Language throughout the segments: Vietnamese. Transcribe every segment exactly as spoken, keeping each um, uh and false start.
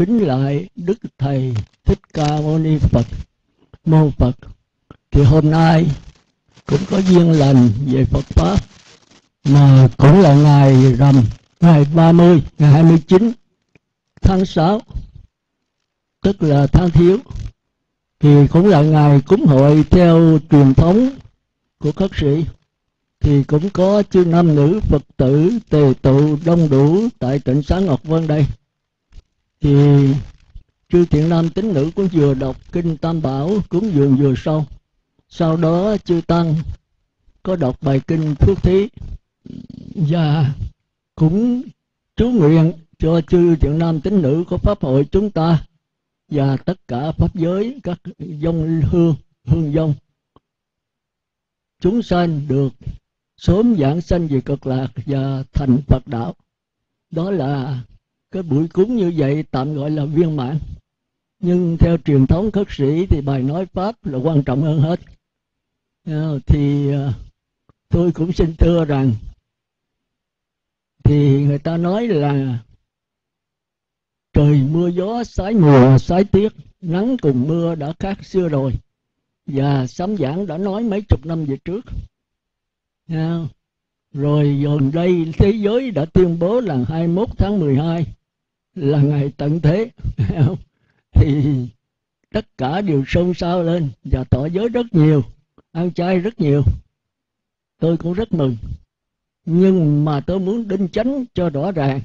kính lại Đức Thầy Thích Ca Mâu Ni Phật, Mô Phật. Thì hôm nay cũng có duyên lành về Phật Pháp, mà cũng là ngày rằm, ngày ba mươi, ngày hai mươi chín tháng sáu, tức là tháng Thiếu. Thì cũng là ngày cúng hội theo truyền thống của các sĩ. Thì cũng có chư nam nữ Phật tử tề tụ đông đủ tại tỉnh Xá Ngọc Vân đây. Thì chư thiện nam tín nữ cũng vừa đọc kinh Tam Bảo cúng dường vừa sau. Sau đó chư tăng có đọc bài kinh Phước Thí và cũng chú nguyện cho chư thiện nam tín nữ của Pháp hội chúng ta và tất cả Pháp giới, các dông hương, hương dông, chúng sanh được sớm giảng sanh về Cực Lạc và thành Phật đạo. Đó là cái buổi cúng như vậy tạm gọi là viên mãn. Nhưng theo truyền thống khất sĩ thì bài nói Pháp là quan trọng hơn hết. Thì tôi cũng xin thưa rằng, thì người ta nói là trời mưa gió sái mùa sái tiết, nắng cùng mưa đã khác xưa rồi. Và sám giảng đã nói mấy chục năm về trước. Rồi gần đây thế giới đã tuyên bố là hai mươi mốt tháng mười hai là ngày tận thế. Thì tất cả đều xôn xao lên và tỏ giới rất nhiều, ăn chay rất nhiều. Tôi cũng rất mừng. Nhưng mà tôi muốn đính chánh cho rõ ràng,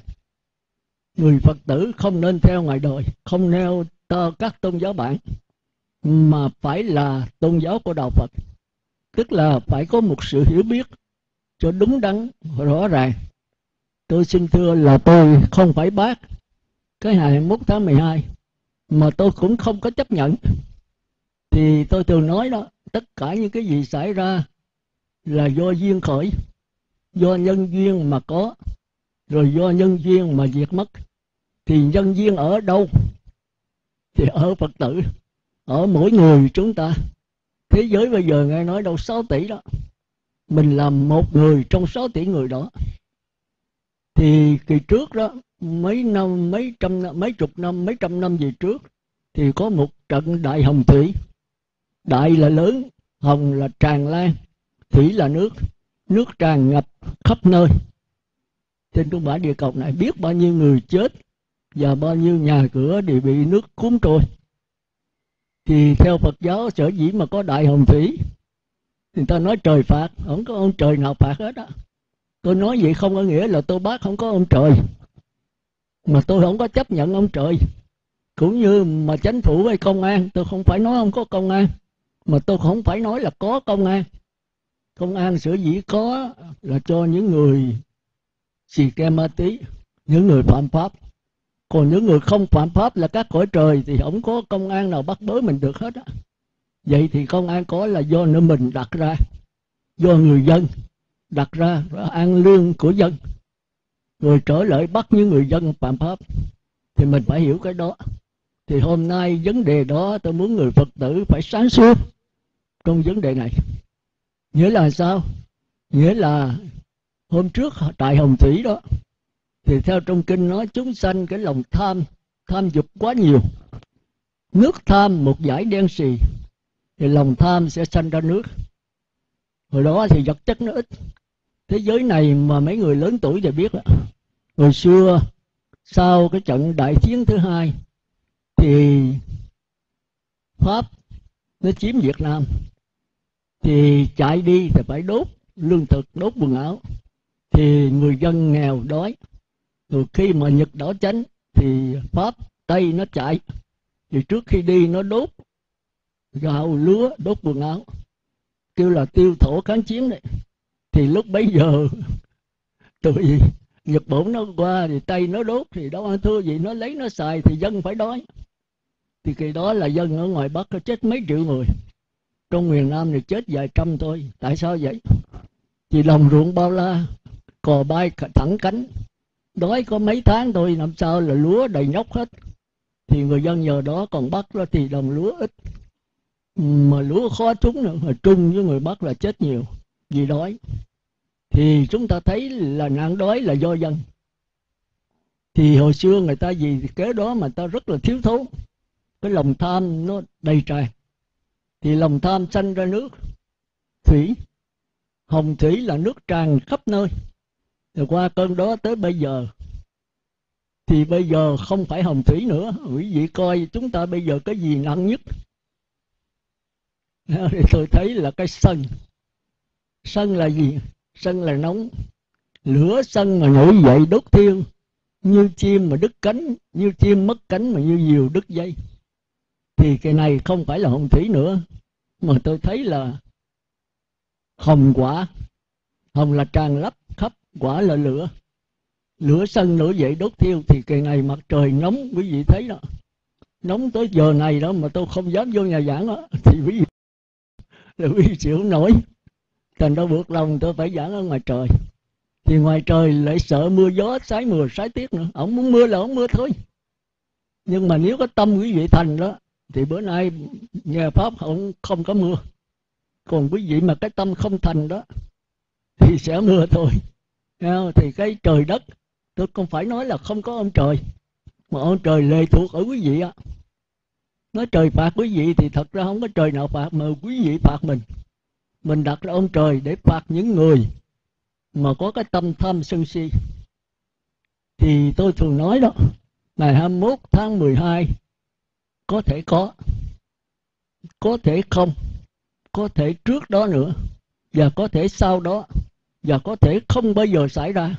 người Phật tử không nên theo ngoài đời, không theo các tôn giáo bản, mà phải là tôn giáo của Đạo Phật. Tức là phải có một sự hiểu biết cho đúng đắn, rõ ràng. Tôi xin thưa là tôi không phải bác cái hai mươi mốt tháng mười hai, mà tôi cũng không có chấp nhận. Thì tôi thường nói đó, tất cả những cái gì xảy ra là do duyên khởi, do nhân duyên mà có, rồi do nhân duyên mà diệt mất. Thì nhân duyên ở đâu? Thì ở Phật tử, ở mỗi người chúng ta. Thế giới bây giờ nghe nói đâu sáu tỷ đó, mình làm một người trong sáu tỷ người đó. Thì kỳ trước đó, mấy năm, mấy trăm năm, mấy chục năm, mấy trăm năm về trước, thì có một trận đại Hồng Thủy. Đại là lớn, hồng là tràn lan, thủy là nước. Nước tràn ngập khắp nơi trên trung bãi địa cầu này, biết bao nhiêu người chết và bao nhiêu nhà cửa đều bị nước cuốn trôi. Thì theo Phật giáo, sở dĩ mà có đại Hồng Thủy, người ta nói trời phạt, không có ông trời nào phạt hết á. Tôi nói vậy không có nghĩa là tôi bác không có ông trời, mà tôi không có chấp nhận ông trời. Cũng như mà chính phủ hay công an, tôi không phải nói không có công an, mà tôi không phải nói là có công an. Công an sở dĩ có là cho những người xì ke ma tí, những người phạm pháp. Còn những người không phạm pháp là các cõi trời thì không có công an nào bắt bớ mình được hết á. Vậy thì công an có là do nữa mình đặt ra, do người dân đặt ra, an lương của dân, rồi trở lại bắt những người dân phạm pháp. Thì mình phải hiểu cái đó. Thì hôm nay vấn đề đó tôi muốn người Phật tử phải sáng suốt trong vấn đề này. Nghĩa là sao? Nghĩa là hôm trước tại Hồng Thủy đó, thì theo trong kinh nói chúng sanh cái lòng tham, tham dục quá nhiều. Nước tham một dải đen xì, thì lòng tham sẽ sanh ra nước. Hồi đó thì vật chất nó ít. Thế giới này mà mấy người lớn tuổi thì biết đó. Hồi xưa sau cái trận đại chiến thứ hai thì Pháp nó chiếm Việt Nam, thì chạy đi thì phải đốt lương thực, đốt quần áo, thì người dân nghèo đói. Rồi khi mà Nhật đảo chánh thì Pháp Tây nó chạy, thì trước khi đi nó đốt gạo lúa, đốt quần áo, kêu là tiêu thổ kháng chiến đấy. Thì lúc bấy giờ tụi Nhật Bổn nó qua thì Tây nó đốt, thì đâu ăn thua gì, nó lấy nó xài, thì dân phải đói. Thì khi đó là dân ở ngoài Bắc nó chết mấy triệu người, trong miền Nam thì chết vài trăm thôi. Tại sao vậy? Thì đồng ruộng bao la, cò bay thẳng cánh, đói có mấy tháng thôi, năm sau là lúa đầy nhóc hết. Thì người dân nhờ đó, còn Bắc đó thì đồng lúa ít, mà lúa khó trúng nữa, mà Trung với người Bắc là chết nhiều vì đói. Thì chúng ta thấy là nạn đói là do dân. Thì hồi xưa người ta vì cái đó mà ta rất là thiếu thốn, cái lòng tham nó đầy trời. Thì lòng tham sanh ra nước thủy, hồng thủy là nước tràn khắp nơi. Rồi qua cơn đó tới bây giờ, thì bây giờ không phải hồng thủy nữa. Quý vị coi chúng ta bây giờ cái gì nặng nhất? Thì tôi thấy là cái sân. Sân là gì? Sân là nóng. Lửa sân mà nổi dậy đốt thiêu, như chim mà đứt cánh, như chim mất cánh mà như diều đứt dây. Thì cái này không phải là hồng thủy nữa, mà tôi thấy là hồng quả. Hồng là tràn lấp khắp, quả là lửa. Lửa sân nổi dậy đốt thiêu. Thì cái này mặt trời nóng, quý vị thấy đó, nóng tới giờ này đó mà tôi không dám vô nhà giảng đó. Thì quý vị là quý vị chịu nổi. Thành ra buộc lòng tôi phải giảng ở ngoài trời. Thì ngoài trời lại sợ mưa gió, sái mưa, sái tiết nữa. Ông muốn mưa là ông mưa thôi. Nhưng mà nếu có tâm quý vị thành đó, thì bữa nay nhà Pháp không, không có mưa. Còn quý vị mà cái tâm không thành đó, thì sẽ mưa thôi. Thì cái trời đất, tôi không phải nói là không có ông trời, mà ông trời lệ thuộc ở quý vị á. Nói trời phạt quý vị thì thật ra không có trời nào phạt, mà quý vị phạt mình. Mình đặt ra ông trời để phạt những người mà có cái tâm tham sân si. Thì tôi thường nói đó, ngày hai mươi mốt tháng mười hai có thể có, có thể không, có thể trước đó nữa, và có thể sau đó, và có thể không bao giờ xảy ra.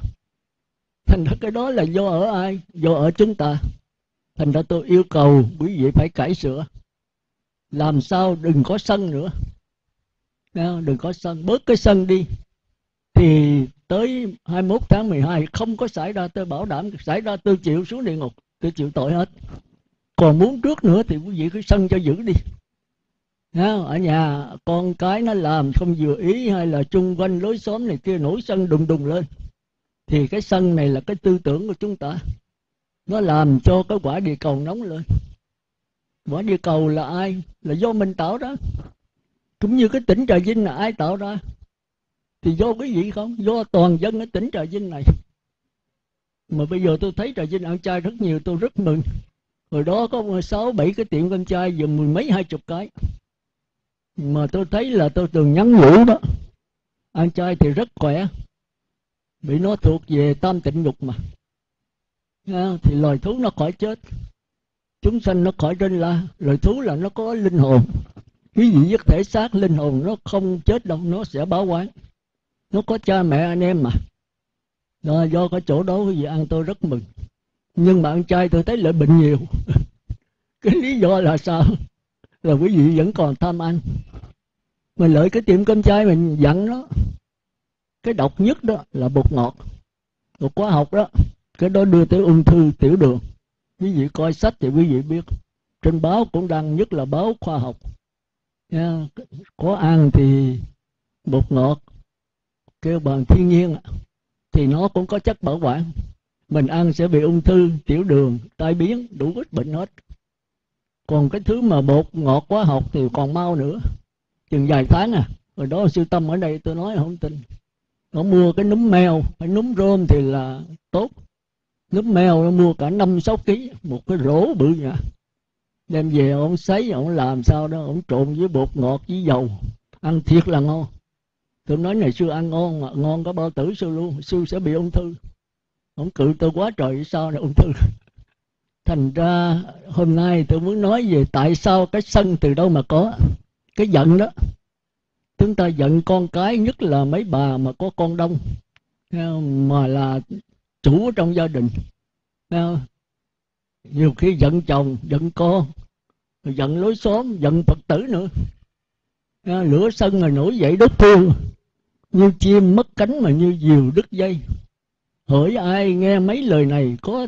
Thành ra cái đó là do ở ai? Do ở chúng ta. Thành ra tôi yêu cầu quý vị phải cải sửa, làm sao đừng có sân nữa. Đừng có sân, bớt cái sân đi. Thì tới hai mươi mốt tháng mười hai không có xảy ra, tôi bảo đảm. Xảy ra tôi chịu xuống địa ngục, tôi chịu tội hết. Còn muốn trước nữa thì quý vị cứ sân cho dữ đi. Ở nhà con cái nó làm không vừa ý, hay là chung quanh lối xóm này kia nổi sân đùng đùng lên. Thì cái sân này là cái tư tưởng của chúng ta, nó làm cho cái quả địa cầu nóng lên. Quả địa cầu là ai? Là do mình tạo ra. Cũng như cái tỉnh Trà Vinh là ai tạo ra? Thì do quý vị không? Do toàn dân ở tỉnh Trà Vinh này. Mà bây giờ tôi thấy Trà Vinh ăn chay rất nhiều, tôi rất mừng. Hồi đó có sáu bảy cái tiệm ăn chay, giờ mười mấy hai chục cái. Mà tôi thấy là tôi từng nhắn nhủ đó, ăn chay thì rất khỏe, bị nó thuộc về tam tịnh nhục mà. Thì loài thú nó khỏi chết, chúng sanh nó khỏi rên la. Loài thú là nó có linh hồn. Quý vị giấc thể xác, linh hồn nó không chết đâu, nó sẽ báo oán. Nó có cha mẹ anh em mà. Đó, do cái chỗ đó quý vị ăn tôi rất mừng. Nhưng mà ăn chay tôi thấy lại bệnh nhiều. Cái lý do là sao? Là quý vị vẫn còn tham ăn. Mình lợi cái tiệm cơm chay mình dặn nó, cái độc nhất đó là bột ngọt, bột hóa học đó. Cái đó đưa tới ung thư tiểu đường. Quý vị coi sách thì quý vị biết, trên báo cũng đăng, nhất là báo khoa học. Yeah, có ăn thì bột ngọt kêu bằng thiên nhiên thì nó cũng có chất bảo quản. Mình ăn sẽ bị ung thư, tiểu đường, tai biến, đủ ít bệnh hết. Còn cái thứ mà bột ngọt hóa học thì còn mau nữa, chừng vài tháng à. Rồi đó siêu tâm ở đây tôi nói không tin. Nó mua cái núm mèo, phải núm rôm thì là tốt. Núm mèo nó mua cả năm sáu ký, một cái rổ bự vậy. Đem về ông sấy, ông làm sao đó, ông trộn với bột ngọt với dầu, ăn thiệt là ngon. Tôi nói này sư ăn ngon mà, ngon có bao tử sư luôn, sư sẽ bị ung thư. Ông cự tôi quá trời, sao này ung thư. Thành ra hôm nay tôi muốn nói về tại sao cái sân từ đâu mà có. Cái giận đó, chúng ta giận con cái, nhất là mấy bà mà có con đông, mà là chủ trong gia đình. Nhiều khi giận chồng, giận con, giận lối xóm, giận Phật tử nữa. Lửa sân mà nổi dậy đốt thiêu, như chim mất cánh mà như diều đứt dây. Hỏi ai nghe mấy lời này có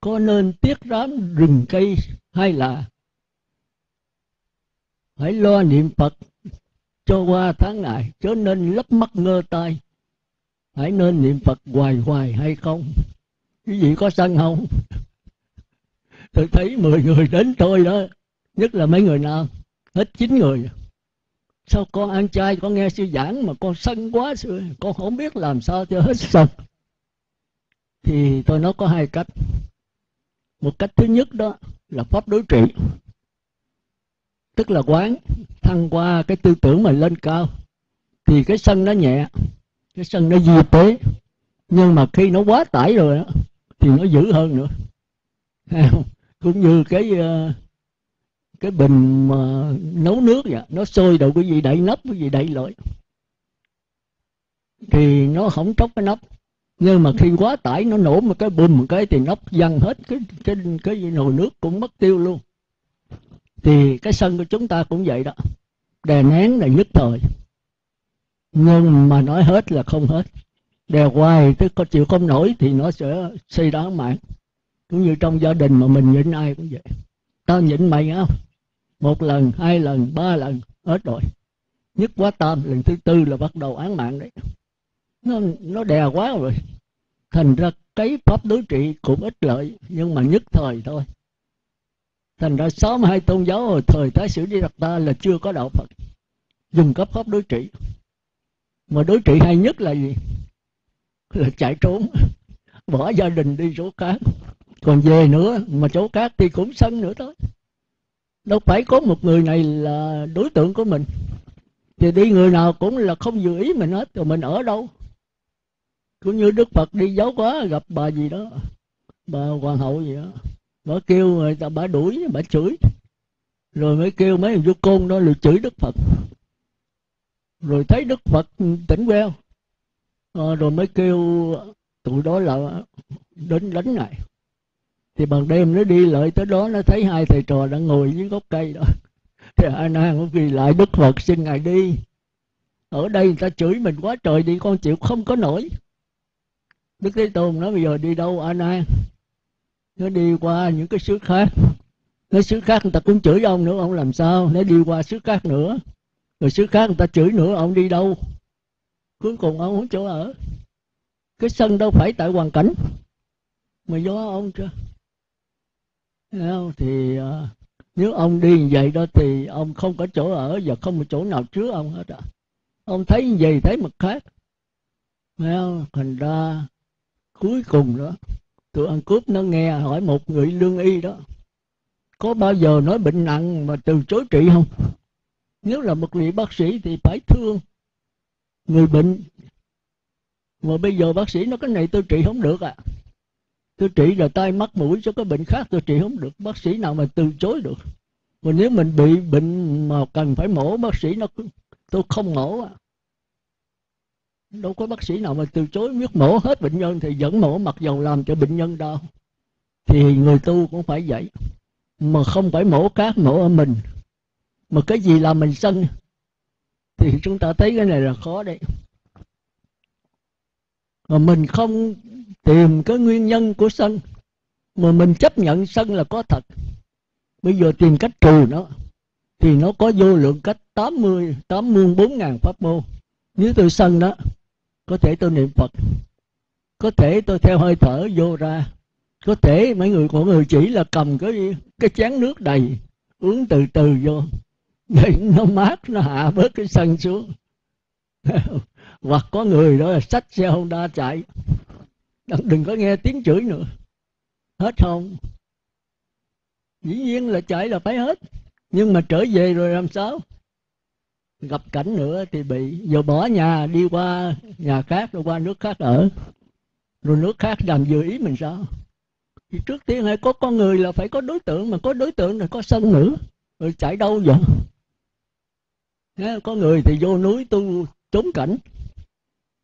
có nên tiếc rám rừng cây hay là hãy lo niệm Phật cho qua tháng ngày, chớ nên lấp mắt ngơ tai. Hãy nên niệm Phật hoài hoài hay không? Quý vị có sân không? Tôi thấy mười người đến tôi đó, nhất là mấy người nam, hết chín người. Sao con ăn chay, con nghe sư giảng mà con sân quá sư, con không biết làm sao cho hết sân. Thì tôi nói có hai cách. Một cách thứ nhất đó là pháp đối trị, tức là quán thăng qua cái tư tưởng mà lên cao thì cái sân nó nhẹ, cái sân nó vi tế, nhưng mà khi nó quá tải rồi đó, thì nó dữ hơn nữa. Cũng như cái cái bình mà nấu nước vậy, nó sôi đâu quý vị đậy nắp, quý vị đậy lại thì nó không tróc cái nắp, nhưng mà khi quá tải nó nổ một cái bùm một cái thì nắp văng hết cái cái cái nồi nước cũng mất tiêu luôn. Thì cái sân của chúng ta cũng vậy đó, đè nén là nhất thời, nhưng mà nói hết là không hết, đè hoài tức có chịu không nổi thì nó sẽ suy đoán mạng. Cũng như trong gia đình mà mình nhịn ai cũng vậy, tao nhịn mày không, một lần, hai lần, ba lần hết rồi, nhất quá tam, lần thứ tư là bắt đầu án mạng đấy. Nó, nó đè quá rồi, thành ra cái pháp đối trị cũng ít lợi, nhưng mà nhất thời thôi. Thành ra sáu mươi hai tôn giáo hồi thời Thái Sử Đi Đạt Ta là chưa có đạo Phật, dùng cấp pháp đối trị. Mà đối trị hay nhất là gì? Là chạy trốn, bỏ gia đình đi chỗ khác. Còn về nữa, mà chỗ khác thì cũng sân nữa thôi. Đâu phải có một người này là đối tượng của mình, thì đi người nào cũng là không vừa ý mình hết, rồi mình ở đâu? Cũng như Đức Phật đi giáo hóa gặp bà gì đó, bà hoàng hậu gì đó, bà kêu người ta, bà đuổi, bà chửi, rồi mới kêu mấy thằng du côn đó là chửi Đức Phật, rồi thấy Đức Phật tỉnh queo, rồi mới kêu tụi đó là đến đánh này. Thì bằng đêm nó đi lại tới đó, nó thấy hai thầy trò đang ngồi dưới gốc cây đó, thì A Nan cũng ghi lại Đức Phật, xin ngài đi, ở đây người ta chửi mình quá trời đi, con chịu không có nổi. Đức Thế Tôn nói bây giờ đi đâu A Nan? Nó đi qua những cái xứ khác. Nó xứ khác người ta cũng chửi ông nữa, ông làm sao? Nó đi qua xứ khác nữa, rồi xứ khác người ta chửi nữa, ông đi đâu? Cuối cùng ông không chỗ ở. Cái sân đâu phải tại hoàn cảnh mà do ông chưa. Thì nếu ông đi như vậy đó thì ông không có chỗ ở và không có chỗ nào chứa ông hết ạ. À. Ông thấy như vậy thấy mặt khác. Thành ra cuối cùng đó, tụi ăn cướp nó nghe hỏi một người lương y đó, có bao giờ nói bệnh nặng mà từ chối trị không? Nếu là một vị bác sĩ thì phải thương người bệnh. Mà bây giờ bác sĩ nói cái này tôi trị không được à. Tôi trị là tai mắt mũi, cho cái bệnh khác tôi trị không được. Bác sĩ nào mà từ chối được. Mà nếu mình bị bệnh mà cần phải mổ, bác sĩ nó tôi không mổ à. Đâu có bác sĩ nào mà từ chối, biết mổ hết bệnh nhân thì vẫn mổ, mặc dầu làm cho bệnh nhân đau. Thì người tu cũng phải vậy. Mà không phải mổ khác, mổ ở mình. Mà cái gì làm mình sân thì chúng ta thấy cái này là khó đấy. Mà mình không tìm cái nguyên nhân của sân, mà mình chấp nhận sân là có thật. Bây giờ tìm cách trừ nó thì nó có vô lượng cách tám mươi, tám mươi bốn ngàn pháp môn. Nếu tôi sân đó, có thể tôi niệm Phật, có thể tôi theo hơi thở vô ra, có thể mấy người của người chỉ là cầm cái, cái chén nước đầy uống từ từ vô để nó mát, nó hạ bớt cái sân xuống. Hoặc có người đó là xách xe Honda chạy, đừng có nghe tiếng chửi nữa. Hết không? Dĩ nhiên là chạy là phải hết, nhưng mà trở về rồi làm sao? Gặp cảnh nữa thì bị. Giờ bỏ nhà đi qua nhà khác, rồi qua nước khác ở, rồi nước khác làm vừa ý mình sao? Thì trước tiên hãy có con người là phải có đối tượng, mà có đối tượng là có sân nữa. Rồi chạy đâu vậy? Có người thì vô núi tu trốn cảnh.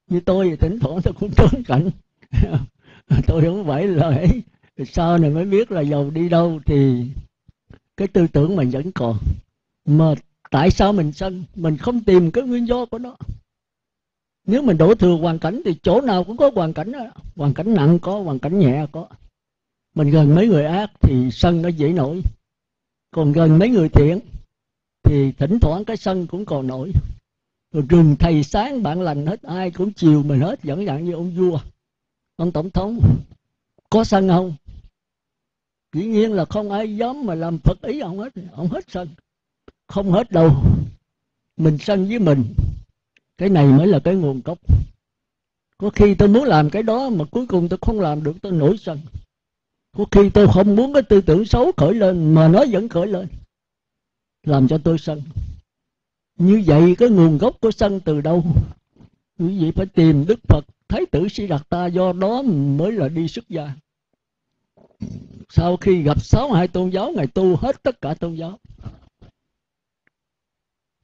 Như tôi thì thỉnh thoảng tôi cũng trốn cảnh. Tôi không phải là sau này mới biết là dầu đi đâu thì cái tư tưởng mình vẫn còn. Mà tại sao mình sân? Mình không tìm cái nguyên do của nó. Nếu mình đổ thừa hoàn cảnh thì chỗ nào cũng có hoàn cảnh đó. Hoàn cảnh nặng có, hoàn cảnh nhẹ có. Mình gần mấy người ác thì sân nó dễ nổi. Còn gần mấy người thiện thì thỉnh thoảng cái sân cũng còn nổi. Rồi rừng thầy sáng bạn lành hết, ai cũng chiều mình hết, vẫn dạng như ông vua, ông tổng thống. Có sân không? Dĩ nhiên là không ai dám mà làm Phật ý ông hết. Ông hết sân. Không hết đâu. Mình sân với mình. Cái này mới là cái nguồn gốc. Có khi tôi muốn làm cái đó mà cuối cùng tôi không làm được, tôi nổi sân. Có khi tôi không muốn cái tư tưởng xấu khởi lên mà nó vẫn khởi lên, làm cho tôi sân. Như vậy cái nguồn gốc của sân từ đâu? Quý vị phải tìm Đức Phật Thái Tử Sĩ Đạt Ta, do đó mới là đi xuất gia. Sau khi gặp sáu hai tôn giáo, Ngài tu hết tất cả tôn giáo.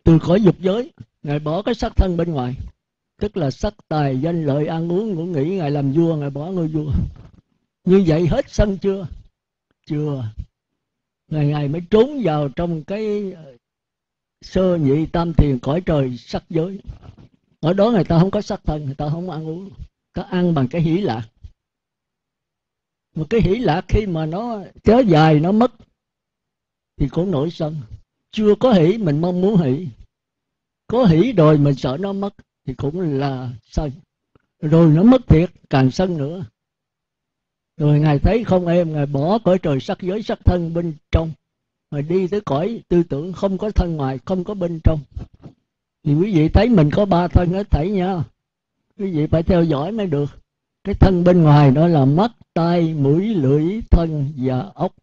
Từ khỏi dục giới, Ngài bỏ cái sắc thân bên ngoài, tức là sắc tài, danh lợi, ăn uống, ngủ nghỉ. Ngài làm vua, Ngài bỏ ngôi vua. Như vậy hết sân chưa? Chưa. Ngày ngày mới trốn vào trong cái sơ nhị tam thiền cõi trời sắc giới. Ở đó người ta không có sắc thân, người ta không ăn uống, ta ăn bằng cái hỷ lạc. Một cái hỷ lạc khi mà nó kéo dài, nó mất thì cũng nổi sân. Chưa có hỷ mình mong muốn hỷ, có hỷ rồi mình sợ nó mất thì cũng là sân. Rồi nó mất thiệt càng sân nữa. Rồi Ngài thấy không êm, Ngài bỏ cõi trời sắc giới, sắc thân bên trong, rồi đi tới cõi tư tưởng không có thân ngoài, không có bên trong. Thì quý vị thấy mình có ba thân hết thảy nha. Quý vị phải theo dõi mới được. Cái thân bên ngoài đó là mắt, tai, mũi, lưỡi, thân và ốc.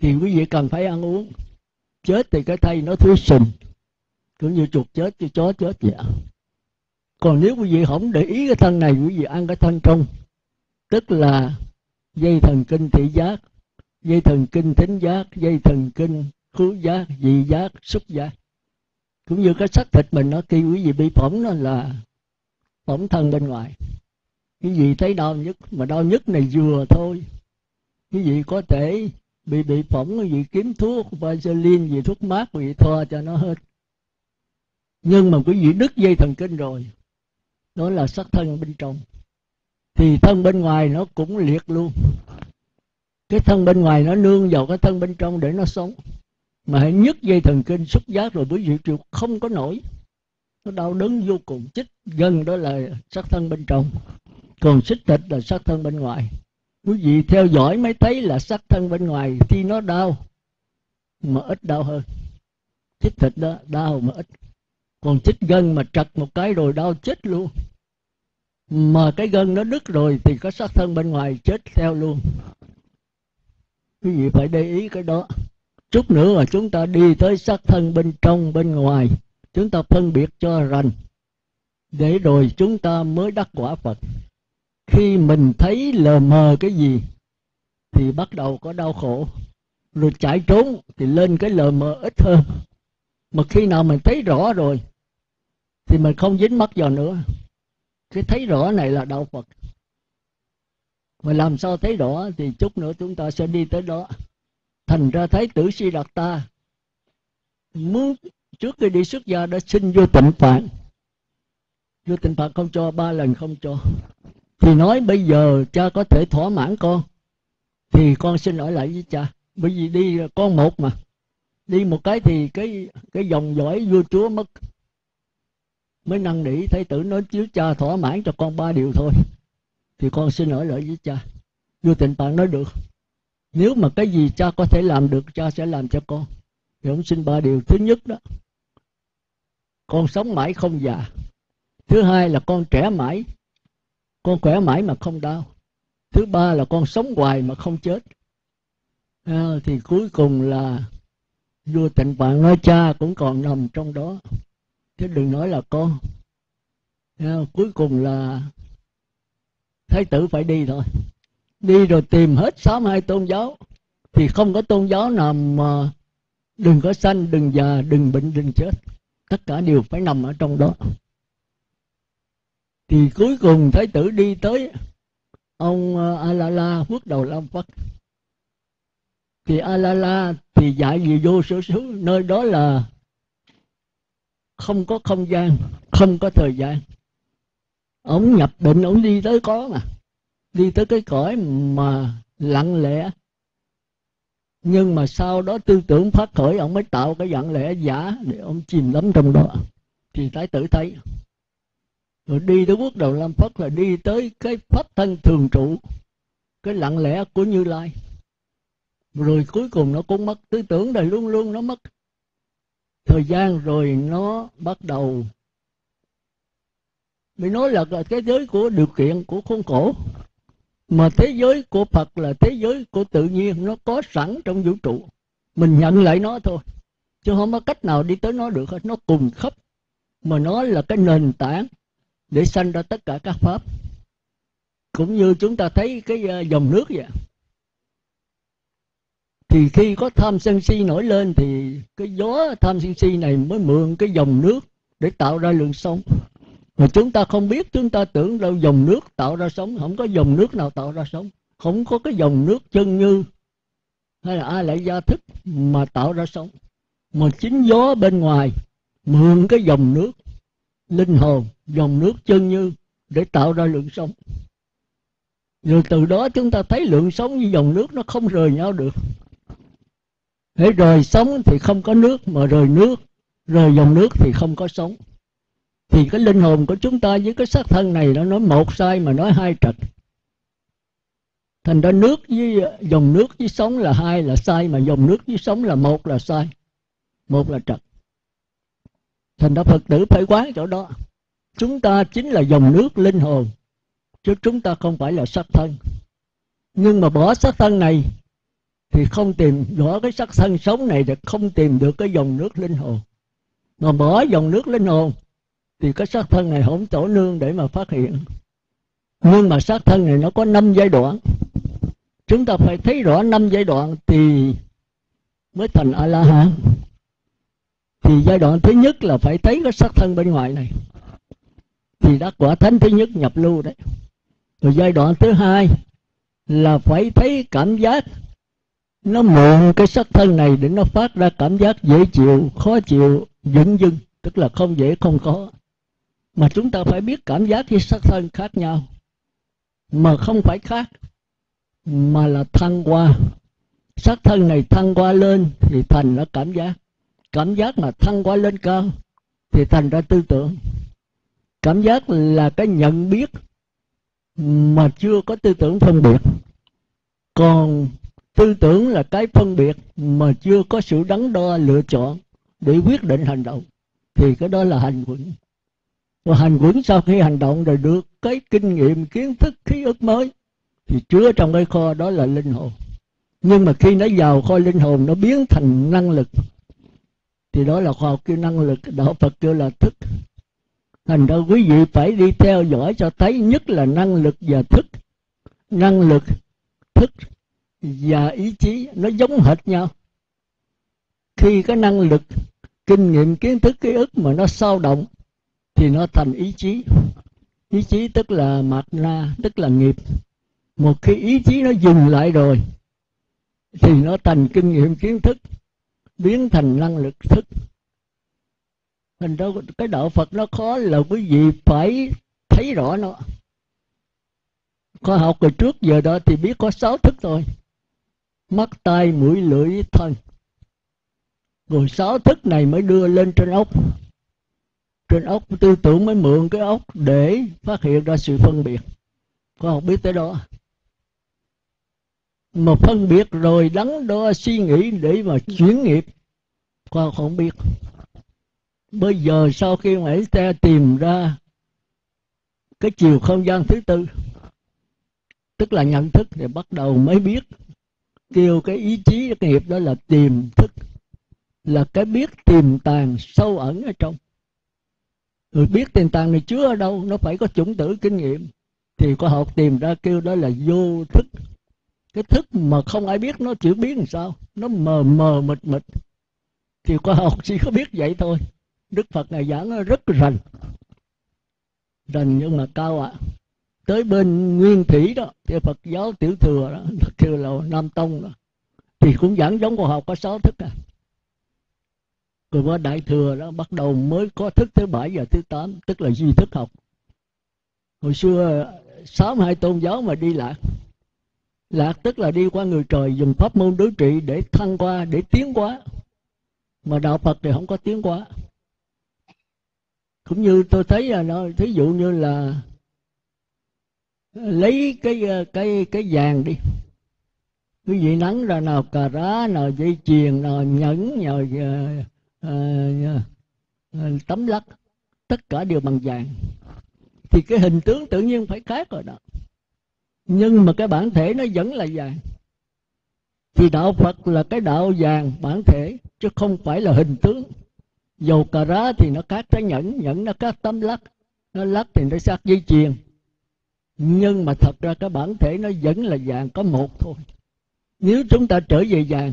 Thì quý vị cần phải ăn uống. Chết thì cái thây nó thúi sình, cũng như chuột chết, như chó chết vậy. Còn nếu quý vị không để ý cái thân này, quý vị ăn cái thân trong, tức là dây thần kinh thị giác, dây thần kinh thính giác, dây thần kinh khứu giác, vị giác, xúc giác. Cũng như cái xác thịt mình nó, khi quý vị bị phỏng nó là phỏng thân bên ngoài. Quý vị thấy đau nhất, mà đau nhất này vừa thôi. Quý vị có thể bị bị phỏng, quý vị kiếm thuốc Vaseline, gì thuốc mát, quý vị thoa cho nó hết. Nhưng mà quý vị đứt dây thần kinh rồi, đó là xác thân bên trong. Thì thân bên ngoài nó cũng liệt luôn. Cái thân bên ngoài nó nương vào cái thân bên trong để nó sống. Mà hãy nhấc dây thần kinh xúc giác rồi quý vị chịu không có nổi, nó đau đớn vô cùng. Chích gần đó là xác thân bên trong, còn xích thịt là xác thân bên ngoài. Quý vị theo dõi mới thấy là xác thân bên ngoài thì nó đau mà ít đau hơn. Chích thịt đó đau mà ít, còn chích gân mà trật một cái rồi đau chết luôn. Mà cái gân nó đứt rồi thì có xác thân bên ngoài chết theo luôn. Quý vị phải để ý cái đó. Chút nữa là chúng ta đi tới xác thân bên trong, bên ngoài. Chúng ta phân biệt cho rành, để rồi chúng ta mới đắc quả Phật. Khi mình thấy lờ mờ cái gì thì bắt đầu có đau khổ, rồi chạy trốn thì lên cái lờ mờ ít hơn. Mà khi nào mình thấy rõ rồi thì mình không dính mắc vào nữa. Cái thấy rõ này là đạo Phật. Mà làm sao thấy rõ thì chút nữa chúng ta sẽ đi tới đó. Thành ra Thái Tử Sĩ Đạt Ta muốn trước khi đi xuất gia đã xin vô tịnh Phạn. Vô tịnh Phạn không cho, ba lần không cho. Thì nói bây giờ cha có thể thỏa mãn con thì con xin ở lại với cha. Bởi vì đi con một mà, đi một cái thì cái cái dòng dõi vua chúa mất. Mới năn nỉ Thái Tử nói chứ cha thỏa mãn cho con ba điều thôi, thì con xin ở lại với cha. Vua Tịnh Phạn nói được, nếu mà cái gì cha có thể làm được cha sẽ làm cho con. Thì ông xin ba điều. Thứ nhất đó, con sống mãi không già. Thứ hai là con trẻ mãi, con khỏe mãi mà không đau. Thứ ba là con sống hoài mà không chết. à, Thì cuối cùng là vua Tịnh Phạn nói cha cũng còn nằm trong đó, chứ đừng nói là con. à, Cuối cùng là Thái Tử phải đi thôi. Đi rồi tìm hết sáu mươi hai tôn giáo, thì không có tôn giáo nào mà đừng có sanh, đừng già, đừng bệnh, đừng chết. Tất cả đều phải nằm ở trong đó. Thì cuối cùng Thái Tử đi tới ông Alara Quốc Đầu Lam Phất. Thì Alara thì dạy gì vô số số. Nơi đó là không có không gian, không có thời gian. Ông nhập định, ông đi tới có mà, đi tới cái cõi mà lặng lẽ. Nhưng mà sau đó tư tưởng phát khởi, ông mới tạo cái lặng lẽ giả để ông chìm đắm trong đó. Thì Thái Tử thấy. Rồi đi tới Quốc Đầu Lam Phất là đi tới cái pháp thân thường trụ, cái lặng lẽ của Như Lai. Rồi cuối cùng nó cũng mất tư tưởng rồi, luôn luôn nó mất thời gian, rồi nó bắt đầu mới nói là cái giới của điều kiện, của khuôn khổ. Mà thế giới của Phật là thế giới của tự nhiên, nó có sẵn trong vũ trụ, mình nhận lại nó thôi, chứ không có cách nào đi tới nó được hết. Nó cùng khắp, mà nó là cái nền tảng để sanh ra tất cả các pháp. Cũng như chúng ta thấy cái dòng nước vậy, thì khi có tham sân si nổi lên thì cái gió tham sân si này mới mượn cái dòng nước để tạo ra lượng sóng. Mà chúng ta không biết, chúng ta tưởng đâu dòng nước tạo ra sóng. Không có dòng nước nào tạo ra sóng, không có cái dòng nước chân như hay là ai lại gia thức mà tạo ra sóng. Mà chính gió bên ngoài mượn cái dòng nước linh hồn, dòng nước chân như để tạo ra lượng sóng. Rồi từ đó chúng ta thấy lượng sóng với dòng nước nó không rời nhau được. Để rời sóng thì không có nước, mà rời nước, rời dòng nước thì không có sóng. Thì cái linh hồn của chúng ta với cái xác thân này, nó nói một sai mà nói hai trật. Thành ra nước với dòng nước với sóng là hai là sai, mà dòng nước với sóng là một là sai, một là trật. Thành ra Phật tử phải quán chỗ đó. Chúng ta chính là dòng nước linh hồn, chứ chúng ta không phải là xác thân. Nhưng mà bỏ xác thân này thì không tìm, bỏ cái xác thân sống này thì không tìm được cái dòng nước linh hồn. Mà bỏ dòng nước linh hồn thì cái xác thân này không chỗ nương để mà phát hiện. Nhưng mà xác thân này nó có năm giai đoạn, chúng ta phải thấy rõ năm giai đoạn thì mới thành A La Hán. Thì giai đoạn thứ nhất là phải thấy cái xác thân bên ngoài này, thì đã quả thánh thứ nhất nhập lưu đấy. Rồi giai đoạn thứ hai là phải thấy cảm giác, nó mượn cái sắc thân này để nó phát ra cảm giác dễ chịu, khó chịu, dửng dưng, tức là không dễ không khó. Mà chúng ta phải biết cảm giác với sắc thân khác nhau, mà không phải khác, mà là thăng hoa. Sắc thân này thăng hoa lên thì thành là cảm giác, cảm giác mà thăng hoa lên cao thì thành ra tư tưởng. Cảm giác là cái nhận biết mà chưa có tư tưởng phân biệt, còn tư tưởng là cái phân biệt mà chưa có sự đắn đo lựa chọn để quyết định hành động, thì cái đó là hành quẩn. Và hành quẩn sau khi hành động rồi được cái kinh nghiệm, kiến thức, ký ức mới thì chứa trong cái kho đó là linh hồn. Nhưng mà khi nó vào kho linh hồn, nó biến thành năng lực, thì đó là khoa học kêu năng lực, đạo Phật kêu là thức. Thành ra quý vị phải đi theo dõi cho thấy, nhất là năng lực và thức. Năng lực, thức và ý chí nó giống hệt nhau. Khi cái năng lực, kinh nghiệm, kiến thức, ký ức mà nó sao động thì nó thành ý chí. Ý chí tức là mạt na, tức là nghiệp. Một khi ý chí nó dừng lại rồi thì nó thành kinh nghiệm, kiến thức, biến thành năng lực, thức. Thành ra cái đạo Phật nó khó là quý vị phải thấy rõ nó. Khoa học từ trước giờ đó thì biết có sáu thức thôi: mắt, tai, mũi, lưỡi, thân. Rồi sáu thức này mới đưa lên trên óc. Trên óc tư tưởng mới mượn cái óc để phát hiện ra sự phân biệt. Khoa học biết tới đó. Mà phân biệt rồi đắn đo suy nghĩ để mà chuyển nghiệp, khoa học không biết. Bây giờ sau khi người ta tìm ra cái chiều không gian thứ tư, tức là nhận thức, thì bắt đầu mới biết, kêu cái ý chí, cái nghiệp đó là tiềm thức, là cái biết tiềm tàng sâu ẩn ở trong. Rồi biết tiềm tàng này chứa ở đâu, nó phải có chủng tử kinh nghiệm, thì khoa học tìm ra kêu đó là vô thức. Cái thức mà không ai biết nó chịu biết làm sao, nó mờ mờ mịt mịt, thì khoa học chỉ có biết vậy thôi. Đức Phật này giảng rất rành, rành nhưng mà cao ạ. À. Tới bên Nguyên Thủy đó, thì Phật giáo Tiểu Thừa đó, kêu là Nam Tông đó, thì cũng giảng giống khoa học có sáu thức à. Rồi qua Đại Thừa đó, bắt đầu mới có thức thứ bảy và thứ tám, tức là duy thức học. Hồi xưa, sáu mươi hai tôn giáo mà đi lạc, lạc tức là đi qua người trời, dùng pháp môn đối trị để thăng qua, để tiến hóa. Mà đạo Phật thì không có tiến hóa. Cũng như tôi thấy là nó, thí dụ như là lấy cái cái cái vàng đi, quý vị nắng ra nào cà rá, nào dây chuyền, nào nhẫn, nào uh, uh, tấm lắc, tất cả đều bằng vàng, thì cái hình tướng tự nhiên phải khác rồi đó. nhưng mà cái bản thể nó vẫn là vàng. Thì đạo Phật là cái đạo vàng bản thể, chứ không phải là hình tướng. Dầu cà rá thì nó khác cái nhẫn, nhẫn nó khác tấm lắc, nó lắc thì nó sát dây chuyền. Nhưng mà thật ra cái bản thể nó vẫn là vàng, có một thôi. Nếu chúng ta trở về vàng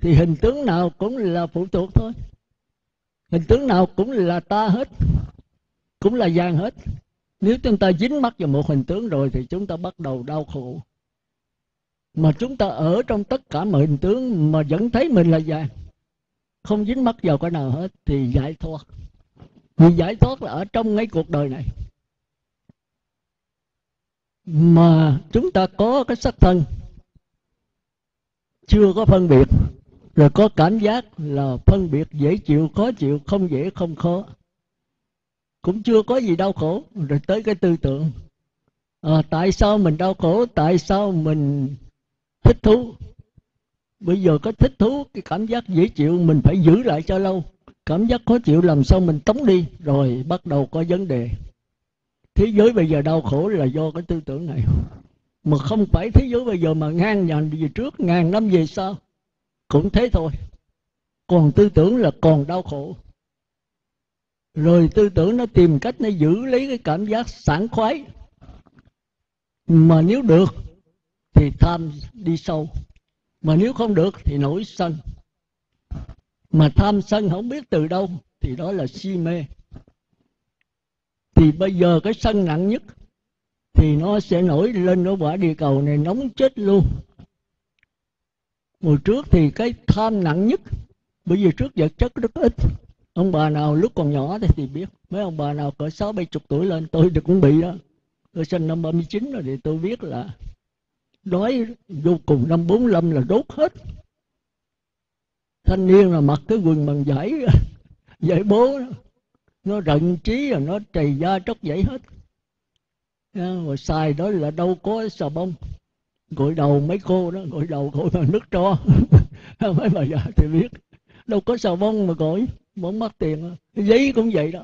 thì hình tướng nào cũng là phụ thuộc thôi. Hình tướng nào cũng là ta hết, cũng là vàng hết. Nếu chúng ta dính mắc vào một hình tướng rồi thì chúng ta bắt đầu đau khổ. Mà chúng ta ở trong tất cả mọi hình tướng mà vẫn thấy mình là vàng, không dính mắc vào cái nào hết thì giải thoát. Vì giải thoát là ở trong ngay cuộc đời này. Mà chúng ta có cái sắc thân chưa có phân biệt, rồi có cảm giác là phân biệt dễ chịu, khó chịu, không dễ, không khó, cũng chưa có gì đau khổ. Rồi tới cái tư tưởng, à, tại sao mình đau khổ, tại sao mình thích thú. Bây giờ có thích thú, cái cảm giác dễ chịu mình phải giữ lại cho lâu. Cảm giác khó chịu làm sao mình tống đi, rồi bắt đầu có vấn đề. Thế giới bây giờ đau khổ là do cái tư tưởng này. Mà không phải thế giới bây giờ mà ngàn ngàn về trước, ngàn năm về sau cũng thế thôi. Còn tư tưởng là còn đau khổ. Rồi tư tưởng nó tìm cách nó giữ lấy cái cảm giác sảng khoái. Mà nếu được thì tham đi sâu, mà nếu không được thì nổi sân. Mà tham sân không biết từ đâu thì đó là si mê. Thì bây giờ cái sân nặng nhất thì nó sẽ nổi lên ở quả địa cầu này nóng chết luôn. Hồi trước thì cái tham nặng nhất, bởi vì trước vật chất rất ít. Ông bà nào lúc còn nhỏ thì, thì biết, mấy ông bà nào cỡ sáu bảy chục tuổi lên, tôi được cũng bị đó. Tôi sinh năm ba mươi chín rồi thì tôi biết là đói vô cùng, năm bốn mươi lăm là đốt hết. Thanh niên là mặc cái quần bằng vải, vải bố đó. Nó rận trí rồi nó trầy da tróc vảy hết. Rồi xài đó là đâu có xà bông, gội đầu mấy cô đó, gội đầu gội bằng nước tro. Mấy bà già thì biết, đâu có xà bông mà gội, muốn mất tiền. Giấy cũng vậy đó,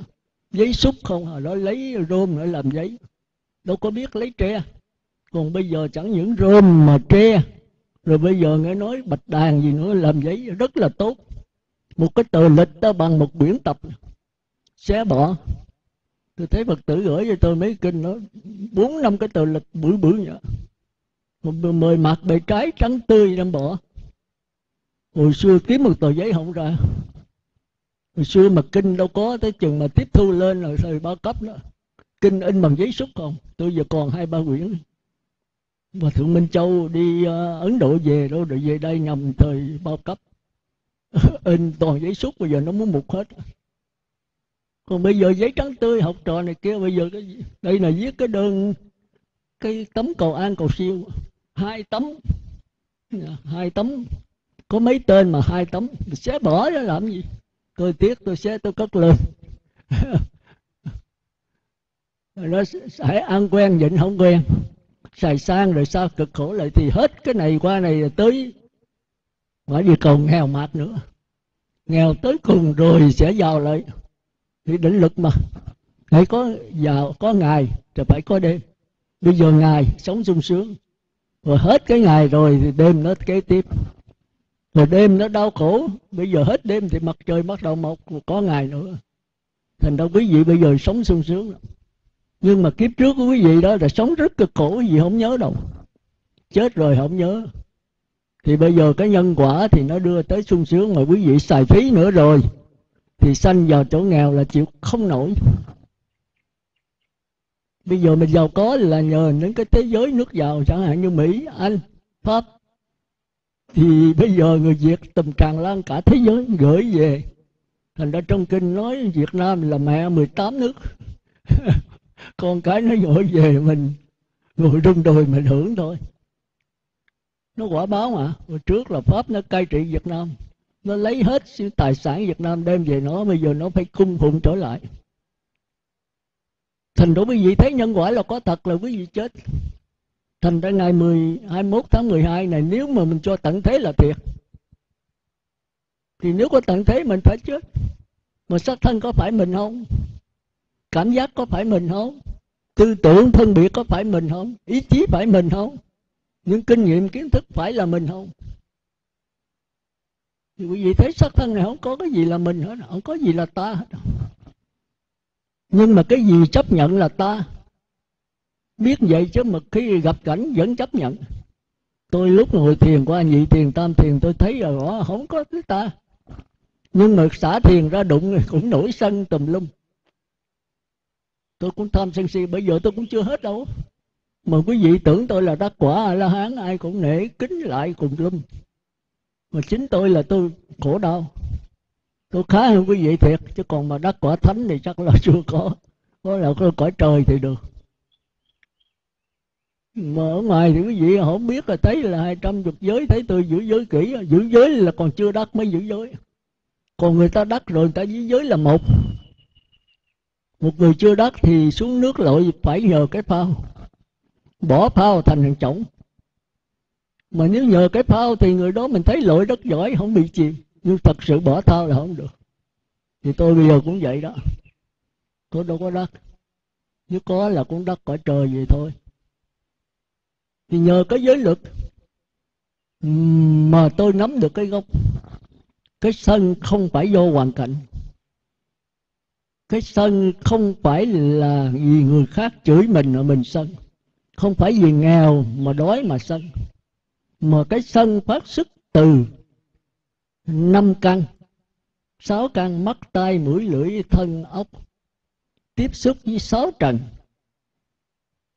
giấy xúc không à, nó lấy rơm để làm giấy, đâu có biết lấy tre. Còn bây giờ chẳng những rơm mà tre, rồi bây giờ nghe nói bạch đàn gì nữa làm giấy rất là tốt. Một cái tờ lịch đó bằng một quyển tập xé bỏ. Tôi thấy Phật tử gửi cho tôi mấy kinh đó, bốn năm cái tờ lịch bự bự nhở, mười mặt bề trái trắng tươi đang bỏ. Hồi xưa kiếm một tờ giấy không ra. Hồi xưa mà kinh đâu có, tới chừng mà tiếp thu lên rồi thời bao cấp đó, kinh in bằng giấy xúc không. Tôi giờ còn hai ba quyển. Và Thượng Minh Châu đi uh, Ấn Độ về đó, rồi về đây nhầm thời bao cấp. In toàn giấy xúc, bây giờ nó muốn mục hết. Còn bây giờ giấy trắng tươi, học trò này kia, bây giờ cái, đây là viết cái đơn, cái tấm cầu an cầu siêu, hai tấm, hai tấm, có mấy tên mà hai tấm, xé bỏ ra làm gì? Tôi tiếc tôi xé tôi cất lên. Nó phải ăn quen nhịn không quen, xài sang rồi sao cực khổ lại thì hết cái này qua này tới, bởi vì còn nghèo mạt nữa, nghèo tới cùng rồi sẽ giàu lại. Thì định lực mà, phải có giàu có ngày rồi phải có đêm. Bây giờ ngày sống sung sướng, rồi hết cái ngày rồi thì đêm nó kế tiếp, rồi đêm nó đau khổ. Bây giờ hết đêm thì mặt trời bắt đầu mọc, có ngày nữa. Thành ra quý vị bây giờ sống sung sướng, nhưng mà kiếp trước của quý vị đó là sống rất cực khổ, quý vị không nhớ đâu, chết rồi không nhớ. Thì bây giờ cái nhân quả thì nó đưa tới sung sướng, mà quý vị xài phí nữa rồi thì sanh vào chỗ nghèo là chịu không nổi. Bây giờ mình giàu có là nhờ những cái thế giới nước giàu, chẳng hạn như Mỹ, Anh, Pháp. Thì bây giờ người Việt tùm tràn lan cả thế giới gửi về. Thành ra trong kinh nói Việt Nam là mẹ mười tám nước. Con cái nó gửi về mình ngồi rung đồi mình hưởng thôi. Nó quả báo mà. Hồi trước là Pháp nó cai trị Việt Nam, nó lấy hết tài sản Việt Nam đem về nó, bây giờ nó phải cung phụng trở lại. Thành ra quý vị thấy nhân quả là có thật, là quý vị chết. Thành ra ngày mười, hai mươi mốt tháng mười hai này, nếu mà mình cho tận thế là thiệt. Thì nếu có tận thế mình phải chết. Mà xác thân có phải mình không? Cảm giác có phải mình không? tư tưởng phân biệt có phải mình không? Ý chí phải mình không? Những kinh nghiệm kiến thức phải là mình không? Thì quý vị thấy sắc thân này không có cái gì là mình hết, không có gì là ta hết. Nhưng mà cái gì chấp nhận là ta. Biết vậy chứ mà khi gặp cảnh vẫn chấp nhận. Tôi lúc ngồi thiền qua nhị thiền tam thiền tôi thấy là rõ không có cái ta. Nhưng mà xả thiền ra đụng cũng nổi sân tùm lum. Tôi cũng tham sân si, bây giờ tôi cũng chưa hết đâu. Mà quý vị tưởng tôi là đắc quả A La Hán, ai cũng nể kính lại cùng lum. Mà chính tôi là tôi khổ đau. Tôi khá hơn quý vị thiệt, chứ còn mà đắc quả thánh thì chắc là chưa có. Có là có cõi trời thì được. Mà ở ngoài thì quý vị không biết là thấy là hai trăm dục giới, thấy tôi giữ giới kỹ. Giữ giới là còn chưa đắc mới giữ giới. Còn người ta đắc rồi người ta giữ giới là một. Một người chưa đắc thì xuống nước lội phải nhờ cái phao. Bỏ phao thành hàng chổng. Mà nếu nhờ cái phao thì người đó mình thấy lội rất giỏi, không bị chìm. Nhưng thật sự bỏ phao là không được. Thì tôi bây giờ cũng vậy đó. Tôi đâu có đắc. Nếu có là cũng đắc cõi trời vậy thôi. Thì nhờ cái giới lực mà tôi nắm được cái gốc. Cái sân không phải vô hoàn cảnh. Cái sân không phải là vì người khác chửi mình mà mình sân. Không phải vì nghèo mà đói mà sân. Mà cái sân phát xuất từ năm căn, sáu căn mắt, tai, mũi, lưỡi, thân, ốc. Tiếp xúc với sáu trần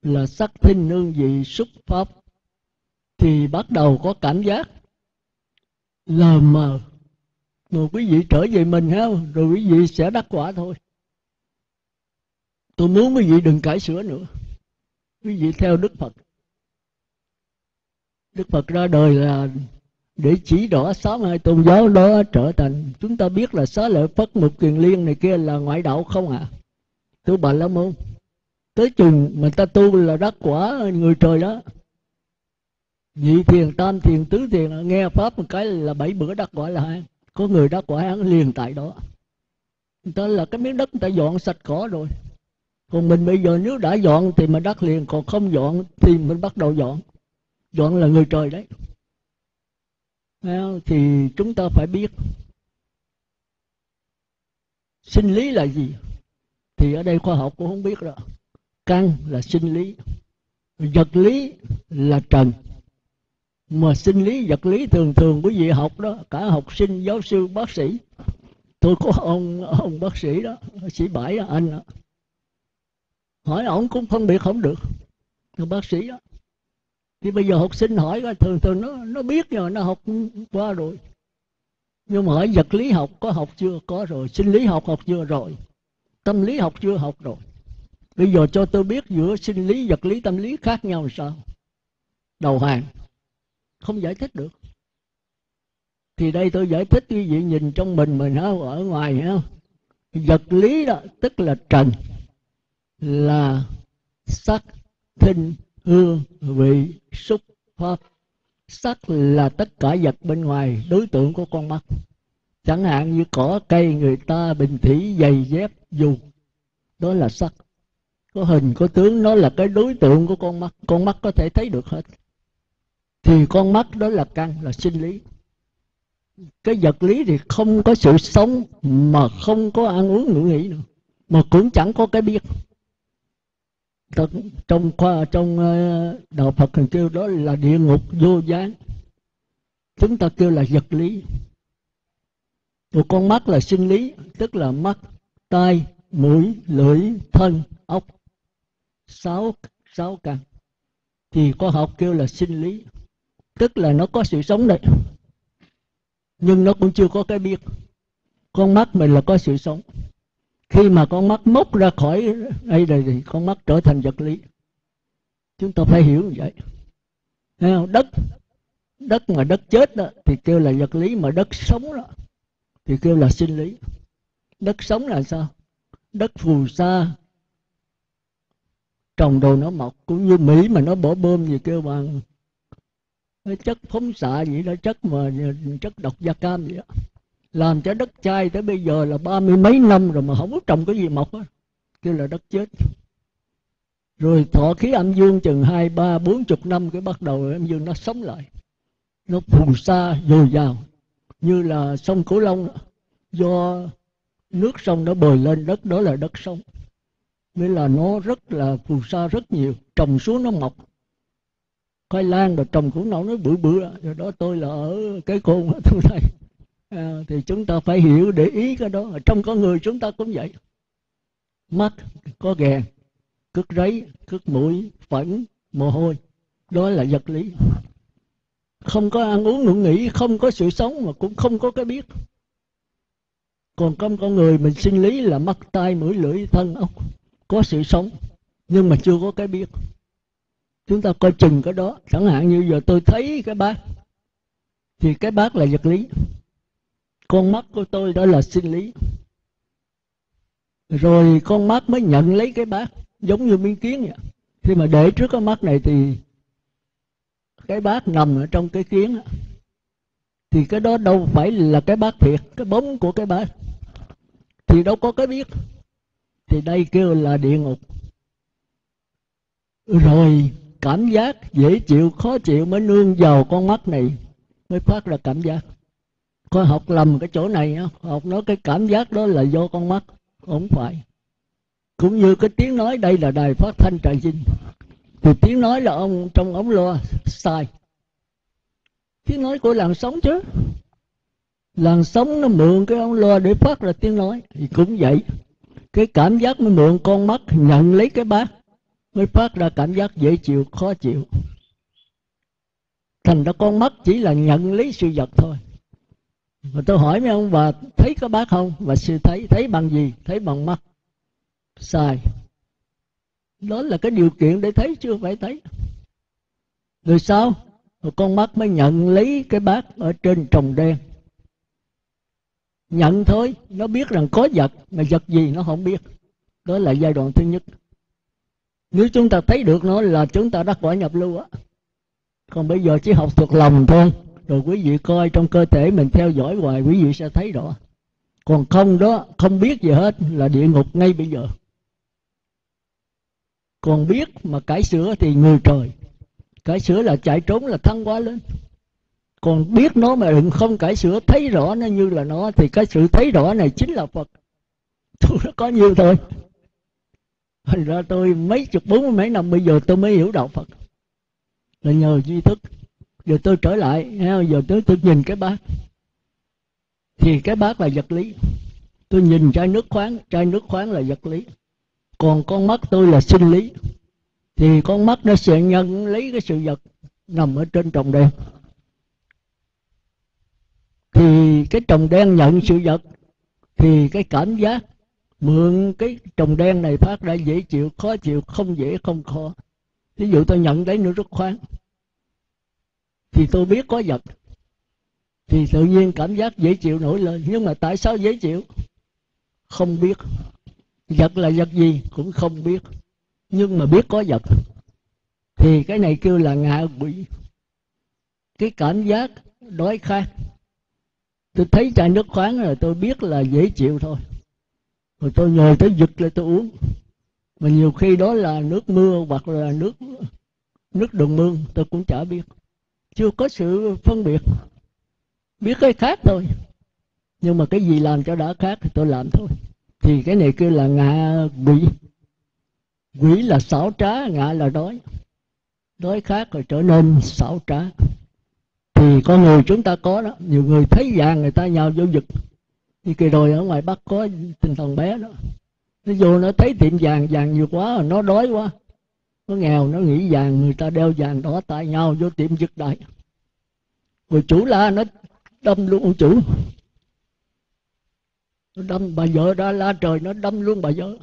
là sắc thinh nương vị xúc pháp. Thì bắt đầu có cảm giác lờ mờ. Rồi quý vị trở về mình ha, rồi quý vị sẽ đắc quả thôi. Tôi muốn quý vị đừng cải sửa nữa. Quý vị theo Đức Phật. Đức Phật ra đời là để chỉ rõ sáu mươi hai tôn giáo đó trở thành. Chúng ta biết là xá lợi Phất, Mục Kiền Liên này kia là ngoại đạo không ạ? À? Tu Bà La Môn. Tới chừng mà ta tu là đắc quả người trời đó. Nhị thiền, tam thiền, tứ thiền, nghe Pháp một cái là bảy bữa đắc quả là hai. Có người đắc quả hắn liền tại đó. Người ta là cái miếng đất người ta dọn sạch cỏ rồi. Còn mình bây giờ nếu đã dọn thì mình đắc liền. Còn không dọn thì mình bắt đầu dọn. Dọn là người trời đấy. Thì chúng ta phải biết sinh lý là gì. Thì ở đây khoa học cũng không biết rồi. Căn là sinh lý, vật lý là trần. Mà sinh lý, vật lý thường thường quý vị học đó, cả học sinh, giáo sư, bác sĩ. Tôi có ông ông bác sĩ đó, sĩ Bãi đó, anh đó. Hỏi ông cũng phân biệt không được, ông bác sĩ đó. Thì bây giờ học sinh hỏi thường thường nó nó biết rồi, nó học qua rồi. Nhưng mà hỏi vật lý học có học chưa? Có rồi. Sinh lý học học chưa? Rồi. Tâm lý học chưa? Học rồi. Bây giờ cho tôi biết giữa sinh lý, vật lý, tâm lý khác nhau làm sao? Đầu hàng. Không giải thích được. Thì đây tôi giải thích quý vị nhìn trong mình mình ha, ở ngoài ha. Vật lý đó tức là trần, là sắc, thinh, hương, vị, xúc, pháp. Sắc là tất cả vật bên ngoài, đối tượng của con mắt. Chẳng hạn như cỏ, cây, người ta, bình thủy, giày, dép, dù. Đó là sắc. Có hình, có tướng, nó là cái đối tượng của con mắt. Con mắt có thể thấy được hết. Thì con mắt đó là căn, là sinh lý. Cái vật lý thì không có sự sống, mà không có ăn uống ngủ nghỉ nữa, mà cũng chẳng có cái biết. Trong khoa, trong Đạo Phật thường kêu đó là địa ngục vô gián. Chúng ta kêu là vật lý. Rồi con mắt là sinh lý, tức là mắt, tai, mũi, lưỡi, thân, ốc. Sáu, sáu căn. Thì khoa học kêu là sinh lý. Tức là nó có sự sống đấy, nhưng nó cũng chưa có cái biết. Con mắt mình là có sự sống. Khi mà con mắt móc ra khỏi đây rồi thì con mắt trở thành vật lý. Chúng ta phải hiểu như vậy. Đất, đất mà đất chết đó thì kêu là vật lý, mà đất sống đó thì kêu là sinh lý. Đất sống là sao? Đất phù sa trồng đồ nó mọc, cũng như Mỹ mà nó bỏ bơm gì kêu bằng chất phóng xạ vậy đó, chất mà chất độc da cam vậy đó. Làm cho đất chai tới bây giờ là ba mươi mấy năm rồi mà không có trồng cái gì mọc á, kêu là đất chết. Rồi thọ khí âm dương chừng hai, ba, bốn chục năm, cái bắt đầu âm dương nó sống lại, nó phù sa dồi dào như là sông Cửu Long. Do nước sông nó bồi lên đất, đó là đất sống, nghĩa là nó rất là phù sa rất nhiều. Trồng xuống nó mọc khoai lang, rồi trồng cũng nấu nó bự bự. Rồi đó tôi là ở cái cồn ở tôi đây. À, thì chúng ta phải hiểu để ý cái đó. Ở trong con người chúng ta cũng vậy, mắt có ghèn, cước ráy, cước mũi, phẫn, mồ hôi, đó là vật lý. Không có ăn uống ngủ nghỉ, không có sự sống mà cũng không có cái biết. Còn trong con người mình sinh lý là mắt, tai, mũi, lưỡi, thân, ốc, có sự sống nhưng mà chưa có cái biết. Chúng ta coi chừng cái đó. Chẳng hạn như giờ tôi thấy cái bát, thì cái bát là vật lý, con mắt của tôi đó là sinh lý. Rồi con mắt mới nhận lấy cái bát, giống như miếng kiến vậy. Khi mà để trước cái mắt này thì cái bát nằm ở trong cái kiến, thì cái đó đâu phải là cái bát thiệt, cái bóng của cái bát, thì đâu có cái biết. Thì đây kêu là địa ngục. Rồi cảm giác dễ chịu, khó chịu mới nương vào con mắt này, mới phát ra cảm giác. Có học lầm cái chỗ này, học nói cái cảm giác đó là do con mắt, không phải. Cũng như cái tiếng nói, đây là đài phát thanh Trà Vinh, thì tiếng nói là ông trong ống loa sai. Tiếng nói của làn sóng chứ, làn sóng nó mượn cái ống loa để phát ra tiếng nói. Thì cũng vậy, cái cảm giác mới mượn con mắt nhận lấy cái bát, mới phát ra cảm giác dễ chịu, khó chịu. Thành ra con mắt chỉ là nhận lấy sự vật thôi. Mà tôi hỏi mấy ông bà thấy có bác không? Và sư thấy, thấy bằng gì? Thấy bằng mắt. Sai. Đó là cái điều kiện để thấy, chưa phải thấy. Rồi sao? Rồi con mắt mới nhận lấy cái bát ở trên trồng đen. Nhận thôi, nó biết rằng có vật, mà vật gì nó không biết. Đó là giai đoạn thứ nhất. Nếu chúng ta thấy được nó là chúng ta đắc quả nhập lưu á. Còn bây giờ chỉ học thuộc lòng thôi. Rồi quý vị coi trong cơ thể mình, theo dõi hoài, quý vị sẽ thấy rõ. Còn không đó, không biết gì hết là địa ngục ngay bây giờ. Còn biết mà cải sửa thì người trời. Cải sửa là chạy trốn, là thăng quá lên. Còn biết nó mà đừng không cải sửa, thấy rõ nó như là nó, thì cái sự thấy rõ này chính là Phật. Tôi nó có nhiều thôi. Thành ra tôi mấy chục, bốn mươi mấy năm bây giờ tôi mới hiểu đạo Phật, là nhờ duy thức. Giờ tôi trở lại, giờ tới tôi nhìn cái bát, thì cái bát là vật lý. Tôi nhìn chai nước khoáng, chai nước khoáng là vật lý. Còn con mắt tôi là sinh lý, thì con mắt nó sẽ nhận lấy cái sự vật nằm ở trên trồng đen. Thì cái trồng đen nhận sự vật, thì cái cảm giác mượn cái trồng đen này phát ra dễ chịu, khó chịu, không dễ, không khó. Ví dụ tôi nhận lấy nước rất khoáng, thì tôi biết có vật, thì tự nhiên cảm giác dễ chịu nổi lên. Nhưng mà tại sao dễ chịu? Không biết. Vật là vật gì cũng không biết, nhưng mà biết có vật. Thì cái này kêu là ngạ quỷ. Cái cảm giác đói khát, tôi thấy chai nước khoáng rồi tôi biết là dễ chịu thôi, rồi tôi ngồi tới giật lên tôi uống. Mà nhiều khi đó là nước mưa, hoặc là nước nước đường mương, tôi cũng chả biết, chưa có sự phân biệt, biết cái khác thôi. Nhưng mà cái gì làm cho đã khác thì tôi làm thôi. Thì cái này kêu là ngạ quỷ. Quỷ là xảo trá, ngạ là đói, đói khát rồi trở nên xảo trá. Thì con người chúng ta có đó, nhiều người thấy vàng người ta nhào vô giật. Như kỳ đồi ở ngoài Bắc có từng thằng bé đó, nó vô nó thấy tiệm vàng, vàng nhiều quá, nó đói quá, nó nghèo, nó nghĩ vàng, người ta đeo vàng đỏ tay nhau vô tiệm giật đại. Rồi chủ la nó đâm luôn ông chủ, nó đâm bà vợ ra la trời, nó đâm luôn bà vợ.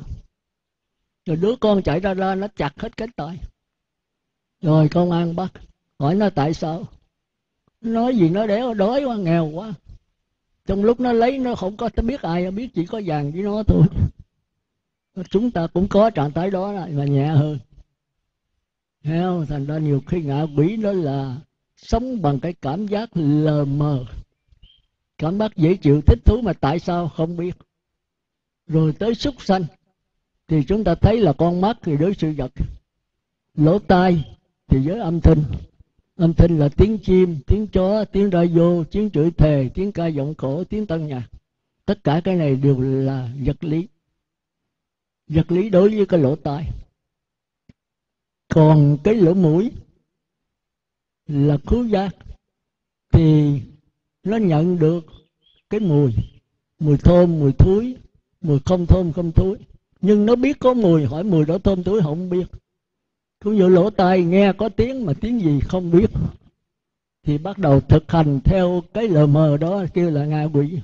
Rồi đứa con chạy ra la, nó chặt hết cánh tay. Rồi công an bắt, hỏi nó tại sao, nói gì nó đéo, đói quá, nghèo quá. Trong lúc nó lấy nó không có biết ai, biết chỉ có vàng với nó thôi. Chúng ta cũng có trạng thái đó mà nhẹ hơn. Heo, thành ra nhiều khi ngạ quỷ đó là sống bằng cái cảm giác lờ mờ, cảm giác dễ chịu, thích thú mà tại sao không biết. Rồi tới súc sanh, thì chúng ta thấy là con mắt thì đối sự vật, lỗ tai thì giới âm thanh. Âm thanh là tiếng chim, tiếng chó, tiếng radio, tiếng chửi thề, tiếng ca giọng cổ, tiếng tân nhạc. Tất cả cái này đều là vật lý. Vật lý đối với cái lỗ tai. Còn cái lỗ mũi là khứu giác, thì nó nhận được cái mùi, mùi thơm, mùi thối, mùi không thơm, không thối. Nhưng nó biết có mùi, hỏi mùi đó thơm thối không biết. Cũng như lỗ tai nghe có tiếng mà tiếng gì không biết, thì bắt đầu thực hành theo cái lờ mờ đó, kêu là ngạ quỷ.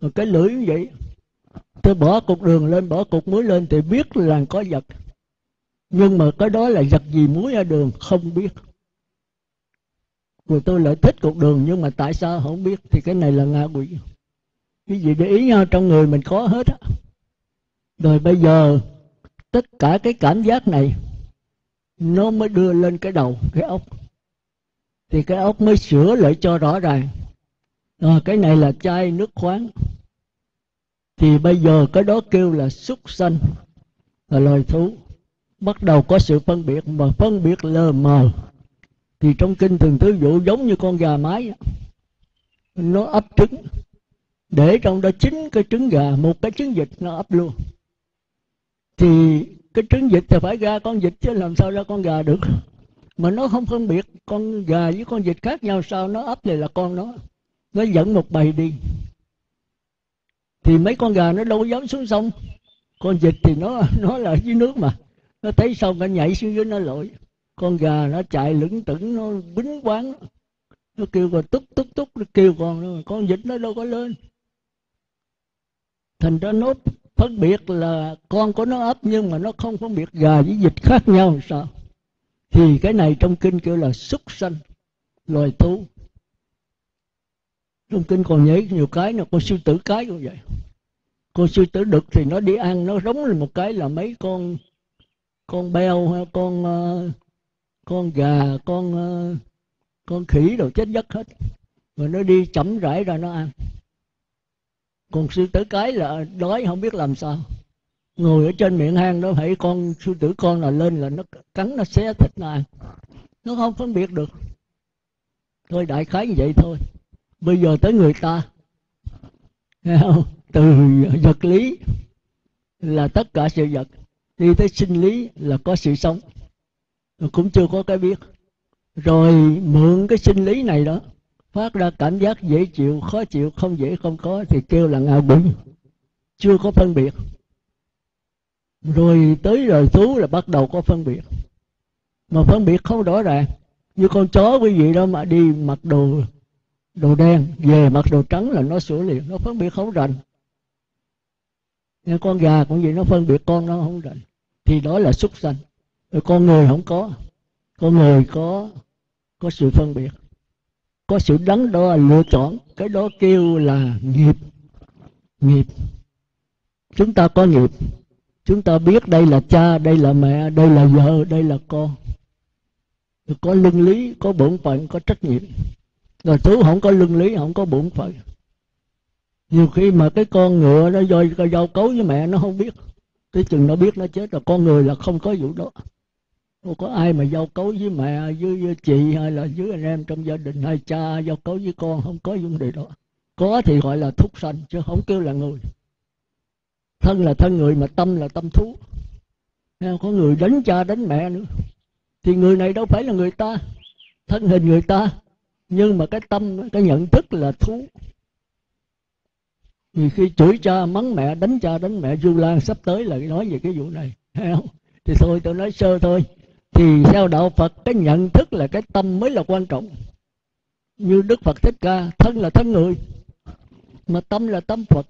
Rồi cái lưỡi như vậy, tôi bỏ cục đường lên, bỏ cục muối lên thì biết là có vật. Nhưng mà cái đó là vật gì, muối ở đường không biết. Rồi tôi lại thích cục đường nhưng mà tại sao không biết, thì cái này là ngạ quỷ. Cái gì để ý nhau, trong người mình khó hết á. Rồi bây giờ tất cả cái cảm giác này nó mới đưa lên cái đầu, cái óc. Thì cái óc mới sửa lại cho rõ ràng. À, cái này là chai nước khoáng. Thì bây giờ cái đó kêu là súc sanh, là loài thú. Bắt đầu có sự phân biệt, mà phân biệt lờ mờ. Thì trong kinh thường tứ dụ giống như con gà mái, nó ấp trứng, để trong đó chín cái trứng gà, một cái trứng vịt nó ấp luôn. Thì cái trứng vịt thì phải ra con vịt chứ làm sao ra con gà được. Mà nó không phân biệt con gà với con vịt khác nhau sao, nó ấp này là con nó. Nó dẫn một bầy đi. Thì mấy con gà nó đâu dám xuống sông. Con vịt thì nó nó là dưới nước mà. Nó thấy sông nó nhảy xuống dưới nó lội. Con gà nó chạy lững tững, nó bính quáng. Nó kêu con túc túc túc, nó kêu con, con vịt nó đâu có lên. Thành ra nó phân biệt là con của nó ấp, nhưng mà nó không phân biệt gà với vịt khác nhau sao. Thì cái này trong kinh kêu là súc sanh, loài thú. Trong kinh còn nhảy nhiều cái, nó con sư tử cái cũng vậy. Con sư tử đực thì nó đi ăn, nó rống lên một cái là mấy con con beo, con con gà, con con khỉ đồ chết giấc hết. Mà nó đi chậm rãi ra nó ăn. Còn sư tử cái là đói không biết làm sao, ngồi ở trên miệng hang đó, hãy con sư tử con là lên là nó cắn, nó xé thịt nó ăn. Nó không phân biệt được. Thôi đại khái như vậy thôi. Bây giờ tới người ta, từ vật lý là tất cả sự vật, đi tới sinh lý là có sự sống, cũng chưa có cái biết. Rồi mượn cái sinh lý này đó phát ra cảm giác dễ chịu, khó chịu, không dễ, không có, thì kêu là ngạ quỷ, chưa có phân biệt. Rồi tới loài thú là bắt đầu có phân biệt, mà phân biệt không rõ ràng. Như con chó quý vị đó mà đi mặc đồ đồ đen, về mặc đồ trắng là nó sửa liền, nó phân biệt không rành. Nên con gà cũng vậy, nó phân biệt con nó không rành. Thì đó là súc sanh. Rồi con người không có, con người có có sự phân biệt, có sự đắn đo lựa chọn, cái đó kêu là nghiệp. Nghiệp. Chúng ta có nghiệp, chúng ta biết đây là cha, đây là mẹ, đây là vợ, đây là con. Có luân lý, có bổn phận, có trách nhiệm. Rồi thú không có luân lý, không có bổn phận. Nhiều khi mà cái con ngựa nó do giao cấu với mẹ nó không biết, tới chừng nó biết nó chết rồi. Con người là không có vụ đó. Không có ai mà giao cấu với mẹ, với, với chị hay là với anh em trong gia đình, hay cha giao cấu với con, không có vấn đề đó. Có thì gọi là thúc sanh chứ không kêu là người. Thân là thân người mà tâm là tâm thú. Có người đánh cha đánh mẹ nữa, thì người này đâu phải là người ta, thân hình người ta, nhưng mà cái tâm, cái nhận thức là thú. Vì khi chửi cha mắng mẹ, đánh cha đánh mẹ, Du Lan sắp tới là nói về cái vụ này, thấy không? Thì thôi tôi nói sơ thôi. Thì theo đạo Phật, cái nhận thức là cái tâm mới là quan trọng. Như Đức Phật Thích Ca, thân là thân người mà tâm là tâm Phật.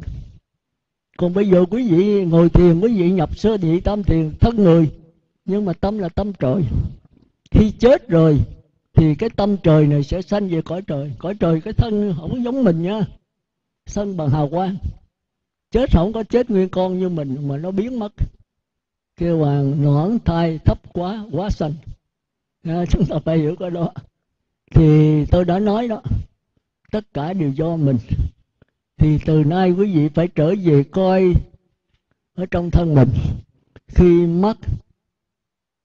Còn bây giờ quý vị ngồi thiền, quý vị nhập sơ nhị tam thiền, thân người nhưng mà tâm là tâm trời. Khi chết rồi thì cái tâm trời này sẽ sanh về cõi trời. Cõi trời cái thân không giống mình nha, sanh bằng hào quang. Chết không có chết nguyên con như mình mà nó biến mất, kêu là noãn thai thấp quá, quá sanh. À, chúng ta phải hiểu cái đó. Thì tôi đã nói đó, tất cả đều do mình. Thì từ nay quý vị phải trở về coi ở trong thân mình. Khi mắt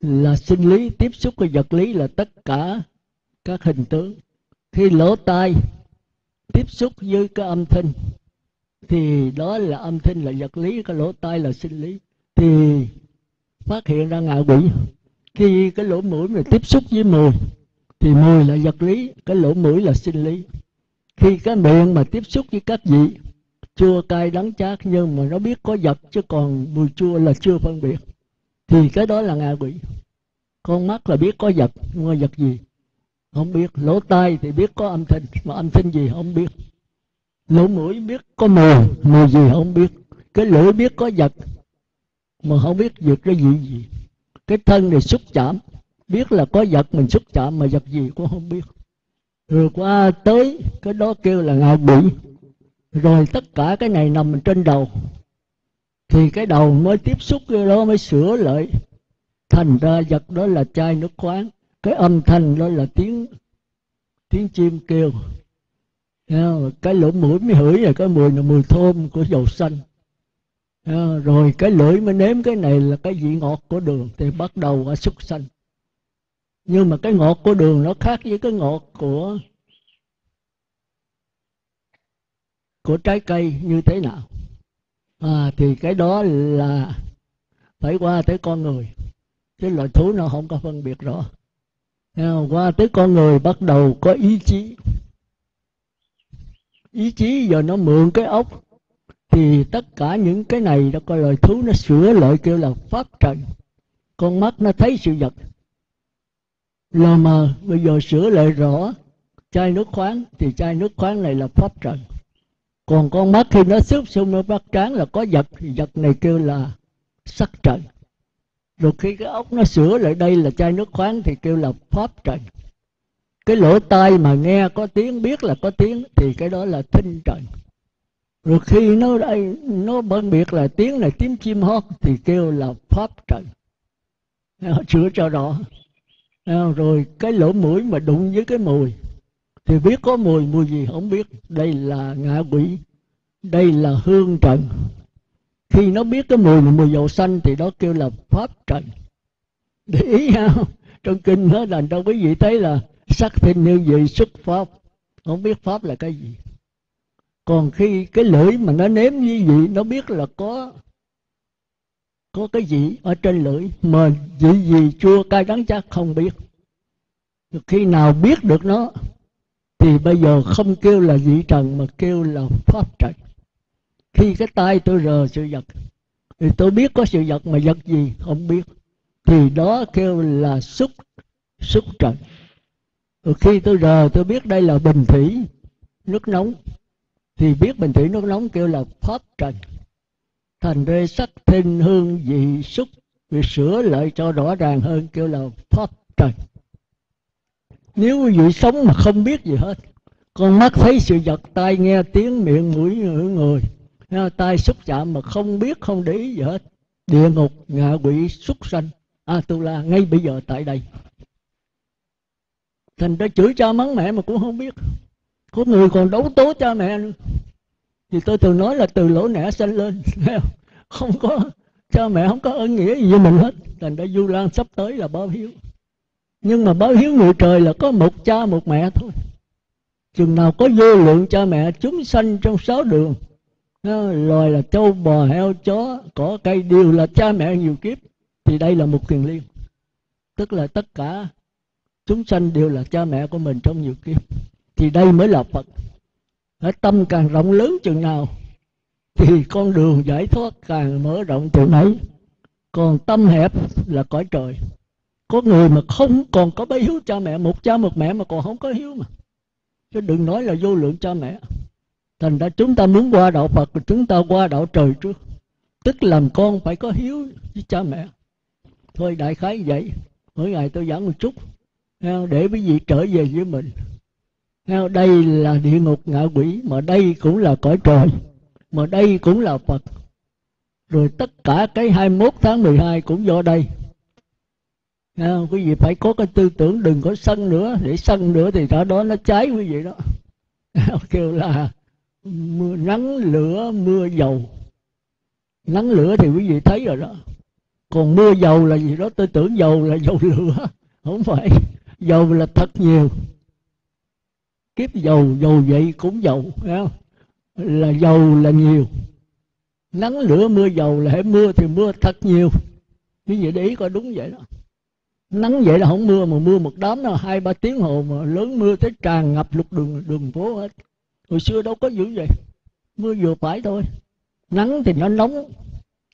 là sinh lý, tiếp xúc với vật lý là tất cả các hình tướng. Khi lỗ tai tiếp xúc với cái âm thanh thì đó là âm thanh là vật lý, cái lỗ tai là sinh lý, thì phát hiện ra ngạ quỷ. Khi cái lỗ mũi mình tiếp xúc với mùi thì mùi là vật lý, cái lỗ mũi là sinh lý. Khi cái miệng mà tiếp xúc với các vị chua cay đắng chát, nhưng mà nó biết có vật, chứ còn mùi chua là chưa phân biệt, thì cái đó là ngạ quỷ. Con mắt là biết có vật, mua vật gì không biết. Lỗ tai thì biết có âm thanh, mà âm thanh gì không biết. Lỗ mũi biết có mùi, mùi gì không biết. Cái lưỡi biết có vật mà không biết vật cái gì gì. Cái thân này xúc chạm, biết là có vật, mình xúc chạm mà vật gì cũng không biết. Rồi qua tới cái đó kêu là ngạ quỷ. Rồi tất cả cái này nằm trên đầu, thì cái đầu mới tiếp xúc cái đó mới sửa lại, thành ra vật đó là chai nước khoáng. Cái âm thanh đó là tiếng tiếng chim kêu. Cái lỗ mũi mới hửi là cái mùi là mùi thơm của dầu xanh. Rồi cái lưỡi mới nếm cái này là cái vị ngọt của đường, thì bắt đầu ở xúc sanh. Nhưng mà cái ngọt của đường nó khác với cái ngọt của của trái cây như thế nào. À, thì cái đó là phải qua tới con người, chứ loài thú nó không có phân biệt rõ. Qua tới con người bắt đầu có ý chí. Ý chí giờ nó mượn cái ốc, thì tất cả những cái này nó coi loài thú nó sửa lại kêu là pháp trần. Con mắt nó thấy sự vật lờ mờ, bây giờ sửa lại rõ chai nước khoáng, thì chai nước khoáng này là pháp trần. Còn con mắt khi nó xúc xung nó bắt trán là có vật, thì vật này kêu là sắc trần. Rồi khi cái ốc nó sửa lại đây là chai nước khoáng thì kêu là pháp trần. Cái lỗ tai mà nghe có tiếng, biết là có tiếng, thì cái đó là thính trần. Rồi khi nó đây nó phân biệt là tiếng này tiếng chim hót thì kêu là pháp trần. Sửa cho rõ. Rồi cái lỗ mũi mà đụng với cái mùi thì biết có mùi, mùi gì không biết, đây là ngạ quỷ. Đây là hương trần. Khi nó biết cái mùi là mùi dầu xanh thì đó kêu là pháp trần. Để ý không? Trong kinh hết là đâu quý vị thấy là sắc thinh như vậy xuất pháp, không biết pháp là cái gì. Còn khi cái lưỡi mà nó nếm như vậy, nó biết là có có cái gì ở trên lưỡi, mà vị gì chua cay đắng chát không biết. Khi nào biết được nó thì bây giờ không kêu là vị trần mà kêu là pháp trần. Khi cái tay tôi rờ sự vật thì tôi biết có sự vật mà vật gì không biết, thì đó kêu là xúc xúc trần. Rồi khi tôi rờ tôi biết đây là bình thủy nước nóng, thì biết bình thủy nước nóng kêu là pháp trần. Thành ra sắc thinh hương vị xúc, vì sửa lại cho rõ ràng hơn kêu là pháp trần. Nếu quý vị sống mà không biết gì hết, con mắt thấy sự vật, tai nghe tiếng, miệng mũi người, tai xúc chạm mà không biết không để ý gì hết, địa ngục, ngạ quỷ, súc sanh, A Tu La ngay bây giờ tại đây. Thành ra chửi cha mắng mẹ mà cũng không biết, có người còn đấu tố cha mẹ nữa. Thì tôi thường nói là từ lỗ nẻ sanh lên, không có cha mẹ không có ơn nghĩa gì với mình hết. Thành ra Vu Lan sắp tới là báo hiếu, nhưng mà báo hiếu người trời là có một cha một mẹ thôi. Chừng nào có vô lượng cha mẹ, chúng sanh trong sáu đường, loài là trâu bò heo chó cỏ cây đều là cha mẹ nhiều kiếp, thì đây là một kiền liên, tức là tất cả chúng sanh đều là cha mẹ của mình trong nhiều kiếp, thì đây mới là Phật. Ở tâm càng rộng lớn chừng nào thì con đường giải thoát càng mở rộng chừng ấy, còn tâm hẹp là cõi trời. Có người mà không còn có bấy hiếu cha mẹ, một cha một mẹ mà còn không có hiếu mà, chứ đừng nói là vô lượng cha mẹ. Thành ra chúng ta muốn qua đạo Phật thì chúng ta qua đạo trời trước, tức làm con phải có hiếu với cha mẹ. Thôi đại khái vậy, mỗi ngày tôi giảng một chút để quý vị trở về với mình. Đây là địa ngục ngạ quỷ, mà đây cũng là cõi trời, mà đây cũng là Phật. Rồi tất cả cái hai mươi mốt tháng mười hai cũng do đây. Quý vị phải có cái tư tưởng đừng có sân nữa, để sân nữa thì đó đó nó cháy quý vị đó. Kêu là mưa, nắng lửa mưa dầu. Nắng lửa thì quý vị thấy rồi đó, Còn mưa dầu là gì đó, tôi tưởng dầu là dầu lửa. Không phải, dầu là thật nhiều. Kiếp dầu, dầu vậy cũng dầu, phải không? Là dầu là nhiều. Nắng lửa mưa dầu là hễ mưa thì mưa thật nhiều. Như vậy để ý coi đúng vậy đó. Nắng vậy là không mưa, mà mưa một đám nào hai ba tiếng hồ mà lớn mưa tới tràn ngập lục đường đường phố hết. Hồi xưa đâu có dữ vậy, mưa vừa phải thôi. Nắng thì nó nóng,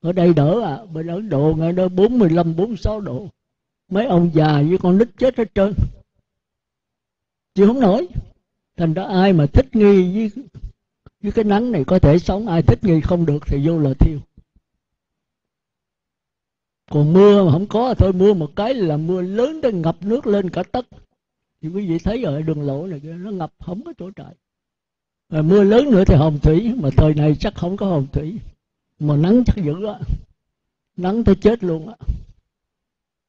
ở đây đỡ à, bên Ấn Độ ngày đó bốn mươi lăm, bốn mươi sáu độ. Mấy ông già với con nít chết hết trơn, chứ không nổi. Thành ra ai mà thích nghi với, với cái nắng này có thể sống, ai thích nghi không được thì vô là thiêu. Còn mưa mà không có thôi, mưa một cái là mưa lớn tới ngập nước lên cả tất. Thì quý vị thấy ở đường lộ này nó ngập không có chỗ trại. Rồi mưa lớn nữa thì hồng thủy, mà thời này chắc không có hồng thủy. Mà nắng chắc dữ á, nắng tới chết luôn á.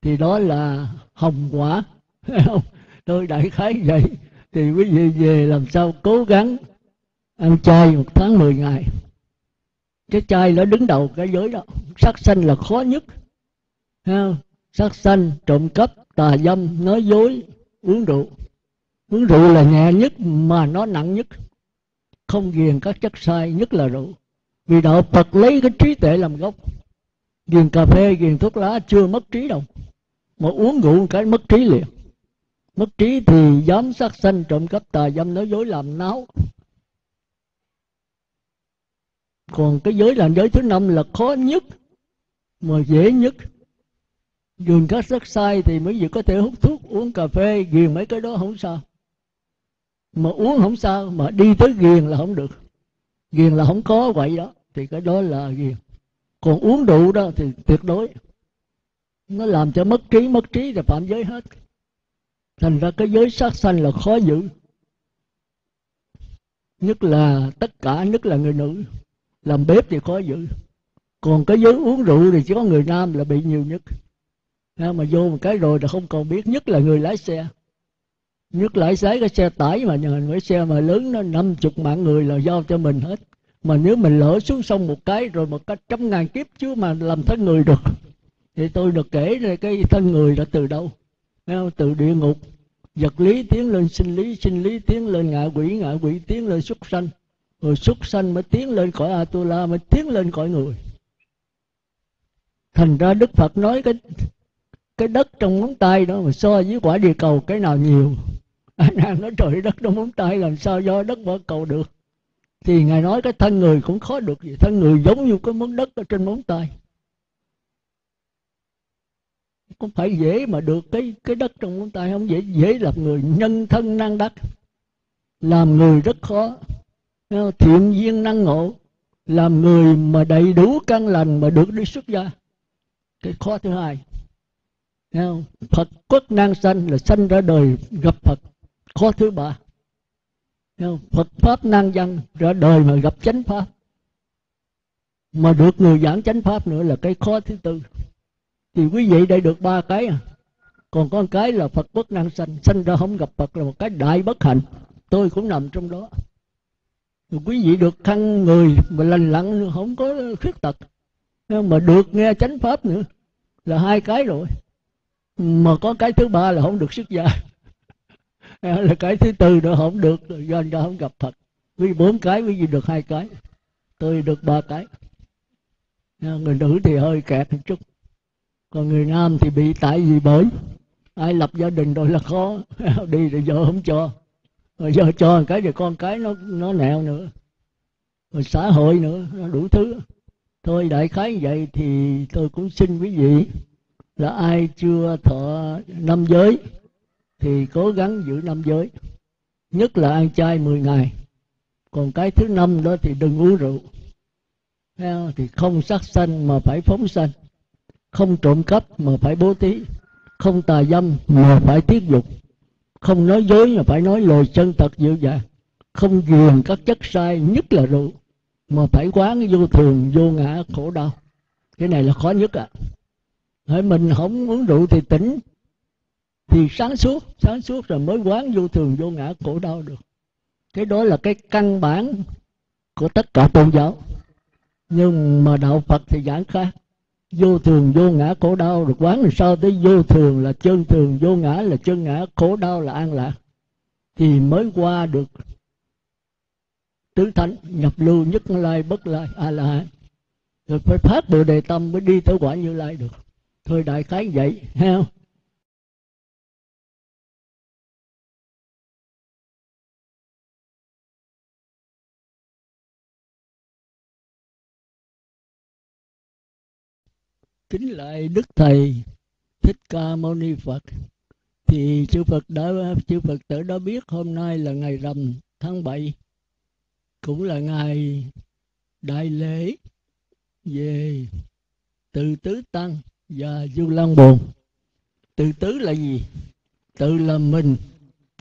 Thì đó là hồng quả, thấy không? Tôi đại khái vậy. Thì quý vị về làm sao cố gắng ăn chay một tháng mười ngày. Cái chay nó đứng đầu cái giới đó. Sát sanh là khó nhất. Sát sanh, trộm cắp, tà dâm, nói dối, uống rượu. Uống rượu là nhẹ nhất mà nó nặng nhất. Không ghiền các chất sai, nhất là rượu. Vì Đạo Phật lấy cái trí tuệ làm gốc. Ghiền cà phê, ghiền thuốc lá chưa mất trí đâu. Mà uống rượu cái mất trí liền. Mất trí thì dám sát sanh, trộm cắp, tà dâm, nói dối, làm náo. Còn cái giới là giới thứ năm là khó nhất mà dễ nhất. Ghiền các sắc sai thì mấy vị có thể hút thuốc, uống cà phê, ghiền mấy cái đó không sao. Mà uống không sao, mà đi tới ghiền là không được. Ghiền là không có vậy đó, thì cái đó là ghiền. Còn uống rượu đó thì tuyệt đối. Nó làm cho mất trí, mất trí thì phạm giới hết. Thành ra cái giới sát sanh là khó giữ. Nhất là tất cả, nhất là người nữ. Làm bếp thì khó giữ. Còn cái giới uống rượu thì chỉ có người nam là bị nhiều nhất. Mà vô một cái rồi là không còn biết. Nhất là người lái xe. Nhất lái lái cái xe tải mà nhờ cái xe mà lớn nó năm chục mạng người là giao cho mình hết. Mà nếu mình lỡ xuống sông một cái rồi một cái trăm ngàn kiếp chứ mà làm thân người được. Thì tôi được kể ra cái thân người là từ đâu. Từ địa ngục, vật lý tiến lên sinh lý, sinh lý tiến lên ngạ quỷ, ngạ quỷ tiến lên súc sanh. Rồi súc sanh mới tiến lên cõi A Tu La, mới tiến lên cõi người. Thành ra Đức Phật nói cái cái đất trong móng tay đó mà so với quả địa cầu cái nào nhiều. Anh An nói trời đất trong móng tay làm sao do đất quả cầu được. Thì Ngài nói cái thân người cũng khó được gì. Thân người giống như cái món đất ở trên móng tay. Không phải dễ mà được cái cái đất trong móng tay, không dễ dễ làm người. Nhân thân năng đắc, làm người rất khó. Thiện duyên năng ngộ, làm người mà đầy đủ căn lành mà được đi xuất gia. Cái khó thứ hai. Phật quốc năng sanh là sanh ra đời gặp Phật. Khó thứ ba. Phật Pháp năng dân, ra đời mà gặp chánh Pháp, mà được người giảng chánh Pháp nữa là cái khó thứ tư. Thì quý vị đây được ba cái à. Còn có một cái là Phật quốc năng sanh, sanh ra không gặp Phật là một cái đại bất hạnh. Tôi cũng nằm trong đó. Quý vị được thân người mà lành lặn, không có khuyết tật, mà được nghe chánh Pháp nữa, là hai cái rồi. Mà có cái thứ ba là không được xuất gia. Là cái thứ tư nữa không được, do anh ta không gặp Phật. Vì bốn cái, quý vị được hai cái. Tôi được ba cái. Người nữ thì hơi kẹt một chút. Còn người nam thì bị tại vì bởi ai lập gia đình rồi là khó. Đi thì vợ không cho, rồi giờ cho cái thì con cái nó nó nẹo nữa, rồi xã hội nữa, nó đủ thứ. Thôi đại khái vậy thì tôi cũng xin quý vị là ai chưa thọ năm giới thì cố gắng giữ năm giới, nhất là ăn chay mười ngày. Còn cái thứ năm đó thì đừng uống rượu, thì không sát sanh mà phải phóng sanh, không trộm cắp mà phải bố thí, không tà dâm mà phải tiết dục, không nói dối mà phải nói lời chân thật dịu dàng, không ghiền các chất sai nhất là rượu, mà phải quán vô thường, vô ngã, khổ đau. Cái này là khó nhất ạ. À. Hãy mình không uống rượu thì tỉnh, thì sáng suốt, sáng suốt rồi mới quán vô thường, vô ngã, khổ đau được. Cái đó là cái căn bản của tất cả tôn giáo. Nhưng mà Đạo Phật thì giảng khác. vô thường vô ngã khổ đau, rồi quán làm sao tới vô thường là chân thường, vô ngã là chân ngã, khổ đau là an lạc, thì mới qua được tứ thánh nhập lưu nhất lai bất lai a la hán, rồi phải phát bồ đề tâm mới đi tới quả Như Lai được. Thôi đại khái vậy ha. Kính lại Đức Thầy Thích Ca Mâu Ni Phật, thì chư Phật đã chư Phật tử đã biết hôm nay là ngày rằm tháng bảy, cũng là ngày đại lễ về Từ Tứ Tăng và Du Lan Bồn. Từ tứ là gì? Tự là mình,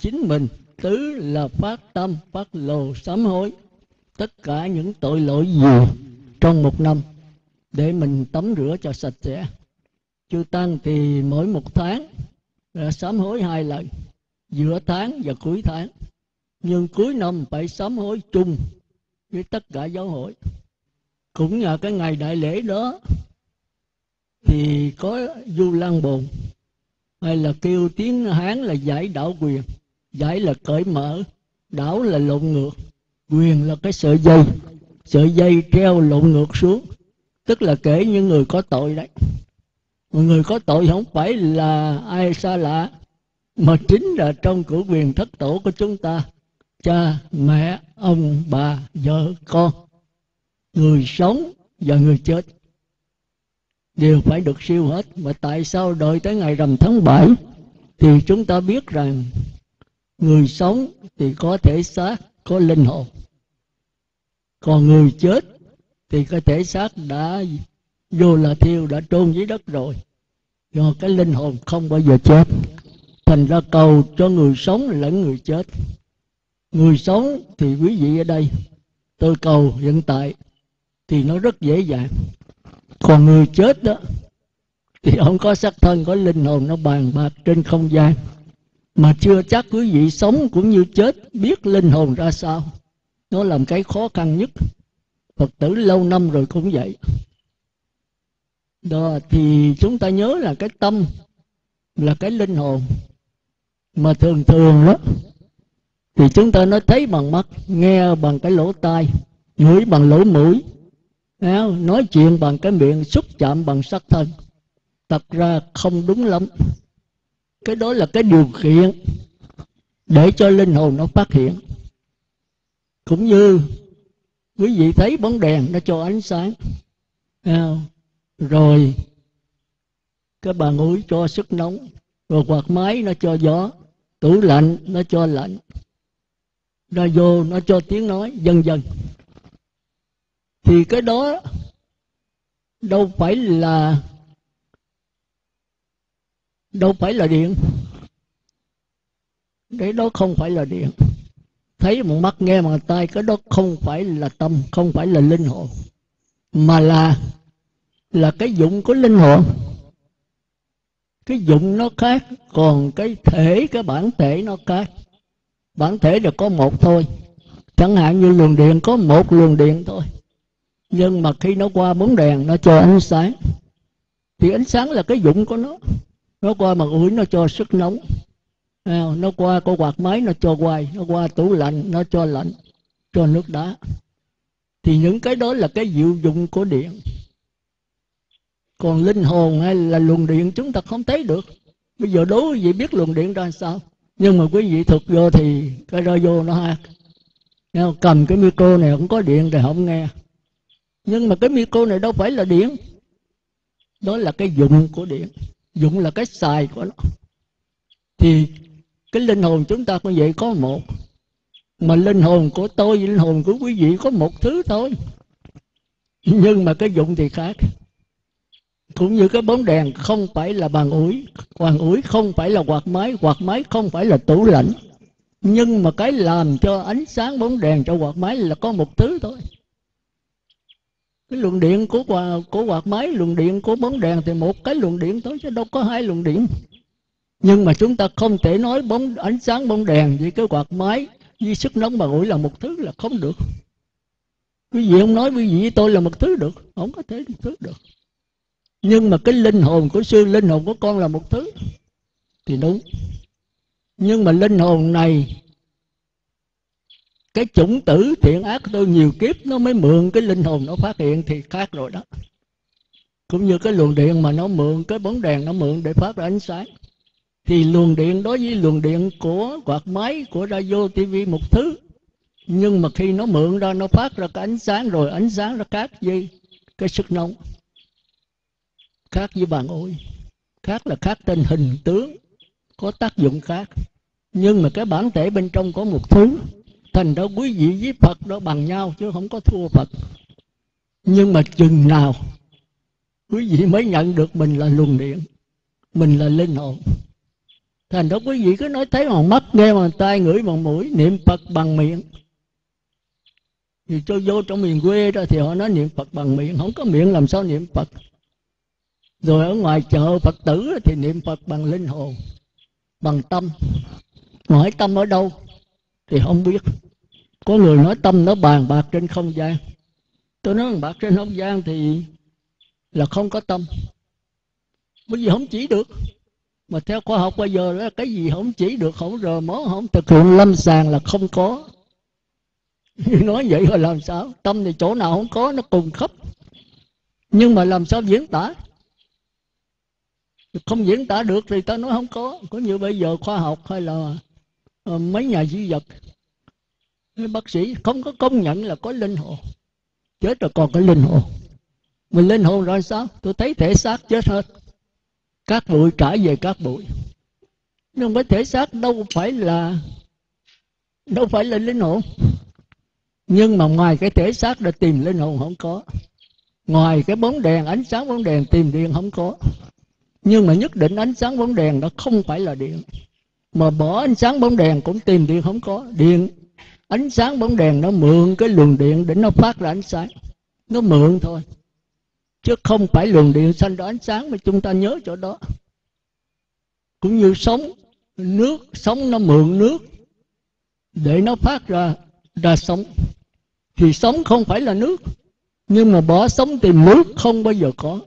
chính mình. Tứ là phát tâm, phát lồ sám hối tất cả những tội lỗi gì trong một năm để mình tắm rửa cho sạch sẽ. Chư Tăng thì mỗi một tháng sám hối hai lần, giữa tháng và cuối tháng. Nhưng cuối năm phải sám hối chung với tất cả giáo hội. Cũng nhờ cái ngày đại lễ đó thì có Du Lan Bồn, hay là kêu tiếng Hán là giải đảo quyền. Giải là cởi mở, đảo là lộn ngược, quyền là cái sợi dây, sợi dây treo lộn ngược xuống, tức là kể những người có tội đấy. Người có tội không phải là ai xa lạ, mà chính là trong cửu quyền thất tổ của chúng ta: cha, mẹ, ông, bà, vợ, con, người sống và người chết đều phải được siêu hết. Mà tại sao đợi tới ngày rằm tháng bảy? Thì chúng ta biết rằng người sống thì có thể xác, có linh hồn, còn người chết thì cái thể xác đã vô là thiêu, đã chôn dưới đất rồi, do cái linh hồn không bao giờ chết. Thành ra cầu cho người sống lẫn người chết. Người sống thì quý vị ở đây, tôi cầu hiện tại thì nó rất dễ dàng. Còn người chết đó thì không có xác thân, có linh hồn, nó bàn bạc trên không gian. Mà chưa chắc quý vị sống cũng như chết biết linh hồn ra sao. Nó làm cái khó khăn nhất. Phật tử lâu năm rồi cũng vậy. Đó, thì chúng ta nhớ là cái tâm là cái linh hồn. Mà thường thường đó thì chúng ta nó thấy bằng mắt, nghe bằng cái lỗ tai, ngửi bằng lỗ mũi, nói chuyện bằng cái miệng, xúc chạm bằng sắc thân. Thật ra không đúng lắm. Cái đó là cái điều kiện để cho linh hồn nó phát hiện. Cũng như quý vị thấy bóng đèn nó cho ánh sáng, rồi cái bàn ủi cho sức nóng, rồi quạt máy nó cho gió, tủ lạnh nó cho lạnh, radio nó cho tiếng nói, vân vân. Thì cái đó đâu phải là đâu phải là điện. Cái đó không phải là điện. Thấy bằng mắt, nghe bằng tai, cái đó không phải là tâm, không phải là linh hồn, mà là là cái dụng của linh hồn. Cái dụng nó khác, còn cái thể, cái bản thể nó khác. Bản thể là có một thôi. Chẳng hạn như luồng điện, có một luồng điện thôi. Nhưng mà khi nó qua bóng đèn, nó cho ánh sáng, thì ánh sáng là cái dụng của nó. Nó qua mặt ủi, nó cho sức nóng. Nó qua có quạt máy, nó cho quay. Nó qua tủ lạnh, nó cho lạnh, cho nước đá. Thì những cái đó là cái diệu dụng của điện. Còn linh hồn hay là luồng điện chúng ta không thấy được. Bây giờ đố quý vị biết luồng điện ra sao, nhưng mà quý vị thực vô thì cái radio nó hát, cầm cái micro này không có điện thì không nghe. Nhưng mà cái micro này đâu phải là điện. Đó là cái dụng của điện. Dụng là cái xài của nó. Thì cái linh hồn chúng ta cũng vậy, có một. Mà linh hồn của tôi, linh hồn của quý vị có một thứ thôi. Nhưng mà cái dụng thì khác. Cũng như cái bóng đèn không phải là bàn ủi, bàn ủi không phải là quạt máy, quạt máy không phải là tủ lạnh. Nhưng mà cái làm cho ánh sáng bóng đèn, cho quạt máy là có một thứ thôi. Cái luồng điện của quạt, của quạt máy, luồng điện của bóng đèn thì một cái luồng điện thôi, chứ đâu có hai luồng điện. Nhưng mà chúng ta không thể nói bóng ánh sáng bóng đèn với cái quạt máy với sức nóng bàn ủi là một thứ, là không được. Quý vị không nói quý vị với tôi là một thứ được, không có thể một thứ được. Nhưng mà cái linh hồn của sư, linh hồn của con là một thứ thì đúng. Nhưng mà linh hồn này, cái chủng tử thiện ác tôi nhiều kiếp nó mới mượn cái linh hồn nó phát hiện thì khác rồi đó. Cũng như cái luồng điện mà nó mượn cái bóng đèn, nó mượn để phát ra ánh sáng, thì luồng điện đối với luồng điện của quạt máy, của radio, tivi một thứ. Nhưng mà khi nó mượn ra, nó phát ra cái ánh sáng rồi, ánh sáng nó khác với cái sức nóng, khác với bàn ôi, khác là khác trên hình tướng, có tác dụng khác. Nhưng mà cái bản thể bên trong có một thứ. Thành ra quý vị với Phật đó bằng nhau chứ không có thua Phật. Nhưng mà chừng nào quý vị mới nhận được mình là luồng điện, mình là linh hồn. Thành ra quý vị cứ nói thấy bằng mắt, nghe bằng tai, ngửi bằng mũi, niệm Phật bằng miệng. Thì cho vô trong miền quê đó thì họ nói niệm Phật bằng miệng, không có miệng làm sao niệm Phật. Rồi ở ngoài chợ Phật tử thì niệm Phật bằng linh hồn, bằng tâm. Hỏi tâm ở đâu thì không biết. Có người nói tâm nó bàn bạc trên không gian. Tôi nói bàn bạc trên không gian thì là không có tâm, bởi vì không chỉ được. Mà theo khoa học bây giờ là cái gì không chỉ được, không rờ mó, không thực hiện lâm sàng là không có. Nói vậy rồi làm sao? Tâm thì chỗ nào không có, nó cùng khắp. Nhưng mà làm sao diễn tả? Không diễn tả được thì ta nói không có. Có như bây giờ khoa học hay là mấy nhà di vật, mấy bác sĩ không có công nhận là có linh hồn. Chết rồi còn có linh hồn. Mình linh hồn rồi sao? Tôi thấy thể xác chết hết, cát bụi trả về cát bụi. Nhưng cái thể xác đâu phải là Đâu phải là linh hồn. Nhưng mà ngoài cái thể xác để tìm linh hồn không có. Ngoài cái bóng đèn, ánh sáng bóng đèn tìm điện không có. Nhưng mà nhất định ánh sáng bóng đèn đó không phải là điện. Mà bỏ ánh sáng bóng đèn cũng tìm điện không có. Điện, ánh sáng bóng đèn nó mượn cái luồng điện để nó phát ra ánh sáng. Nó mượn thôi, chứ không phải luồng điện sanh ra ánh sáng. Mà chúng ta nhớ chỗ đó. Cũng như sóng, nước, sóng nó mượn nước để nó phát ra ra sóng. Thì sóng không phải là nước. Nhưng mà bỏ sóng tìm nước không bao giờ có.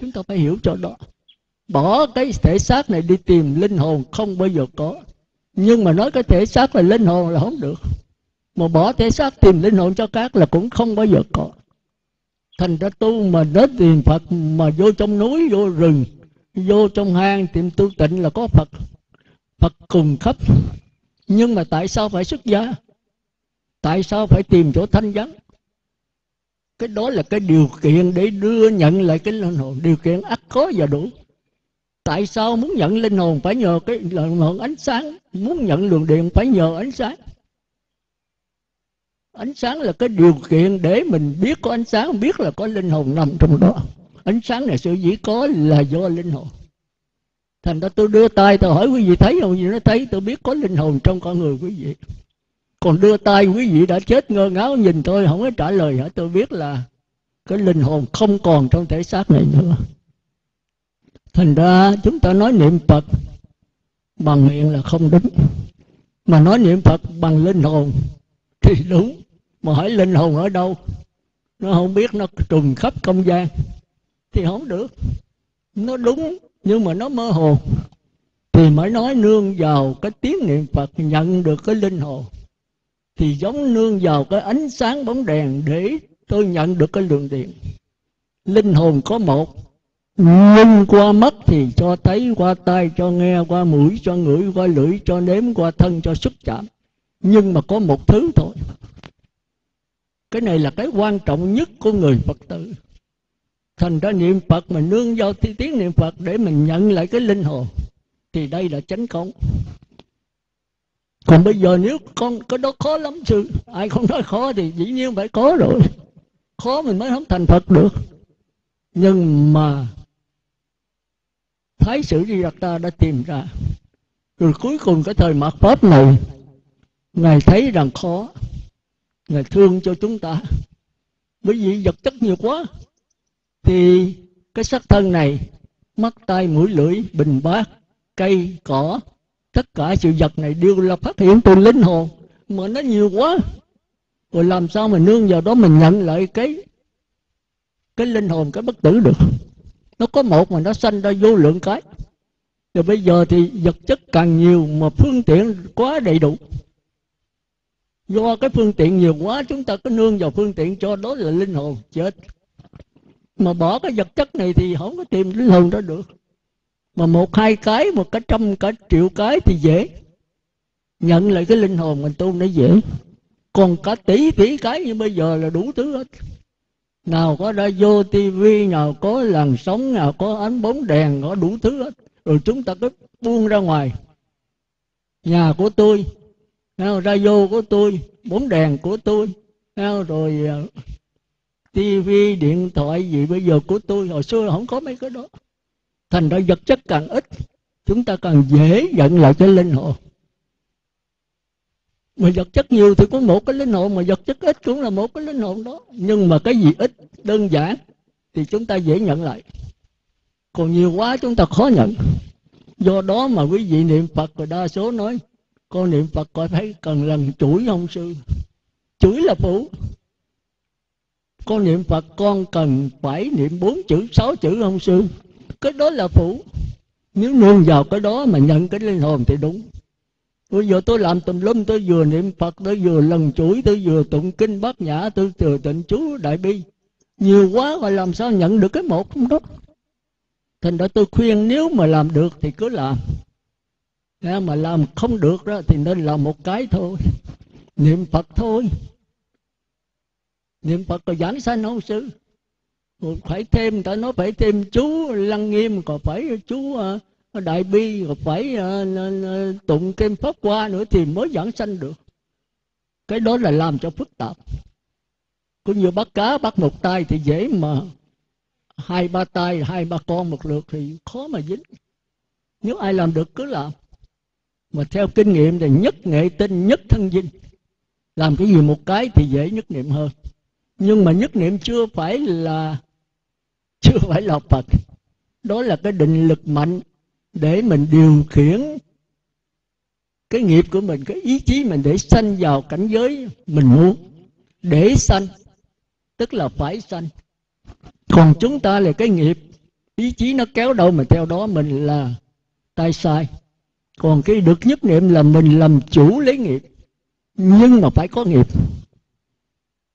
Chúng ta phải hiểu chỗ đó. Bỏ cái thể xác này đi tìm linh hồn không bao giờ có. Nhưng mà nói cái thể xác là linh hồn là không được. Mà bỏ thể xác tìm linh hồn cho các là cũng không bao giờ có. Thành ra tu mà đến tìm Phật, mà vô trong núi, vô rừng, vô trong hang tìm tu tịnh là có Phật. Phật cùng khắp. Nhưng mà tại sao phải xuất gia? Tại sao phải tìm chỗ thanh vắng? Cái đó là cái điều kiện để đưa nhận lại cái linh hồn. Điều kiện ắt có và đủ. Tại sao muốn nhận linh hồn phải nhờ cái luồng hồn ánh sáng? Muốn nhận luồng điện phải nhờ ánh sáng. Ánh sáng là cái điều kiện để mình biết có ánh sáng, biết là có linh hồn nằm trong đó. Ánh sáng này sự dĩ có là do linh hồn. Thành ra tôi đưa tay tôi hỏi quý vị thấy không? Quý vị nó thấy, tôi biết có linh hồn trong con người quý vị. Còn đưa tay quý vị đã chết ngơ ngáo nhìn tôi không có trả lời hả? Tôi biết là cái linh hồn không còn trong thể xác này nữa. Thành ra chúng ta nói niệm Phật bằng miệng là không đúng. Mà nói niệm Phật bằng linh hồn thì đúng. Mà hỏi linh hồn ở đâu? Nó không biết, nó trùng khắp không gian thì không được. Nó đúng nhưng mà nó mơ hồ. Thì mới nói nương vào cái tiếng niệm Phật nhận được cái linh hồn. Thì giống nương vào cái ánh sáng bóng đèn để tôi nhận được cái luồng điện. Linh hồn có một, nhưng qua mắt thì cho thấy, qua tai cho nghe, qua mũi cho ngửi, qua lưỡi cho nếm, qua thân cho xúc chạm. Nhưng mà có một thứ thôi. Cái này là cái quan trọng nhất của người Phật tử. Thành ra niệm Phật mình nương vào tiếng niệm Phật để mình nhận lại cái linh hồn. Thì đây là chánh công. Còn bây giờ nếu con cái đó khó lắm chứ. Ai không nói khó thì dĩ nhiên phải có rồi. Khó mình mới không thành Phật được. Nhưng mà Thái Tử Sĩ Đạt Ta đã tìm ra. Rồi cuối cùng cái thời mạt Pháp này, Ngài thấy rằng khó, Ngài thương cho chúng ta. Bởi vì vật chất nhiều quá. Thì cái xác thân này, mắt, tai, mũi, lưỡi, bình bát, cây, cỏ, tất cả sự vật này đều là phát hiện từ linh hồn. Mà nó nhiều quá, rồi làm sao mà nương vào đó mình nhận lại cái Cái linh hồn, cái bất tử được. Nó có một mà nó sanh ra vô lượng cái. Rồi bây giờ thì vật chất càng nhiều mà phương tiện quá đầy đủ. Do cái phương tiện nhiều quá, chúng ta cứ nương vào phương tiện cho đó là linh hồn chết. Mà bỏ cái vật chất này thì không có tìm linh hồn đó được. Mà một hai cái, một cái trăm, cả triệu cái thì dễ. Nhận lại cái linh hồn mình tu nó dễ. Còn cả tỷ tỷ cái như bây giờ là đủ thứ hết. Nào có ra vô tivi, nào có làn sóng, nào có ánh bóng đèn, nó đủ thứ hết. Rồi chúng ta cứ buông ra ngoài. Nhà của tôi, ra vô của tôi, bóng đèn của tôi, rồi tivi, điện thoại gì bây giờ của tôi. Hồi xưa là không có mấy cái đó. Thành ra vật chất càng ít, chúng ta càng dễ nhận lại cái linh hồn. Mà vật chất nhiều thì có một cái linh hồn, mà vật chất ít cũng là một cái linh hồn đó. Nhưng mà cái gì ít, đơn giản thì chúng ta dễ nhận lại. Còn nhiều quá chúng ta khó nhận. Do đó mà quý vị niệm Phật, rồi đa số nói con niệm Phật coi thấy cần lần chuỗi không sư? Chuỗi là phụ. Con niệm Phật con cần phải niệm bốn chữ, sáu chữ không sư? Cái đó là phụ. Nếu nương vào cái đó mà nhận cái linh hồn thì đúng. Bây giờ tôi làm tùm lum, tôi vừa niệm Phật, tôi vừa lần chuỗi, tôi vừa tụng kinh Bát Nhã, tôi vừa tịnh chú Đại Bi. Nhiều quá mà làm sao nhận được cái một không đó. Thành ra tôi khuyên nếu mà làm được thì cứ làm. Nếu mà làm không được đó thì nên làm một cái thôi. Niệm Phật thôi. Niệm Phật còn giảng sanh không sư? Còn phải thêm, người ta nói phải thêm chú Lăng Nghiêm, còn phải chú Đại Bi, còn phải tụng kinh Pháp Hoa nữa thì mới giảng sanh được. Cái đó là làm cho phức tạp. Cũng như bắt cá, bắt một tay thì dễ mà. Hai ba tay, hai ba con một lượt thì khó mà dính. Nếu ai làm được cứ làm. Mà theo kinh nghiệm thì nhất nghệ tinh, nhất thân dinh. Làm cái gì một cái thì dễ nhất niệm hơn. Nhưng mà nhất niệm chưa phải là Chưa phải là Phật. Đó là cái định lực mạnh để mình điều khiển cái nghiệp của mình, cái ý chí mình để sanh vào cảnh giới mình muốn. Để sanh tức là phải sanh. Còn chúng ta là cái nghiệp, ý chí nó kéo đâu mà theo đó mình là tay sai. Còn cái được nhất niệm là mình làm chủ lấy nghiệp. Nhưng mà phải có nghiệp.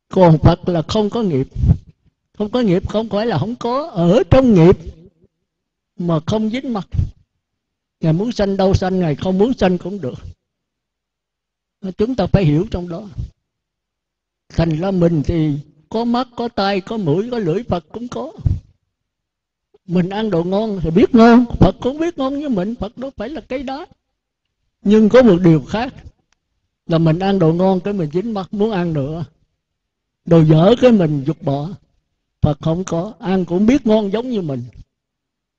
Còn Phật là không có nghiệp. Không có nghiệp không phải là không có ở trong nghiệp mà không dính mặt. Ngài muốn sanh đâu sanh, Ngài không muốn sanh cũng được. Chúng ta phải hiểu trong đó. Thành ra mình thì có mắt, có tai, có mũi, có lưỡi, Phật cũng có. Mình ăn đồ ngon thì biết ngon, Phật cũng biết ngon với mình. Phật đó phải là cái đó. Nhưng có một điều khác là mình ăn đồ ngon cái mình dính mắt muốn ăn nữa. Đồ dở cái mình dục bỏ. Phật không có. Ăn cũng biết ngon giống như mình,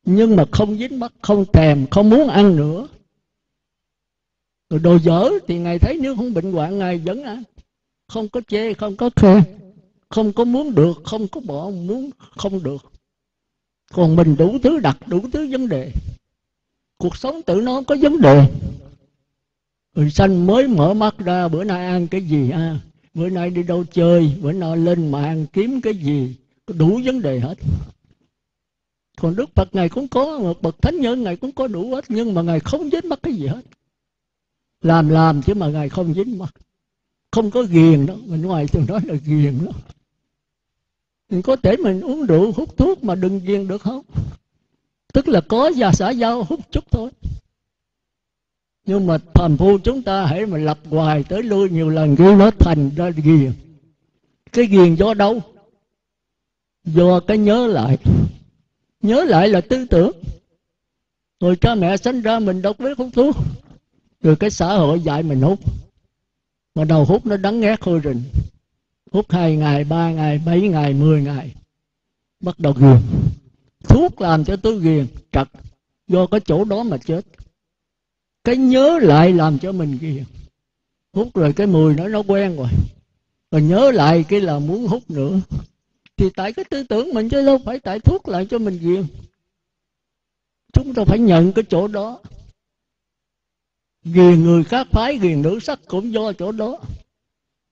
nhưng mà không dính mắt, không thèm, không muốn ăn nữa. Rồi đồ dở thì Ngài thấy nếu không bệnh hoạn Ngài vẫn ăn. Không có chê, không có khen, không có muốn được, không có bỏ muốn không được. Còn mình đủ thứ đặt, đủ thứ vấn đề. Cuộc sống tự nó có vấn đề. Người sanh mới mở mắt ra bữa nay ăn cái gì ha, bữa nay đi đâu chơi, bữa nay lên mạng kiếm cái gì, đủ vấn đề hết. Còn Đức Phật Ngài cũng có, một bậc thánh nhân Ngài cũng có đủ hết, nhưng mà Ngài không dính mắc cái gì hết. Làm làm chứ mà Ngài không dính mắc. Không có ghiền đó, mình ngoài thường nói là ghiền đó. Mình có thể mình uống rượu, hút thuốc mà đừng ghiền được không? Tức là có và xã giao hút chút thôi. Nhưng mà phàm phu chúng ta hãy mà lập hoài tới lui nhiều lần kêu nó thành ra ghiền. Cái ghiền do đâu? Do cái nhớ lại. Nhớ lại là tư tưởng. Rồi cha mẹ sanh ra mình đâu biết hút thuốc. Rồi cái xã hội dạy mình hút. Mà đầu hút nó đắng ngát hôi rình. Hút hai ngày, ba ngày, bảy ngày, mười ngày. Bắt đầu ghiền. Thuốc làm cho tôi ghiền, trật. Do cái chỗ đó mà chết. Cái nhớ lại làm cho mình ghiền. Hút rồi cái mùi nó nó quen rồi. Rồi nhớ lại cái là muốn hút nữa. Thì tại cái tư tưởng mình chứ đâu phải tại thuốc lại cho mình ghiền. Chúng ta phải nhận cái chỗ đó. Ghiền người khác phái, ghiền nữ sắc cũng do chỗ đó.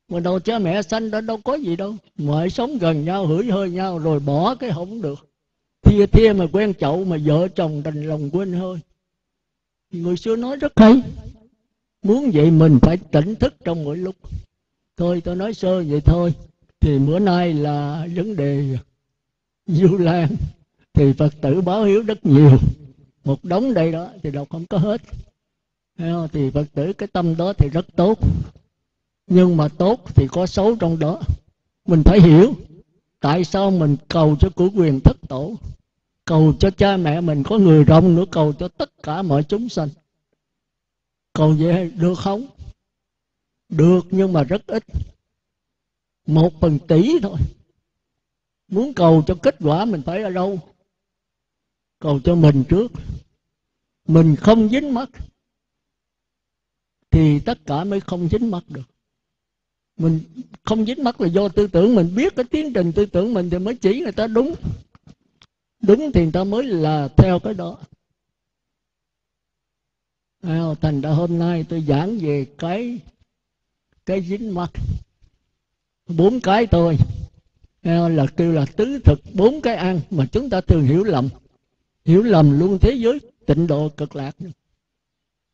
Mà đầu cha mẹ sanh đó đâu có gì đâu. Mọi sống gần nhau, hửi hơi nhau rồi bỏ cái không được. thia thia mà quen chậu, mà vợ chồng đành lòng quên hơi. Người xưa nói rất hay. Muốn vậy mình phải tỉnh thức trong mỗi lúc. Thôi tôi nói sơ vậy thôi. Thì bữa nay là vấn đề Vu Lan, thì Phật tử báo hiếu rất nhiều, một đống đây đó thì đọc không có hết. Thì Phật tử cái tâm đó thì rất tốt, nhưng mà tốt thì có xấu trong đó. Mình phải hiểu tại sao mình cầu cho cửu quyền thất tổ, cầu cho cha mẹ mình có người rộng nữa, cầu cho tất cả mọi chúng sanh. Cầu vậy được không? Được, nhưng mà rất ít, một phần tỷ thôi. Muốn cầu cho kết quả mình phải ở đâu? Cầu cho mình trước, mình không dính mắc thì tất cả mới không dính mắc được. Mình không dính mắc là do tư tưởng mình biết, cái tiến trình tư tưởng mình thì mới chỉ người ta đúng. Đúng thì người ta mới là theo cái đó. À, thành ra hôm nay tôi giảng về cái cái dính mắc, bốn cái thôi, là kêu là tứ thực, bốn cái ăn mà chúng ta thường hiểu lầm, hiểu lầm luôn thế giới tịnh độ cực lạc.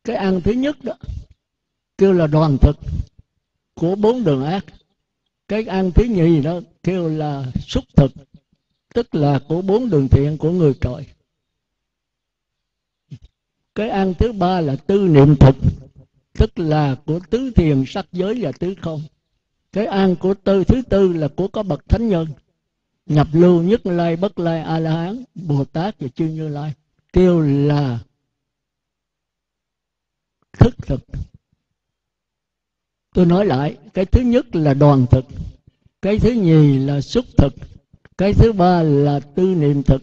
Cái ăn thứ nhất đó kêu là đoàn thực của bốn đường ác. Cái ăn thứ nhì đó kêu là xúc thực, tức là của bốn đường thiện của người trời. Cái ăn thứ ba là tư niệm thực, tức là của tứ thiền, sắc giới và tứ không. Cái ăn của tư thứ tư là của các bậc thánh nhân, nhập lưu, nhất lai, bất lai, A La Hán, Bồ Tát và chư Như Lai, kêu là thức thực. Tôi nói lại, cái thứ nhất là đoàn thực, cái thứ nhì là xúc thực, cái thứ ba là tư niệm thực,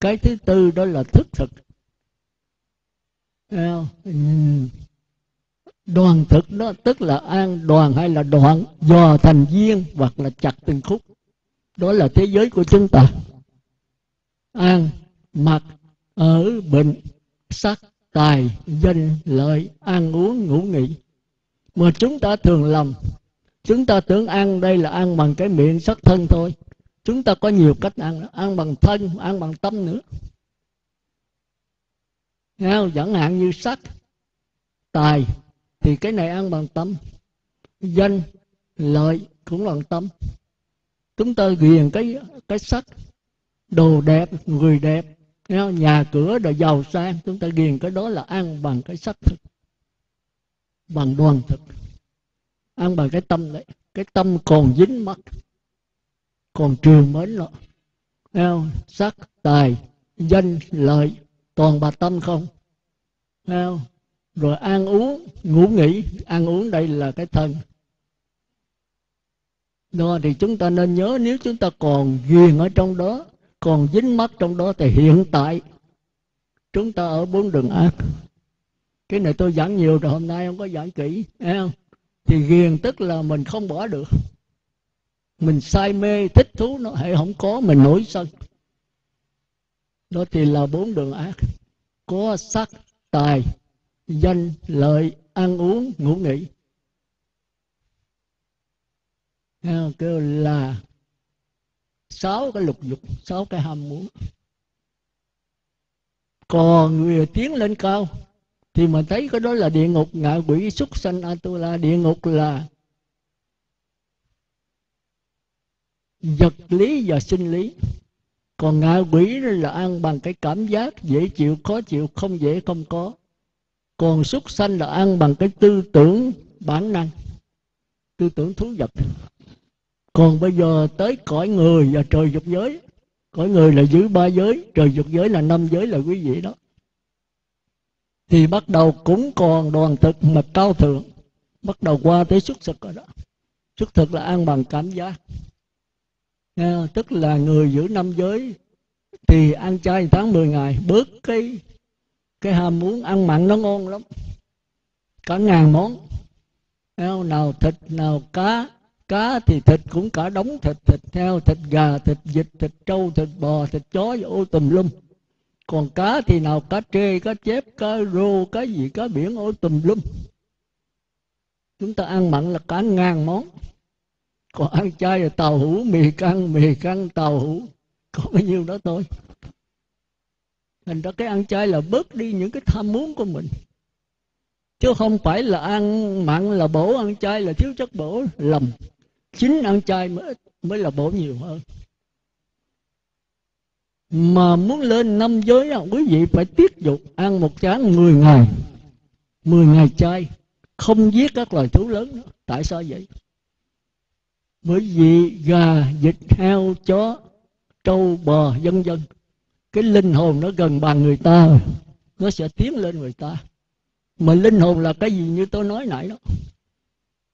cái thứ tư đó là thức thực. Đoàn thực đó tức là an đoàn hay là đoạn, dò thành viên hoặc là chặt từng khúc. Đó là thế giới của chúng ta. An, mặc, ở, bệnh, sắc, tài, danh, lợi, ăn uống, ngủ nghỉ. Mà chúng ta thường lầm, chúng ta tưởng ăn đây là ăn bằng cái miệng sắc thân thôi. Chúng ta có nhiều cách ăn, ăn bằng thân, ăn bằng tâm nữa. Nghe không? Chẳng hạn như sắc, tài thì cái này ăn bằng tâm, danh, lợi cũng bằng tâm. Chúng ta ghiền cái cái sắc, đồ đẹp, người đẹp, nghe không? Nhà cửa rồi giàu sang, chúng ta ghiền cái đó là ăn bằng cái sắc thực, bằng đoàn thực, ăn bằng cái tâm đấy. Cái tâm còn dính mắc, còn trường mến nó, nghe không? Sắc, tài, danh, lợi toàn bà tâm không, nghe không? Rồi ăn uống, ngủ nghỉ, ăn uống đây là cái thân. Đó thì chúng ta nên nhớ, nếu chúng ta còn ghiền ở trong đó, còn dính mắc trong đó thì hiện tại chúng ta ở bốn đường ác. Cái này tôi giảng nhiều rồi, hôm nay không có giảng kỹ, thấy không? Thì ghiền tức là mình không bỏ được, mình say mê, thích thú nó, hệ không có mình nổi sân. Đó thì là bốn đường ác, có sắc, tài, danh, lợi, ăn uống, ngủ nghỉ, kêu là sáu cái lục dục, sáu cái ham muốn. Còn người tiến lên cao thì mình thấy cái đó là địa ngục, ngạ quỷ, súc sanh, A Tu La. Địa ngục là vật lý và sinh lý, còn ngạ quỷ là ăn bằng cái cảm giác dễ chịu, khó chịu, không dễ không có. Còn súc sanh là ăn bằng cái tư tưởng bản năng, tư tưởng thú vật. Còn bây giờ tới cõi người và trời dục giới. Cõi người là giữ ba giới, trời dục giới là năm giới là quý vị đó. Thì bắt đầu cũng còn đoàn thực mà cao thượng, bắt đầu qua tới xúc thực rồi đó. Xúc thực là ăn bằng cảm giác, à, tức là người giữ năm giới thì ăn chay tháng mười ngày, bớt cái cái ham muốn. Ăn mặn nó ngon lắm, cả ngàn món, nào thịt, nào cá, cá thì thịt cũng cả đống thịt, thịt heo, thịt gà, thịt vịt, thịt trâu, thịt bò, thịt chó, ô tùm lum. Còn cá thì nào cá trê, cá chép, cá rô, cá gì, cá biển, ô tùm lum. Chúng ta ăn mặn là cả ngàn món. Còn ăn chay là tàu hũ, mì căng, mì căng, tàu hũ, có bao nhiêu đó thôi. Thành ra cái ăn chay là bớt đi những cái tham muốn của mình, chứ không phải là ăn mặn là bổ, ăn chay là thiếu chất bổ. Lầm, chính ăn chay mới mới là bổ nhiều hơn. Mà muốn lên năm giới đó, quý vị phải tiết dục ăn một chán mười ngày, mười ngày chay, không giết các loài thú lớn nữa. Tại sao vậy? Bởi vì gà, vịt, heo, chó, trâu, bò, vân vân, cái linh hồn nó gần bằng người ta, nó sẽ tiến lên người ta. Mà linh hồn là cái gì như tôi nói nãy đó,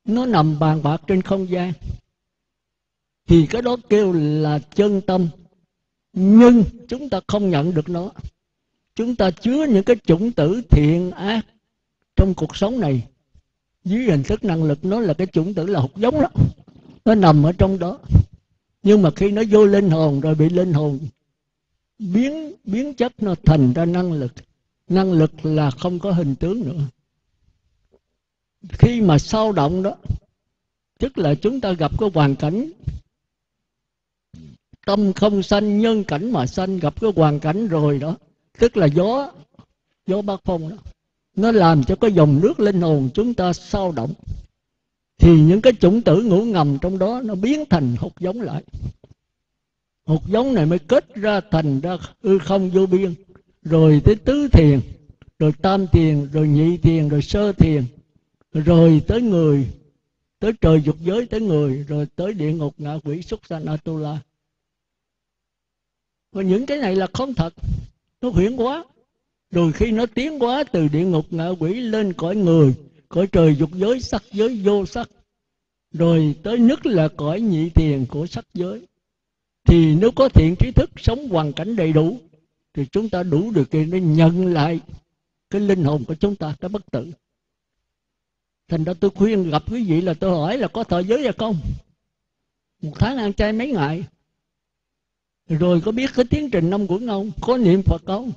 nó nằm bàn bạc trên không gian, thì cái đó kêu là chân tâm. Nhưng chúng ta không nhận được nó, chúng ta chứa những cái chủng tử thiện ác trong cuộc sống này dưới hình thức năng lực. Nó là cái chủng tử là hột giống đó, nó nằm ở trong đó. Nhưng mà khi nó vô linh hồn rồi bị linh hồn biến biến chất, nó thành ra năng lực. Năng lực là không có hình tướng nữa. Khi mà sao động đó, tức là chúng ta gặp cái hoàn cảnh tâm không sanh, nhân cảnh mà sanh. Gặp cái hoàn cảnh rồi đó, tức là gió, gió bát phong đó, nó làm cho cái dòng nước linh hồn chúng ta sao động, thì những cái chủng tử ngủ ngầm trong đó nó biến thành hột giống lại. Hột giống này mới kết ra thành ra hư không vô biên, rồi tới tứ thiền, rồi tam thiền, rồi nhị thiền, rồi sơ thiền, rồi tới người, tới trời dục giới, tới người, rồi tới địa ngục, ngạ quỷ, súc sanh, A Tu La. Và những cái này là không thật, nó huyễn quá. Rồi khi nó tiến quá từ địa ngục, ngạ quỷ lên cõi người, cõi trời dục giới, sắc giới, vô sắc, rồi tới nhất là cõi nhị thiền của sắc giới. Thì nếu có thiện trí thức, sống hoàn cảnh đầy đủ, thì chúng ta đủ điều kiện để nhận lại cái linh hồn của chúng ta, cái bất tử. Thành ra tôi khuyên gặp quý vị là tôi hỏi là có thọ giới hay không? Một tháng ăn chay mấy ngày? Rồi có biết cái tiến trình năm uẩn không? Có niệm Phật không?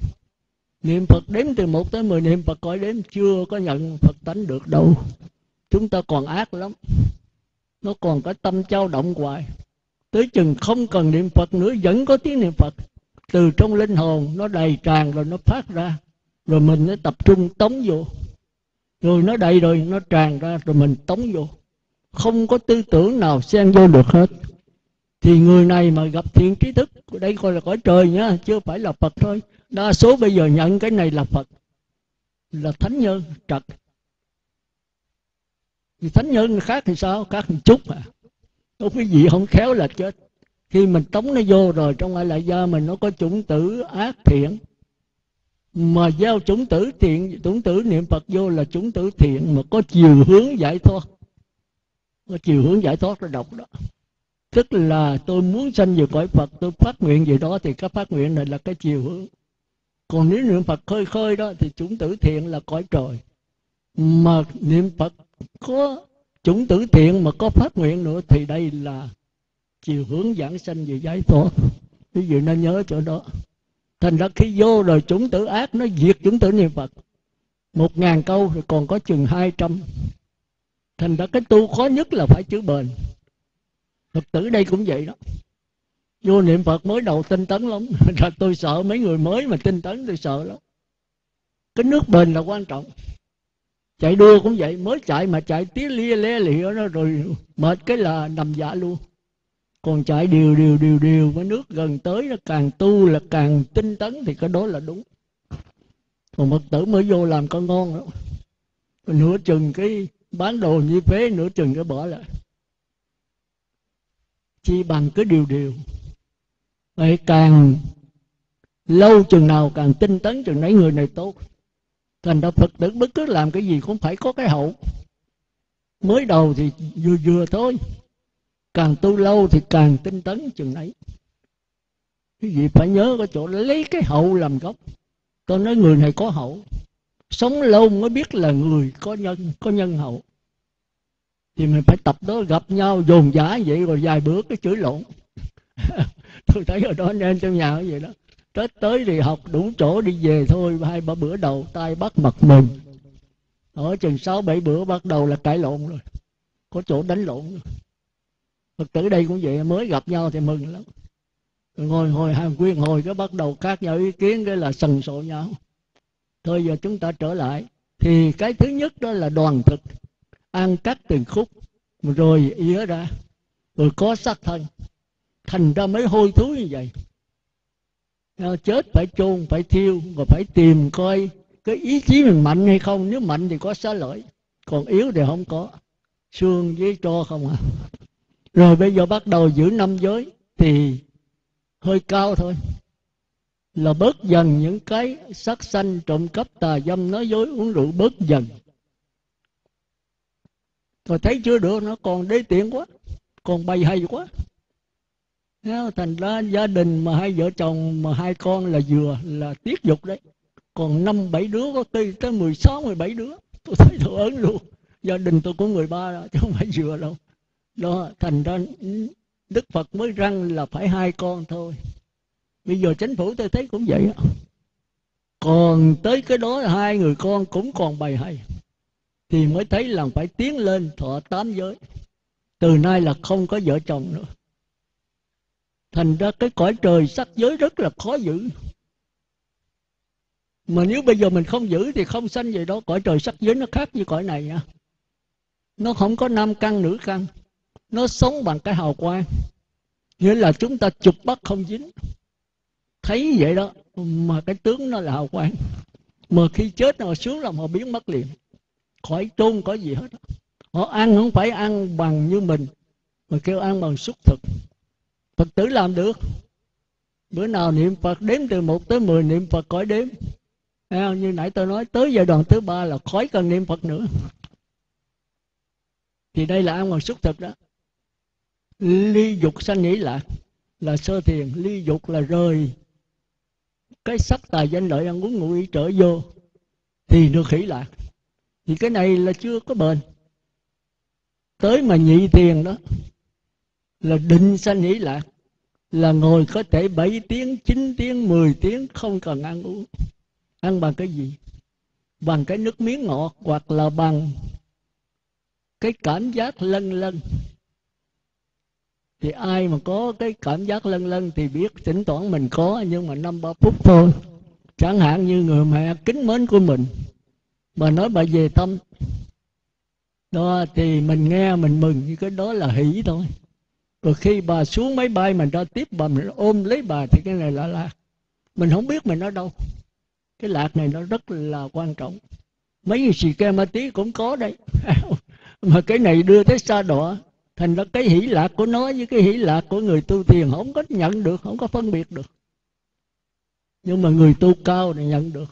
Niệm Phật đếm từ một tới mười niệm Phật cõi đếm, chưa có nhận Phật tánh được đâu. Chúng ta còn ác lắm, nó còn cái tâm dao động hoài. Tới chừng không cần niệm Phật nữa vẫn có tiếng niệm Phật. Từ trong linh hồn nó đầy tràn rồi nó phát ra, rồi mình nó tập trung tống vô. Rồi nó đầy rồi nó tràn ra rồi mình tống vô, không có tư tưởng nào xen vô được hết. Thì người này mà gặp thiện trí thức, đây coi là cõi trời nhá, chưa phải là Phật thôi. Đa số bây giờ nhận cái này là Phật, là thánh nhân trật. Thì thánh nhân khác thì sao? Khác một chút à. Có quý vị không khéo là chết. Khi mình tống nó vô rồi, trong ai lại da mình nó có chủng tử ác thiện. Mà giao chủng tử thiện, chủng tử niệm Phật vô là chủng tử thiện mà có chiều hướng giải thoát. Có chiều hướng giải thoát nó độc đó. Tức là tôi muốn sanh về cõi Phật, tôi phát nguyện gì đó, thì cái phát nguyện này là cái chiều hướng. Còn nếu niệm Phật khơi khơi đó thì chủng tử thiện là cõi trời. Mà niệm Phật có chủng tử thiện mà có phát nguyện nữa thì đây là chiều hướng giảng sanh về giải thoát. Ví dụ nên nhớ chỗ đó. Thành ra khi vô rồi chủng tử ác nó diệt chủng tử niệm Phật. Một ngàn câu rồi còn có chừng hai trăm. Thành ra cái tu khó nhất là phải chữ bền. Phật tử đây cũng vậy đó. Vô niệm Phật mới đầu tinh tấn lắm. Rồi tôi sợ mấy người mới mà tinh tấn tôi sợ lắm. Cái nước bền là quan trọng. Chạy đua cũng vậy. Mới chạy mà chạy tía lia le lịa nó rồi mệt cái là nằm dạ luôn. Còn chạy điều điều điều điều với nước gần tới nó càng tu là càng tinh tấn thì cái đó là đúng. Còn Phật tử mới vô làm con ngon lắm. Nửa chừng cái bán đồ như phế, nửa chừng cái bỏ lại. Chỉ bằng cái điều điều. Vậy càng lâu chừng nào càng tinh tấn chừng nấy người này tốt. Thành ra Phật tử bất cứ làm cái gì cũng phải có cái hậu. Mới đầu thì vừa vừa thôi, càng tu lâu thì càng tinh tấn chừng nấy. Cái gì phải nhớ cái chỗ lấy cái hậu làm gốc. Tôi nói người này có hậu, sống lâu mới biết là người có nhân, có nhân hậu. Thì mình phải tập đó, gặp nhau dồn dã vậy rồi vài bữa cái chửi lộn. Tôi thấy ở đó nên trong nhà như vậy đó. Tết tới thì học đủ chỗ đi về thôi, hai ba bữa đầu tay bắt mặt mừng. Ở chừng sáu bảy bữa bắt đầu là cãi lộn rồi, có chỗ đánh lộn rồi. Phật tử đây cũng vậy, mới gặp nhau thì mừng lắm. Ngồi hồi hàng quyên hồi cái bắt đầu khác nhau ý kiến, cái là sần sộ nhau. Thôi giờ chúng ta trở lại. Thì cái thứ nhất đó là đoàn thực, ăn cắt từng khúc, rồi ỉa ra, rồi có xác thân, thành ra mấy hôi thối như vậy. Chết phải chôn, phải thiêu, rồi phải tìm coi cái ý chí mình mạnh hay không. Nếu mạnh thì có xá lợi, còn yếu thì không có, xương với tro không à. Rồi bây giờ bắt đầu giữ năm giới thì hơi cao thôi, là bớt dần những cái sát sanh, trộm cắp, tà dâm, nói dối, uống rượu, bớt dần. Rồi thấy chưa được, nó còn đê tiện quá, còn bày hay quá. Thành ra gia đình mà hai vợ chồng mà hai con là vừa là tiết dục đấy. Còn năm bảy đứa có tới tới mười sáu mười bảy đứa, tôi thấy tôi ớn luôn. Gia đình tôi có mười ba đó chứ không phải vừa đâu. Đó, thành ra Đức Phật mới răng là phải hai con thôi. Bây giờ chính phủ tôi thấy cũng vậy. Còn tới cái đó hai người con cũng còn bày hay, thì mới thấy là phải tiến lên thọ tám giới. Từ nay là không có vợ chồng nữa. Thành ra cái cõi trời sắc giới rất là khó giữ. Mà nếu bây giờ mình không giữ thì không sanh về đó. Cõi trời sắc giới nó khác như cõi này nha. Nó không có nam căn nữ căn, nó sống bằng cái hào quang, nghĩa là chúng ta chụp bắt không dính. Thấy vậy đó mà cái tướng nó là hào quang, mà khi chết họ xuống là họ biến mất liền, khỏi chôn có gì hết. Họ ăn không phải ăn bằng như mình, mà kêu ăn bằng xúc thực. Phật tử làm được. Bữa nào niệm Phật đếm từ một tới mười, niệm Phật khỏi đếm. Như nãy tôi nói, tới giai đoạn thứ ba là khỏi cần niệm Phật nữa. Thì đây là ăn bằng xúc thực đó. Ly dục sanh nghĩ lạc là sơ thiền. Ly dục là rời cái sắc tài danh lợi ăn uống ngủ ý trở vô thì được hỷ lạc. Thì cái này là chưa có bền. Tới mà nhị thiền đó là định sanh hỷ lạc, là ngồi có thể bảy tiếng, chín tiếng, mười tiếng không cần ăn uống. Ăn bằng cái gì? Bằng cái nước miếng ngọt, hoặc là bằng cái cảm giác lân lân. Thì ai mà có cái cảm giác lân lân thì biết thỉnh thoảng mình có, nhưng mà năm ba phút thôi. Chẳng hạn như người mẹ kính mến của mình, bà nói bà về thăm đó, thì mình nghe mình mừng, như cái đó là hỷ thôi. Rồi khi bà xuống máy bay mình ra tiếp bà, mình ôm lấy bà, thì cái này là lạc. Mình không biết mình ở đâu. Cái lạc này nó rất là quan trọng. Mấy người xì ke ma tí cũng có đấy. Mà cái này đưa tới xa đọa. Thành ra cái hỷ lạc của nó với cái hỷ lạc của người tu thiền không có nhận được, không có phân biệt được. Nhưng mà người tu cao thì nhận được.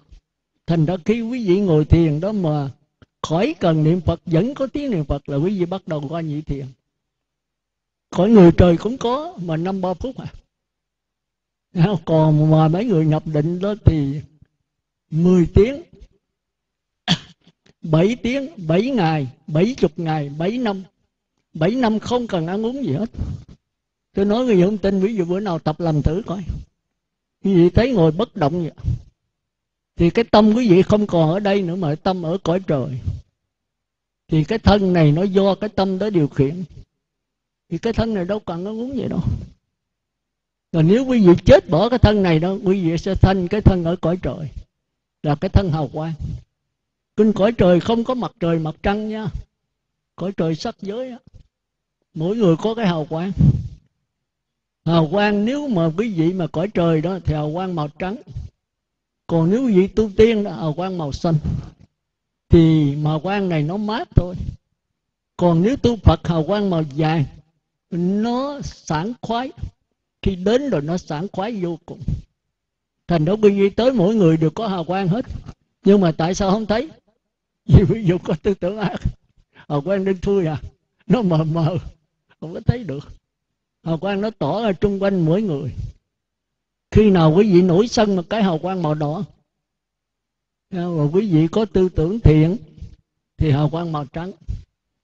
Thành ra khi quý vị ngồi thiền đó mà khỏi cần niệm Phật, vẫn có tiếng niệm Phật là quý vị bắt đầu qua nhị thiền. Khỏi người trời cũng có mà năm ba phút à. Còn mà mấy người nhập định đó thì mười tiếng, bảy tiếng, bảy ngày, bảy mươi ngày, bảy năm. Bảy năm không cần ăn uống gì hết. Tôi nói người không tin, ví dụ bữa nào tập làm thử coi. Quý vị thấy ngồi bất động vậy, thì cái tâm quý vị không còn ở đây nữa, mà tâm ở cõi trời. Thì cái thân này nó do cái tâm đó điều khiển, thì cái thân này đâu cần ăn uống vậy đâu. Rồi nếu quý vị chết bỏ cái thân này đó, quý vị sẽ thành cái thân ở cõi trời, là cái thân hào quang. Kinh cõi trời không có mặt trời mặt trăng nha. Cõi trời sắc giới đó, mỗi người có cái hào quang. Hào quang nếu mà quý vị mà cõi trời đó thì hào quang màu trắng. Còn nếu quý vị tu tiên đó, hào quang màu xanh. Thì hào quang này nó mát thôi. Còn nếu tu Phật hào quang màu vàng, nó sảng khoái. Khi đến rồi nó sảng khoái vô cùng. Thành đó quý vị tới mỗi người đều có hào quang hết. Nhưng mà tại sao không thấy? Vì quý vị có tư tưởng ác. Hào quang đen thui à, nó mờ mờ, không có thấy được. Hào quang nó tỏ ra trung quanh mỗi người. Khi nào quý vị nổi sân một cái hào quang màu đỏ, rồi quý vị có tư tưởng thiện thì hào quang màu trắng.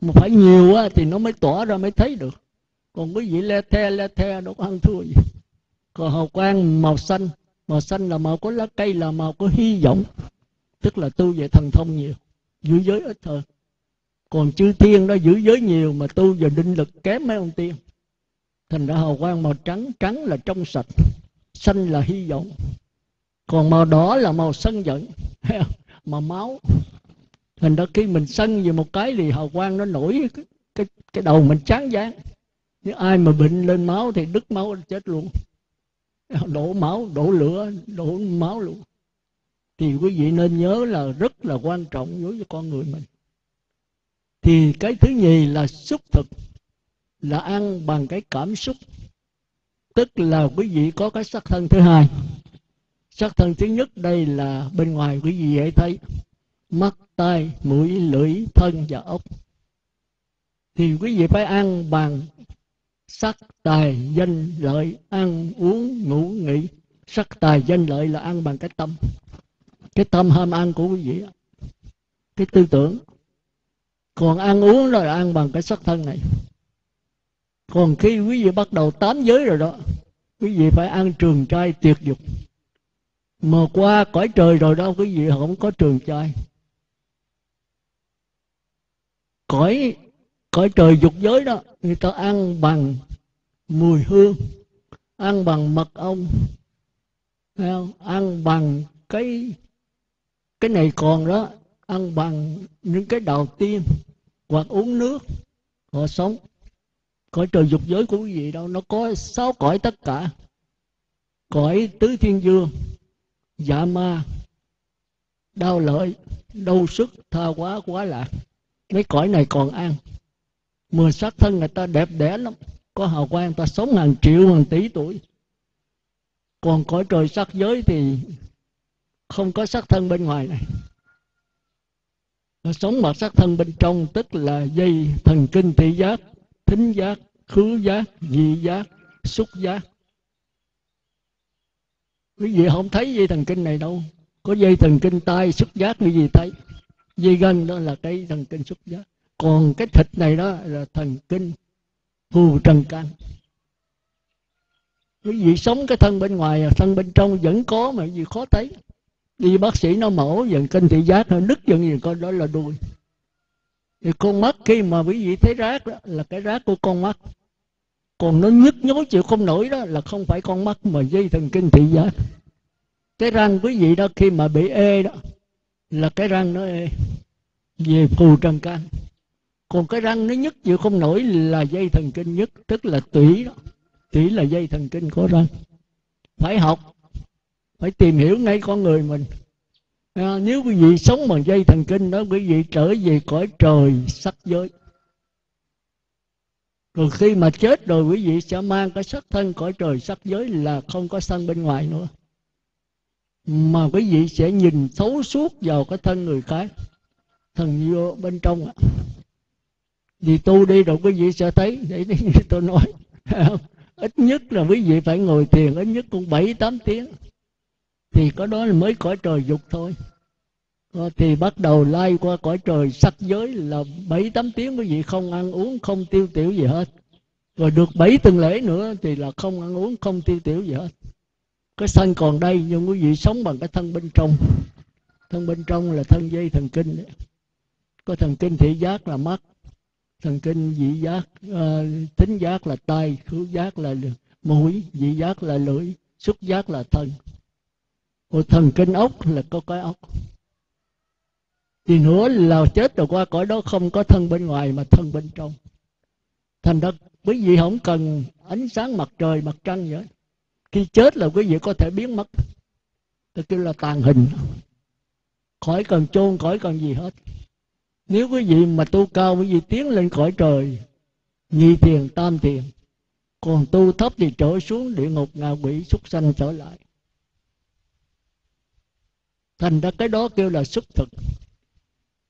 Mà phải nhiều á thì nó mới tỏ ra mới thấy được. Còn quý vị le the le the đâu có ăn thua gì. Còn hào quang màu xanh, màu xanh là màu của lá cây, là màu của hy vọng, tức là tu về thần thông nhiều, giữ giới ít hơn. Còn chư thiên đó giữ giới nhiều mà tu về định lực kém mấy ông tiên. Thành ra hào quang màu trắng, trắng là trong sạch, xanh là hy vọng, còn màu đỏ là màu sân giận, màu máu. Thành ra khi mình sân về một cái thì hào quang nó nổi, cái, cái đầu mình chán váng. Nếu ai mà bệnh lên máu thì đứt máu chết luôn, đổ máu, đổ lửa, đổ máu luôn. Thì quý vị nên nhớ là rất là quan trọng đối với con người mình. Thì cái thứ nhì là xúc thực, là ăn bằng cái cảm xúc. Tức là quý vị có cái sắc thân thứ hai. Sắc thân thứ nhất đây là bên ngoài quý vị hãy thấy mắt, tai, mũi, lưỡi, thân và ốc. Thì quý vị phải ăn bằng sắc, tài, danh, lợi, ăn, uống, ngủ, nghỉ. Sắc, tài, danh, lợi là ăn bằng cái tâm, cái tâm ham ăn của quý vị, cái tư tưởng. Còn ăn uống rồi ăn bằng cái sắc thân này. Còn khi quý vị bắt đầu tám giới rồi đó, quý vị phải ăn trường trai tiệt dục. Mà qua cõi trời rồi đó quý vị không có trường trai. Cõi cõi trời dục giới đó, người ta ăn bằng mùi hương, ăn bằng mật ong, ăn bằng cái cái này còn đó, ăn bằng những cái đầu tiên, hoặc uống nước họ sống. Cõi trời dục giới của quý vị đâu, nó có sáu cõi tất cả. Cõi tứ thiên dương, dạ ma, đau lợi, đau sức, tha quá, quá lạc. Mấy cõi này còn ăn. Mười sắc thân người ta đẹp đẽ lắm, có hào quang, người ta sống hàng triệu, hàng tỷ tuổi. Còn cõi trời sắc giới thì không có sắc thân bên ngoài này, nó sống mà sắc thân bên trong. Tức là dây thần kinh thị giác, thính giác, khứu giác, vị giác, xúc giác. Quý vị không thấy dây thần kinh này đâu. Có dây thần kinh tai xúc giác quý vị thấy. Dây gân đó là cái thần kinh xúc giác. Còn cái thịt này đó là thần kinh phù trần căn. Quý vị sống cái thân bên ngoài, thân bên trong vẫn có mà quý vị khó thấy. Đi bác sĩ nó mổ thần kinh thị giác, nó đứt dần gì con, đó là đuôi. Thì con mắt khi mà quý vị thấy rác đó là cái rác của con mắt. Còn nó nhức nhối chịu không nổi đó là không phải con mắt mà dây thần kinh thị giác. Cái răng quý vị đó khi mà bị ê đó là cái răng nó ê về phù trần căn. Còn cái răng nó nhức chịu không nổi là dây thần kinh nhức, tức là tủy đó. Tủy là dây thần kinh của răng. Phải học, phải tìm hiểu ngay con người mình. À, nếu quý vị sống bằng dây thần kinh đó, quý vị trở về cõi trời sắc giới. Rồi khi mà chết rồi quý vị sẽ mang cái sắc thân cõi trời sắc giới, là không có thân bên ngoài nữa, mà quý vị sẽ nhìn thấu suốt vào cái thân người khác, thần vô bên trong. Vì tu đi rồi quý vị sẽ thấy. Để tôi nói ít nhất là quý vị phải ngồi thiền ít nhất cũng bảy tám tiếng, thì có đó là mới cõi trời dục thôi. Thì bắt đầu lai qua cõi trời sắc giới là bảy tám tiếng quý vị không ăn uống, không tiêu tiểu gì hết. Rồi được bảy tuần lễ nữa thì là không ăn uống, không tiêu tiểu gì hết. Cái thân còn đây nhưng quý vị sống bằng cái thân bên trong. Thân bên trong là thân dây thần kinh đấy. Có thần kinh thị giác là mắt, thần kinh vị giác, uh, thính giác là tai, khứu giác là mũi, vị giác là lưỡi, xúc giác là thân. Rồi thần kinh ốc là có cái ốc. Thì nữa là chết rồi qua cõi đó không có thân bên ngoài mà thân bên trong. Thành ra quý vị không cần ánh sáng mặt trời, mặt trăng vậy. Khi chết là quý vị có thể biến mất. Tôi kêu là tàn hình. Khỏi cần chôn, khỏi cần gì hết. Nếu quý vị mà tu cao, quý vị tiến lên cõi trời nhị thiền, tam thiền. Còn tu thấp thì trở xuống địa ngục, ngạ quỷ, súc sanh trở lại. Thành ra cái đó kêu là xúc thực.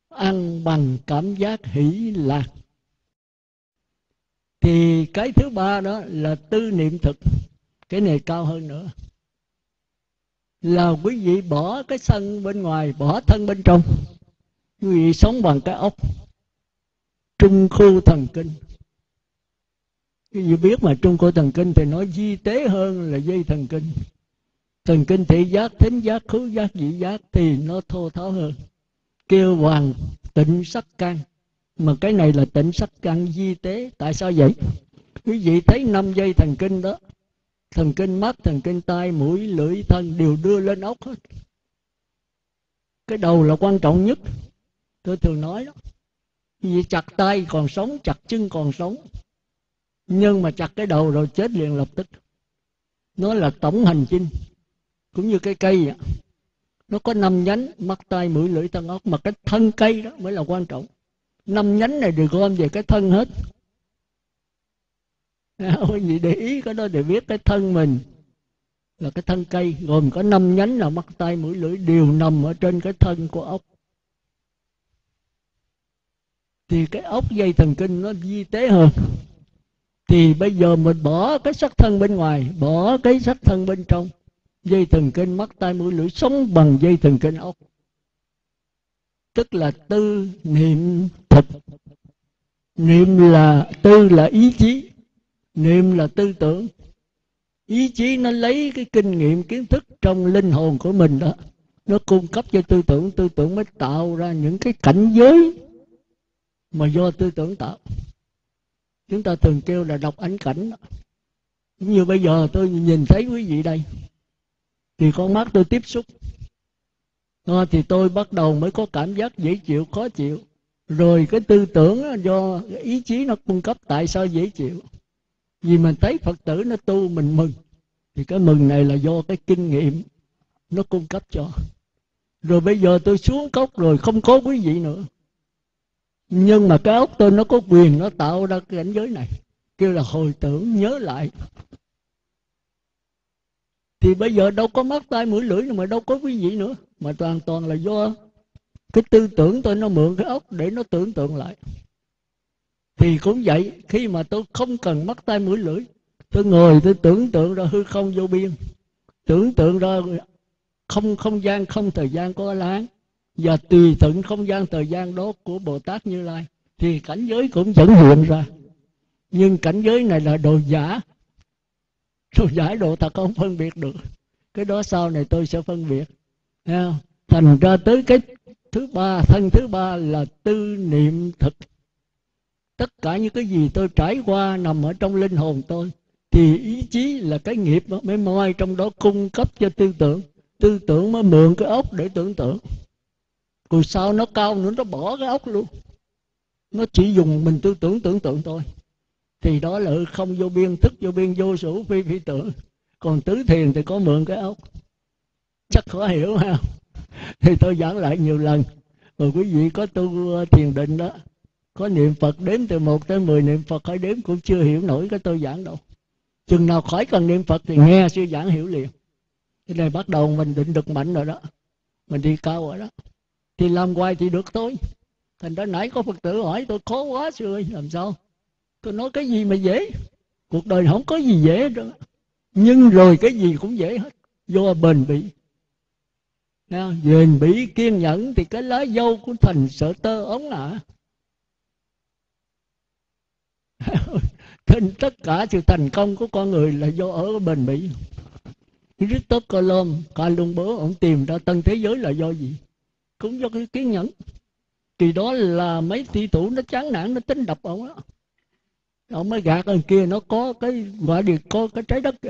Ăn bằng cảm giác hỷ lạc. Thì cái thứ ba đó là tư niệm thực. Cái này cao hơn nữa. Là quý vị bỏ cái thân bên ngoài, bỏ thân bên trong. Quý vị sống bằng cái ốc. Trung khu thần kinh. Quý vị biết mà trung khu thần kinh thì nó vi tế hơn là dây thần kinh. Thần kinh thị giác, thính giác, khứu giác, vị giác thì nó thô tháo hơn. Kêu hoàng tịnh sắc căn. Mà cái này là tịnh sắc căn vi tế. Tại sao vậy? Quý vị thấy năm dây thần kinh đó, thần kinh mắt, thần kinh tai, mũi, lưỡi, thân đều đưa lên ốc hết. Cái đầu là quan trọng nhất. Tôi thường nói đó, quý vị chặt tay còn sống, chặt chân còn sống, nhưng mà chặt cái đầu rồi chết liền lập tức. Nó là tổng hành chinh. Cũng như cái cây vậy, nó có năm nhánh: mắt, tai, mũi, lưỡi, thân, ốc. Mà cái thân cây đó mới là quan trọng. Năm nhánh này được gom về cái thân hết. Quý vị để ý cái đó để biết cái thân mình là cái thân cây, gồm có năm nhánh là mắt, tai, mũi, lưỡi đều nằm ở trên cái thân của ốc. Thì cái ốc dây thần kinh nó vi tế hơn. Thì bây giờ mình bỏ cái sắc thân bên ngoài, bỏ cái sắc thân bên trong, dây thần kinh mắt, tai, mũi, lưỡi sống bằng dây thần kinh ốc, tức là tư niệm thực. Niệm là tư là ý chí, niệm là tư tưởng. Ý chí nó lấy cái kinh nghiệm kiến thức trong linh hồn của mình đó, nó cung cấp cho tư tưởng. Tư tưởng mới tạo ra những cái cảnh giới mà do tư tưởng tạo. Chúng ta thường kêu là đọc ánh cảnh. Như bây giờ tôi nhìn thấy quý vị đây, thì con mắt tôi tiếp xúc, à, thì tôi bắt đầu mới có cảm giác dễ chịu, khó chịu. Rồi cái tư tưởng do ý chí nó cung cấp tại sao dễ chịu. Vì mình thấy Phật tử nó tu mình mừng, thì cái mừng này là do cái kinh nghiệm nó cung cấp cho. Rồi bây giờ tôi xuống cốc rồi không có quý vị nữa, nhưng mà cái óc tôi nó có quyền nó tạo ra cái cảnh giới này, kêu là hồi tưởng, nhớ lại. Thì bây giờ đâu có mắt, tai, mũi, lưỡi mà đâu có quý vị nữa, mà toàn toàn là do cái tư tưởng tôi nó mượn cái óc để nó tưởng tượng lại. Thì cũng vậy, khi mà tôi không cần mắt, tai, mũi, lưỡi, tôi ngồi tôi tưởng tượng ra hư không vô biên, tưởng tượng ra không không gian, không thời gian có láng, và tùy thuận không gian thời gian đó của Bồ Tát Như Lai, thì cảnh giới cũng vẫn hiện ra. Nhưng cảnh giới này là đồ giả, đồ giả đồ thật không phân biệt được. Cái đó sau này tôi sẽ phân biệt. Thành ra tới cái thứ ba, thân thứ ba là tư niệm thực. Tất cả những cái gì tôi trải qua nằm ở trong linh hồn tôi, thì ý chí là cái nghiệp mới moi trong đó cung cấp cho tư tưởng. Tư tưởng mới mượn cái óc để tưởng tượng. Rồi sau nó cao nữa nó bỏ cái óc luôn, nó chỉ dùng mình tư tưởng tưởng tượng thôi. Thì đó là không vô biên, thức vô biên, vô sủ phi phi tưởng. Còn tứ thiền thì có mượn cái óc. Chắc khó hiểu không? Thì tôi giảng lại nhiều lần. Rồi quý vị có tu thiền định đó, có niệm Phật đếm từ một tới mười niệm Phật, hỏi đếm cũng chưa hiểu nổi cái tôi giảng đâu. Chừng nào khỏi cần niệm Phật thì nghe sư giảng hiểu liền. Cái này bắt đầu mình định được mạnh rồi đó, mình đi cao rồi đó, thì làm hoài thì được thôi. Thành ra nãy có Phật tử hỏi tôi khó quá sư ơi, làm sao? Tôi nói cái gì mà dễ? Cuộc đời không có gì dễ đâu. Nhưng rồi cái gì cũng dễ hết, do bền bỉ. Bền bỉ kiên nhẫn thì cái lá dâu của thành sợ tơ ống ạ. Nên tất cả sự thành công của con người là do ở bền bỉ. Christopher Columbus, Columbus ông tìm ra tân thế giới là do gì? Cũng do cái kiên nhẫn. Thì đó là mấy tỷ thủ nó chán nản, nó tính đập ông á, ông mới gạt ở kia, nó có cái quả địa, có cái trái đất kìa.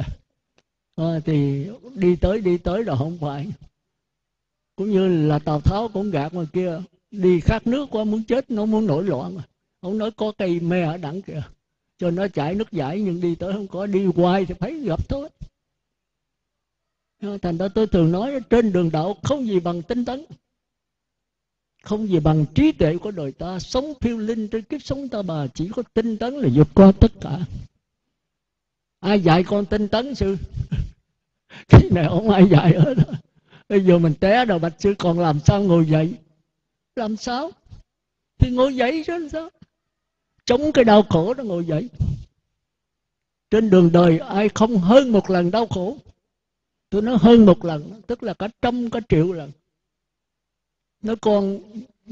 À, thì đi tới đi tới rồi không phải. Cũng như là Tào Tháo cũng gạt ngoài kia, đi khát nước quá muốn chết, nó muốn nổi loạn mà. Ông nói có cây me ở đẳng kìa, cho nó chảy nước giải, nhưng đi tới không có, đi hoài thì phải gặp thôi. Thành ra tôi thường nói trên đường đạo không gì bằng tinh tấn, không gì bằng trí tuệ của đời ta. Sống phiêu linh trên kiếp sống ta bà, chỉ có tinh tấn là vượt qua tất cả. Ai dạy con tinh tấn sư? Cái này không ai dạy hết. Bây giờ mình té đầu bạch sư, còn làm sao ngồi dậy? Làm sao? Thì ngồi dậy chứ làm sao? Chống cái đau khổ đó ngồi dậy. Trên đường đời ai không hơn một lần đau khổ? Tôi nói hơn một lần, tức là cả trăm cả triệu lần. Nói con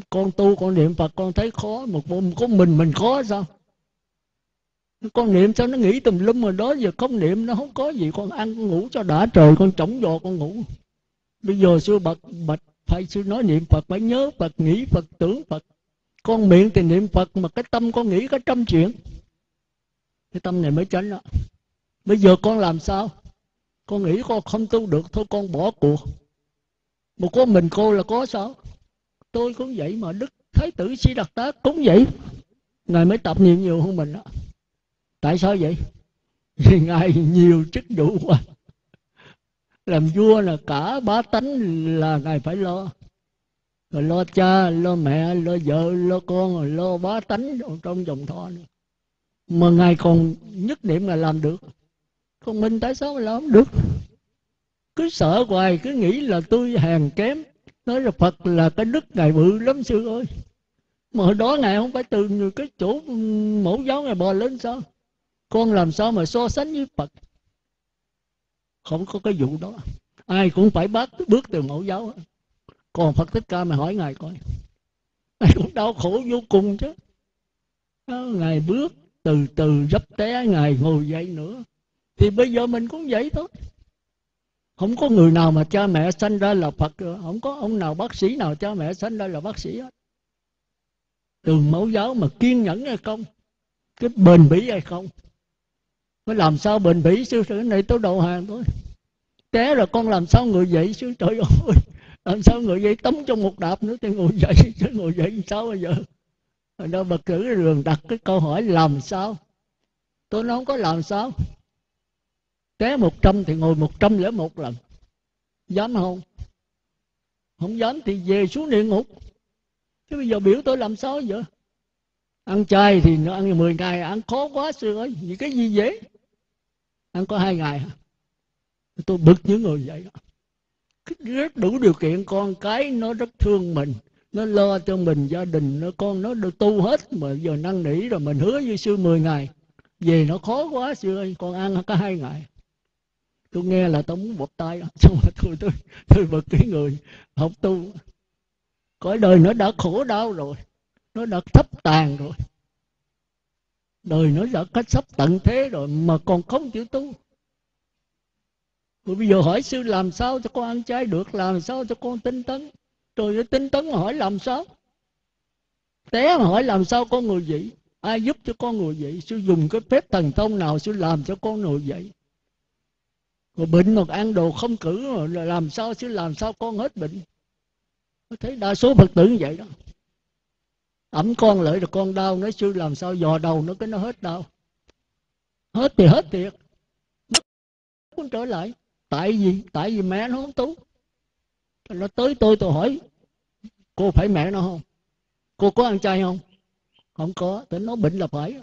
con tu, con niệm Phật, con thấy khó. Một hôm có mình, mình khó sao? Con niệm sao nó nghĩ tùm lum rồi đó. Giờ không niệm nó không có gì. Con ăn, con ngủ cho đã trời. Con trỏng giò, con ngủ. Bây giờ sư bật, bật phải sư nói niệm Phật, phải nhớ Phật, nghĩ Phật, tưởng Phật. Con miệng thì niệm Phật, mà cái tâm con nghĩ cả trăm chuyện. Cái tâm này mới tránh đó. Bây giờ con làm sao? Con nghĩ con không tu được, thôi con bỏ cuộc. Mà có mình cô là có sao? Tôi cũng vậy mà, Đức Thái Tử Sĩ Đạt Ta cũng vậy. Ngài mới tập nhiều nhiều hơn mình đó. Tại sao vậy? Vì Ngài nhiều chức vụ quá. Làm vua là cả bá tánh là Ngài phải lo. Rồi lo cha, lo mẹ, lo vợ, lo con, rồi lo bá tánh trong dòng thọ nữa. Mà Ngài còn nhất niệm là làm được. Còn mình tại sao mà làm không được? Cứ sợ hoài, cứ nghĩ là tôi hèn kém. Nói là Phật là cái đức Ngài bự lắm sư ơi. Mà hồi đó Ngài không phải từ cái chỗ mẫu giáo Ngài bò lên sao? Con làm sao mà so sánh với Phật? Không có cái vụ đó. Ai cũng phải bắt bước từ mẫu giáo. Còn Phật Thích Ca mày hỏi Ngài coi. Ngài cũng đau khổ vô cùng chứ. Ngài bước từ từ dấp té, Ngài ngồi dậy nữa. Thì bây giờ mình cũng vậy thôi. Không có người nào mà cha mẹ sanh ra là Phật được. Không có ông nào bác sĩ nào cha mẹ sanh ra là bác sĩ hết. Từ mẫu giáo mà kiên nhẫn hay không, cái bền bỉ hay không. Mới làm sao bền bỉ sư, cái này tôi đầu hàng thôi. Té rồi con làm sao người dậy sư, trời ơi. Làm sao người dậy, tống trong một đạp nữa thì ngồi dậy, chứ ngồi dậy sao bây giờ. Rồi đó bậc cử đường đặt cái câu hỏi làm sao. Tôi nói không có làm sao. Té một trăm thì ngồi một trăm lẻ một lần. Dám không? Không dám thì về xuống địa ngục. Chứ bây giờ biểu tôi làm sao vậy? Ăn chay thì nó ăn mười ngày, ăn khó quá sư ơi. Vì cái gì dễ? Ăn có hai ngày hả? Tôi bực những người vậy đó. Rất đủ điều kiện, con cái nó rất thương mình, nó lo cho mình, gia đình nó, con nó được tu hết. Mà giờ năn nỉ rồi mình hứa với sư mười ngày, về nó khó quá sư ơi, con ăn có hai ngày. Tôi nghe là tôi muốn bột tay. Xong rồi tôi, tôi, tôi bực cái người học tu. Cõi đời nó đã khổ đau rồi, nó đã thấp tàn rồi, đời nó đã cách sắp tận thế rồi, mà còn không chịu tu. Rồi bây giờ hỏi sư làm sao cho con ăn chay được, làm sao cho con tinh tấn. Rồi tinh tấn hỏi làm sao. Té mà hỏi làm sao con ngồi dậy. Ai giúp cho con ngồi dậy? Sư dùng cái phép thần thông nào sư làm cho con ngồi dậy. Rồi bệnh mà ăn đồ không cử, làm sao sư làm sao con hết bệnh. Thấy đa số Phật tử như vậy đó. Ẩm con lại rồi con đau, nói sư làm sao dò đầu nó cái nó hết đau. Hết thì hết thiệt, nó cũng trở lại. Tại vì tại vì mẹ nó không tu. Nó tới tôi tôi hỏi cô phải mẹ nó không? Cô có ăn chay không? Không có, thì nó bệnh là phải.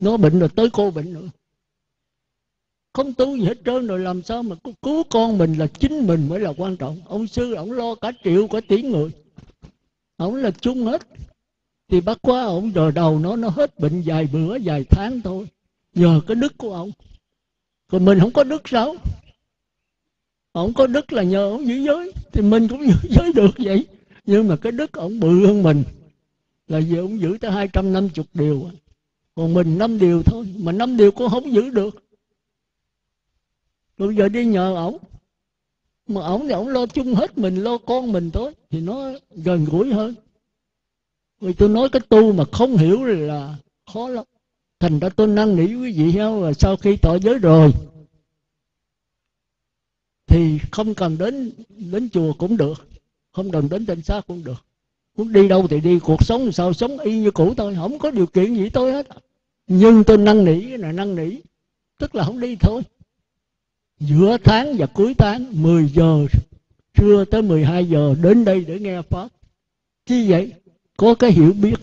Nó bệnh rồi tới cô bệnh nữa. Không tu gì hết trơn rồi làm sao mà cứu con mình là chính mình mới là quan trọng. Ông sư ổng lo cả triệu cả tỷ người, ổng là chung hết. Thì bắt quá ổng rồi đầu nó nó hết bệnh vài bữa vài tháng thôi, nhờ cái đức của ổng. Còn mình không có đức sao? Ổng có đức là nhờ ổng giữ giới, thì mình cũng giữ giới được vậy. Nhưng mà cái đức ổng bự hơn mình, là vì ổng giữ tới hai trăm năm mươi điều, còn mình năm điều thôi. Mà năm điều cũng không giữ được. Bây giờ đi nhờ ổng, mà ổng thì ổng lo chung hết, mình lo con mình thôi, thì nó gần gũi hơn. Vì tôi nói cái tu mà không hiểu là khó lắm. Thành ra tôi năn nỉ quý vị heo, sau khi tỏ giới rồi thì không cần đến đến chùa cũng được, không cần đến tịnh xá cũng được, muốn đi đâu thì đi. Cuộc sống sao sống y như cũ thôi, không có điều kiện gì tôi hết. Nhưng tôi năn nỉ là năn nỉ, tức là không đi thôi. Giữa tháng và cuối tháng, mười giờ trưa tới mười hai giờ đến đây để nghe Pháp. Chứ vậy có cái hiểu biết.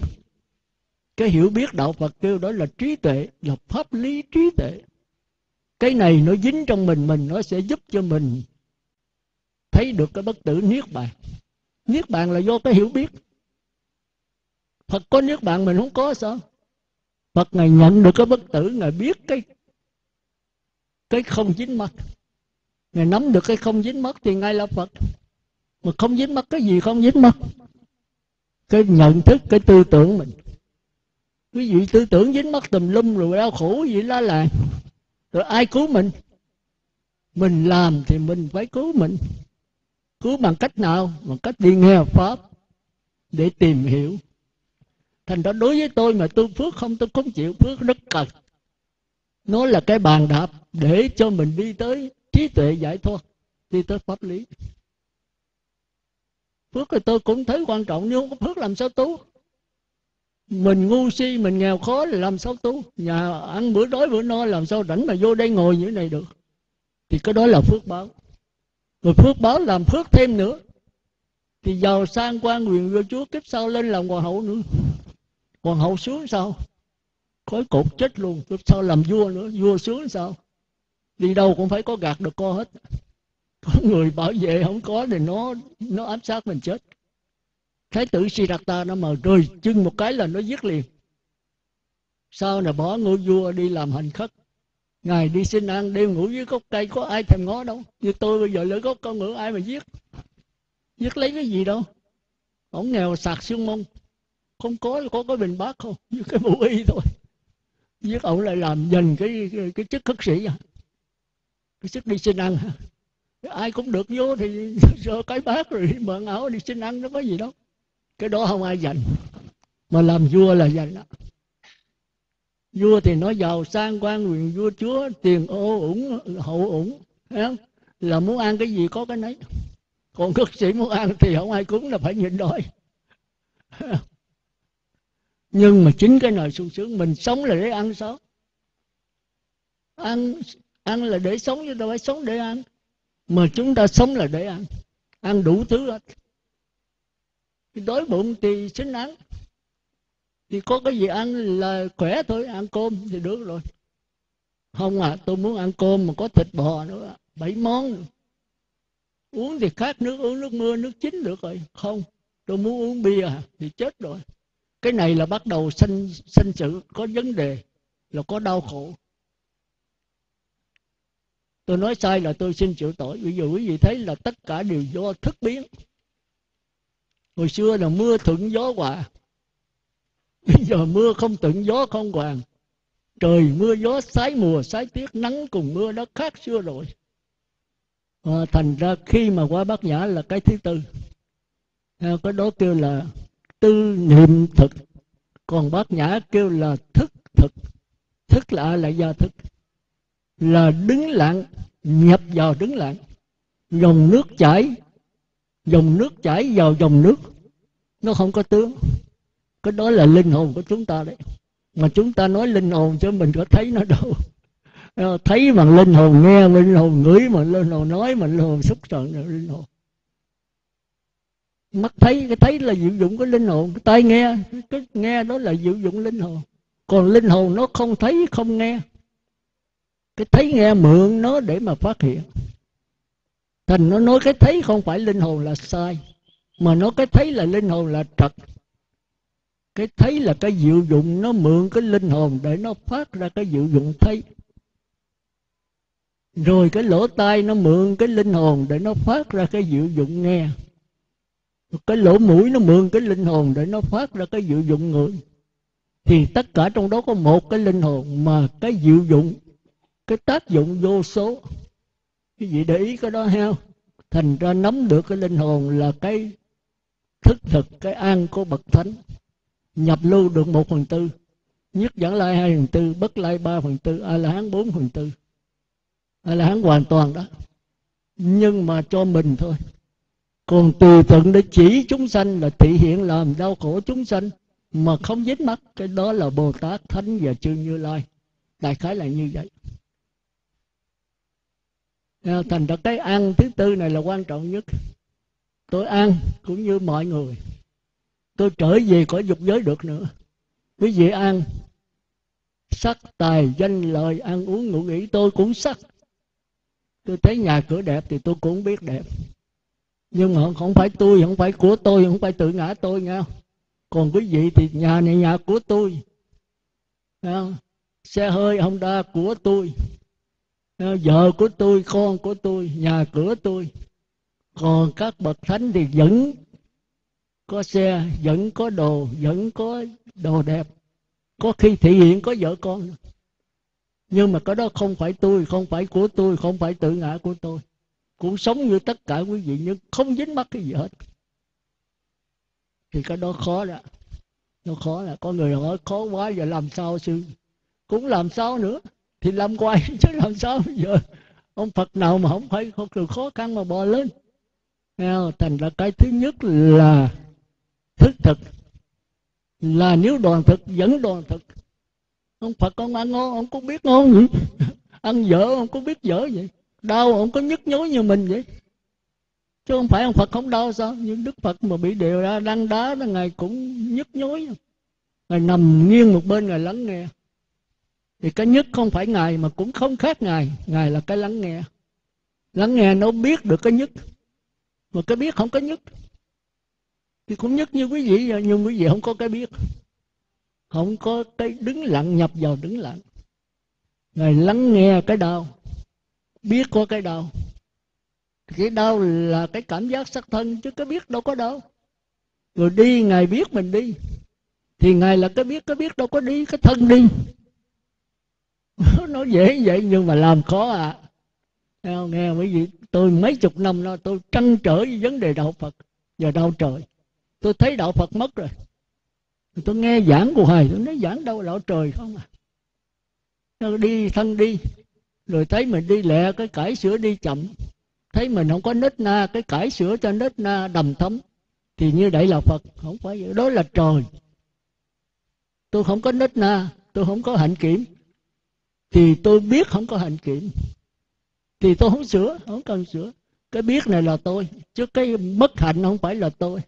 Cái hiểu biết Đạo Phật kêu đó là trí tuệ, là pháp lý trí tuệ. Cái này nó dính trong mình mình, nó sẽ giúp cho mình thấy được cái bất tử niết bàn. Niết bàn là do cái hiểu biết. Phật có niết bàn mình không có sao? Phật Ngài nhận được cái bất tử, Ngài biết cái cái không dính mắc. Ngài nắm được cái không dính mắc thì Ngài là Phật. Mà không dính mắc cái gì? Không dính mắc cái nhận thức, cái tư tưởng mình. Quý vị tư tưởng dính mắc tùm lum rồi đau khổ gì la làng. Rồi ai cứu mình? Mình làm thì mình phải cứu mình. Cứu bằng cách nào? Bằng cách đi nghe Pháp để tìm hiểu. Thành ra đối với tôi mà tu phước không, tôi không chịu phước rất cần. Nó là cái bàn đạp để cho mình đi tới trí tuệ giải thoát, đi tới pháp lý. Phước thì tôi cũng thấy quan trọng, nhưng không có phước làm sao tu? Mình ngu si, mình nghèo khó là làm sao tu? Nhà ăn bữa đói bữa no làm sao rảnh mà vô đây ngồi như thế này được? Thì cái đó là phước báo. Rồi phước báo làm phước thêm nữa, thì giàu sang quan quyền vua chúa, kiếp sau lên làm hoàng hậu nữa. Hoàng hậu xuống sao? Khói cột chết luôn. Kiếp sau làm vua nữa, vua xuống sao? Đi đâu cũng phải có gạt được co hết. Có người bảo vệ không có thì nó nó ám sát mình chết. Thái tử Sĩ Đạt Ta nó mà rơi chưng một cái là nó giết liền. Sau này bỏ ngôi vua đi làm hành khất, ngày đi xin ăn, đêm ngủ dưới gốc cây, có ai thèm ngó đâu. Như tôi bây giờ lỡ gốc con ngựa ai mà giết, giết lấy cái gì đâu. Ổng nghèo sạc xương mông, không có có cái bình bát không, như cái mũ y thôi. Giết ổng lại làm dành cái cái, cái chức khất sĩ à, cái chức đi xin ăn. Ai cũng được vô thì rơ cái bát rồi mượn áo đi xin ăn, nó có gì đâu. Cái đó không ai dành, mà làm vua là dành đó. Vua thì nó giàu sang quan quyền vua chúa, tiền ô ủng hậu ủng, thấy không? Là muốn ăn cái gì có cái nấy. Còn khất sĩ muốn ăn thì không ai cúng, là phải nhịn đói. Nhưng mà chính cái nồi sung sướng, mình sống là để ăn sống. Ăn ăn là để sống, chứ đâu phải sống để ăn. Mà chúng ta sống là để ăn, ăn đủ thứ hết. Đói bụng thì xin ăn, thì có cái gì ăn là khỏe thôi, ăn cơm thì được rồi. Không à, tôi muốn ăn cơm mà có thịt bò nữa, bảy món nữa. Uống thì khát nước, uống nước mưa, nước chín được rồi. Không, tôi muốn uống bia thì chết rồi. Cái này là bắt đầu sanh sanh sự, có vấn đề, là có đau khổ. Tôi nói sai là tôi xin chịu tội. Ví dụ quý vị thấy là tất cả đều do thức biến. Hồi xưa là mưa thuận gió hòa, bây giờ mưa không thuận gió không hòa. Trời mưa gió sái mùa sái tiết, nắng cùng mưa đó khác xưa rồi. À, thành ra khi mà qua Bát Nhã là cái thứ tư, à, cái đó kêu là tư niệm thực. Còn Bát Nhã kêu là thức thực. Thức là là gia thức, là đứng lặng, nhập vào đứng lặng. Dòng nước chảy, dòng nước chảy vào dòng nước, nó không có tướng. Cái đó là linh hồn của chúng ta đấy. Mà chúng ta nói linh hồn chứ mình có thấy nó đâu. Thấy bằng linh hồn, nghe linh hồn, ngửi mà linh hồn, nói mà linh hồn, xúc sờ linh hồn. Mắt thấy, cái thấy là diệu dụng của linh hồn. Cái tai nghe, cái nghe đó là diệu dụng linh hồn. Còn linh hồn nó không thấy, không nghe. Cái thấy nghe mượn nó để mà phát hiện. Thành nó nói cái thấy không phải linh hồn là sai, mà nó cái thấy là linh hồn là trật. Cái thấy là cái diệu dụng, nó mượn cái linh hồn để nó phát ra cái diệu dụng thấy. Rồi cái lỗ tai nó mượn cái linh hồn để nó phát ra cái diệu dụng nghe. Cái lỗ mũi nó mượn cái linh hồn để nó phát ra cái diệu dụng ngửi. Thì tất cả trong đó có một cái linh hồn, mà cái diệu dụng, cái tác dụng vô số. Cái gì để ý cái đó heo. Thành ra nắm được cái linh hồn là cái thức thực, cái an của bậc thánh. Nhập lưu được một phần tư, nhất dẫn lai hai phần tư, bất lai ba phần tư, A La Hán bốn phần tư. A La Hán hoàn toàn đó, nhưng mà cho mình thôi. Còn tùy thuận để chỉ chúng sanh là thị hiện làm đau khổ chúng sanh mà không dính mắc, cái đó là Bồ Tát, Thánh và chư Như Lai. Đại khái là như vậy. Thành ra cái ăn thứ tư này là quan trọng nhất. Tôi ăn cũng như mọi người. Tôi trở về khỏi dục giới được nữa. Quý vị ăn sắc tài danh lợi, ăn uống ngủ nghỉ, tôi cũng sắc. Tôi thấy nhà cửa đẹp thì tôi cũng biết đẹp. Nhưng mà không phải tôi, không phải của tôi, không phải tự ngã tôi nghe không? Còn quý vị thì nhà này nhà của tôi, xe hơi Honda của tôi, vợ của tôi, con của tôi, nhà cửa tôi. Còn các bậc thánh thì vẫn có xe, vẫn có đồ, vẫn có đồ đẹp. Có khi thị hiện có vợ con. Nhưng mà cái đó không phải tôi, không phải của tôi, không phải tự ngã của tôi. Cũng sống như tất cả quý vị nhưng không dính mắc cái gì hết. Thì cái đó khó đó. Nó khó là có người hỏi khó quá giờ làm sao sư? Cũng làm sao nữa. thì làm hoài chứ làm sao giờ. Ông Phật nào mà không phải không được khó khăn mà bò lên. Thành ra cái thứ nhất là thức thực, là nếu đoàn thực vẫn đoàn thực. Ông Phật con ăn ngon, ông có biết ngon vậy? Ăn dở, ông có biết dở vậy? Đau, ông có nhức nhối như mình vậy? Chứ không phải ông Phật không đau sao? Nhưng Đức Phật mà bị đều ra đăng đá, Ngài cũng nhức nhối. Ngài nằm nghiêng một bên, Ngài lắng nghe. Thì cái nhất không phải Ngài mà cũng không khác Ngài. Ngài là cái lắng nghe. Lắng nghe nó biết được cái nhất. Mà cái biết không có nhất. Thì cũng nhất như quý vị, nhưng quý vị không có cái biết. Không có cái đứng lặng, nhập vào đứng lặng. Ngài lắng nghe cái đau. Biết có cái đau. Cái đau là cái cảm giác sắc thân, chứ cái biết đâu có đau. Rồi đi, Ngài biết mình đi. Thì Ngài là cái biết, cái biết đâu có đi, cái thân đi. Nó dễ vậy nhưng mà làm khó à. Nghe quý vị, tôi mấy chục năm đó tôi trăn trở với vấn đề đạo Phật. Giờ đau trời. Tôi thấy đạo Phật mất rồi. Tôi nghe giảng của Thầy, tôi nói giảng đâu đạo trời không à. Nó đi, thân đi. Rồi thấy mình đi lẹ, cái cải sửa đi chậm. Thấy mình không có nết na, cái cải sửa cho nết na đầm thấm. Thì như vậy là Phật, không phải vậy. Đó là trời. Tôi không có nết na, tôi không có hạnh kiểm. Thì tôi biết không có hạnh kiểm. Thì tôi không sửa, không cần sửa. Cái biết này là tôi, chứ cái bất hạnh không phải là tôi.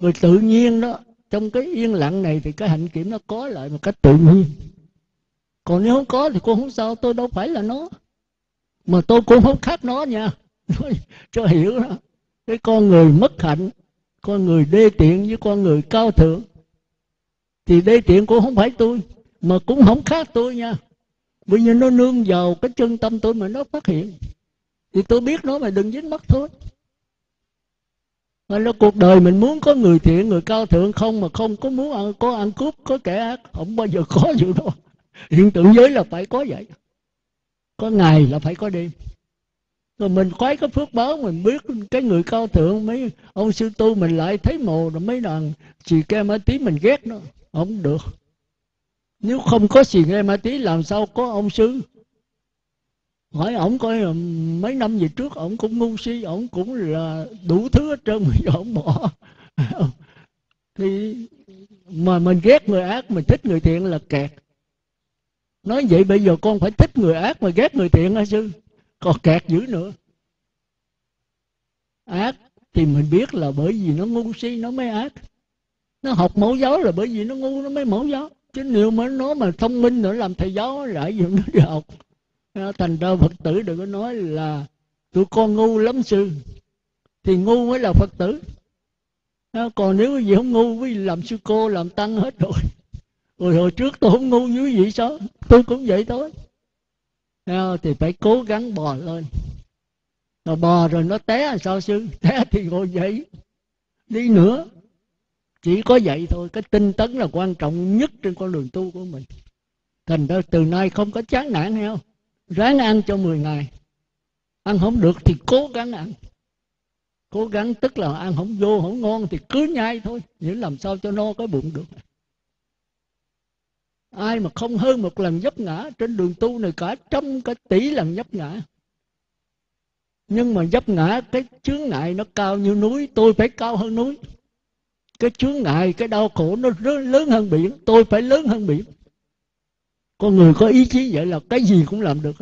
Rồi tự nhiên đó, trong cái yên lặng này thì cái hạnh kiểm nó có lại một cách tự nhiên. Còn nếu không có thì cô không sao, tôi đâu phải là nó. Mà tôi cũng không khác nó nha. Cho hiểu đó. Cái con người mất hạnh, con người đê tiện với con người cao thượng. Thì đê tiện cũng không phải tôi, mà cũng không khác tôi nha. Bởi vì nó nương vào cái chân tâm tôi mà nó phát hiện. Thì tôi biết nó mà đừng dính mắc thôi. Nên là cuộc đời mình muốn có người thiện, người cao thượng không, mà không có muốn ăn, có ăn cướp, có kẻ ác, không bao giờ có vụ đó. Hiện tượng giới là phải có vậy. Có ngày là phải có đêm. Rồi mình khoái cái phước báo, mình biết cái người cao thượng, mấy ông sư tu mình lại thấy mồ, rồi mấy đàn xì ke ma tí mình ghét nó, không được. Nếu không có xì ke ma tí làm sao có ông sư? Hỏi ổng coi mấy năm về trước ổng cũng ngu si, ổng cũng là đủ thứ hết trơn mà ổng bỏ. Thì mà mình ghét người ác, mình thích người thiện là kẹt. Nói vậy bây giờ con phải thích người ác mà ghét người thiện hả sư? Còn kẹt dữ nữa. Ác thì mình biết là bởi vì nó ngu si nó mới ác. Nó học mẫu giáo là bởi vì nó ngu nó mới mẫu giáo. Chứ nếu mà nó mà thông minh nữa làm thầy giáo lại dùng nó đi học. Thành ra Phật tử đừng có nói là tụi con ngu lắm sư. Thì ngu mới là Phật tử. Còn nếu quý vị không ngu, quý vị làm sư cô, làm tăng hết rồi. Rồi hồi trước tôi không ngu như quý vị sao? Tôi cũng vậy thôi. Thì phải cố gắng bò lên. Rồi bò rồi nó té là sao sư? Té thì ngồi dậy. Đi nữa. Chỉ có vậy thôi. Cái tinh tấn là quan trọng nhất trên con đường tu của mình. Thành ra từ nay không có chán nản hay không? Ráng ăn cho mười ngày. Ăn không được thì cố gắng ăn. Cố gắng tức là ăn không vô, không ngon thì cứ nhai thôi. Nghĩa làm sao cho no cái bụng được. Ai mà không hơn một lần vấp ngã trên đường tu này, cả trăm cả tỷ lần vấp ngã. Nhưng mà vấp ngã cái chướng ngại nó cao như núi, tôi phải cao hơn núi. Cái chướng ngại, cái đau khổ nó lớn hơn biển, tôi phải lớn hơn biển. Con người có ý chí vậy là cái gì cũng làm được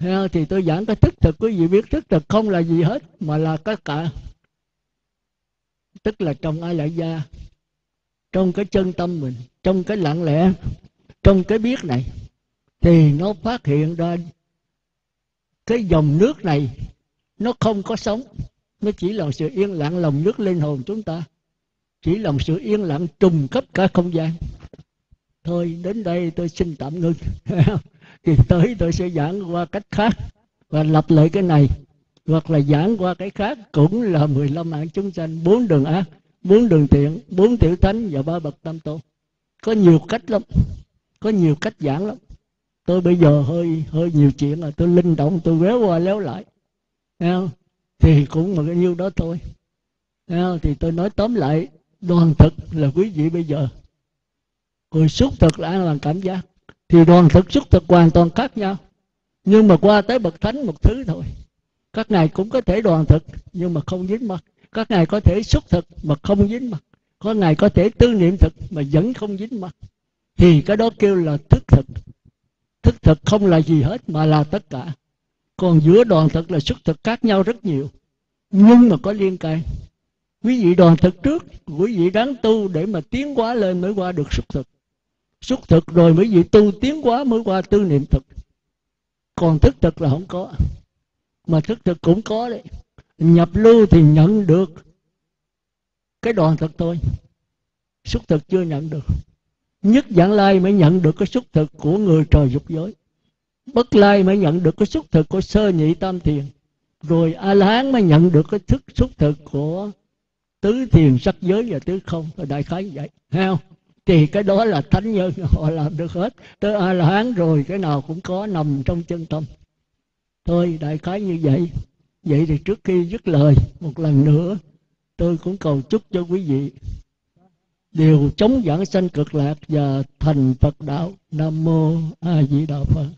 hết. Thì tôi giảng cái thức thực, quý vị biết thức thực không là gì hết, mà là cái cả. Tức là trong ai lại gia, trong cái chân tâm mình, trong cái lặng lẽ, trong cái biết này, thì nó phát hiện ra cái dòng nước này nó không có sống. Nó chỉ là sự yên lặng lòng nước linh hồn chúng ta. Chỉ là sự yên lặng trùng khắp cả không gian. Thôi đến đây tôi xin tạm ngưng. Thì tới tôi sẽ giảng qua cách khác và lặp lại cái này, hoặc là giảng qua cái khác. Cũng là mười lăm mạng chúng sanh, bốn đường ác, bốn đường thiện, bốn tiểu thánh và ba bậc tam tôn. Có nhiều cách lắm, có nhiều cách giảng lắm. Tôi bây giờ hơi hơi nhiều chuyện rồi, tôi linh động, tôi véo qua léo lại. Thì cũng một cái nhiêu đó thôi. Thì tôi nói tóm lại, đoàn thực là quý vị bây giờ Còn xúc thực là bằng cảm giác. Thì đoàn thực xúc thực hoàn toàn khác nhau. Nhưng mà qua tới bậc thánh một thứ thôi. Các ngài cũng có thể đoàn thực nhưng mà không dính mặt. Các ngài có thể xúc thực mà không dính mặt. Có ngài có thể tư niệm thực mà vẫn không dính mặt. Thì cái đó kêu là thức thực. Thức thực không là gì hết mà là tất cả. Còn giữa đoàn thực là xúc thực khác nhau rất nhiều, nhưng mà có liên cài. Quý vị đoàn thực trước, quý vị đáng tu để mà tiến hóa lên mới qua được xúc thực. Xúc thực rồi quý vị tu tiến hóa mới qua tư niệm thực. Còn thức thực là không có. Mà thức thực cũng có đấy. Nhập lưu thì nhận được cái đoàn thực thôi, xúc thực chưa nhận được. Nhất vãng lai mới nhận được cái xúc thực của người trời dục giới. Bất lai mới nhận được cái xúc thực của sơ nhị tam thiền. Rồi A La Hán mới nhận được cái thức xúc thực của tứ thiền, sắc giới và tứ không. Đại khái như vậy, thấy không? Thì cái đó là thánh nhân, họ làm được hết. Tới A La Hán rồi cái nào cũng có, nằm trong chân tâm. Thôi đại khái như vậy. Vậy thì trước khi dứt lời một lần nữa, tôi cũng cầu chúc cho quý vị đều chống vãng sanh cực lạc và thành Phật đạo. Nam mô A Di Đà Phật.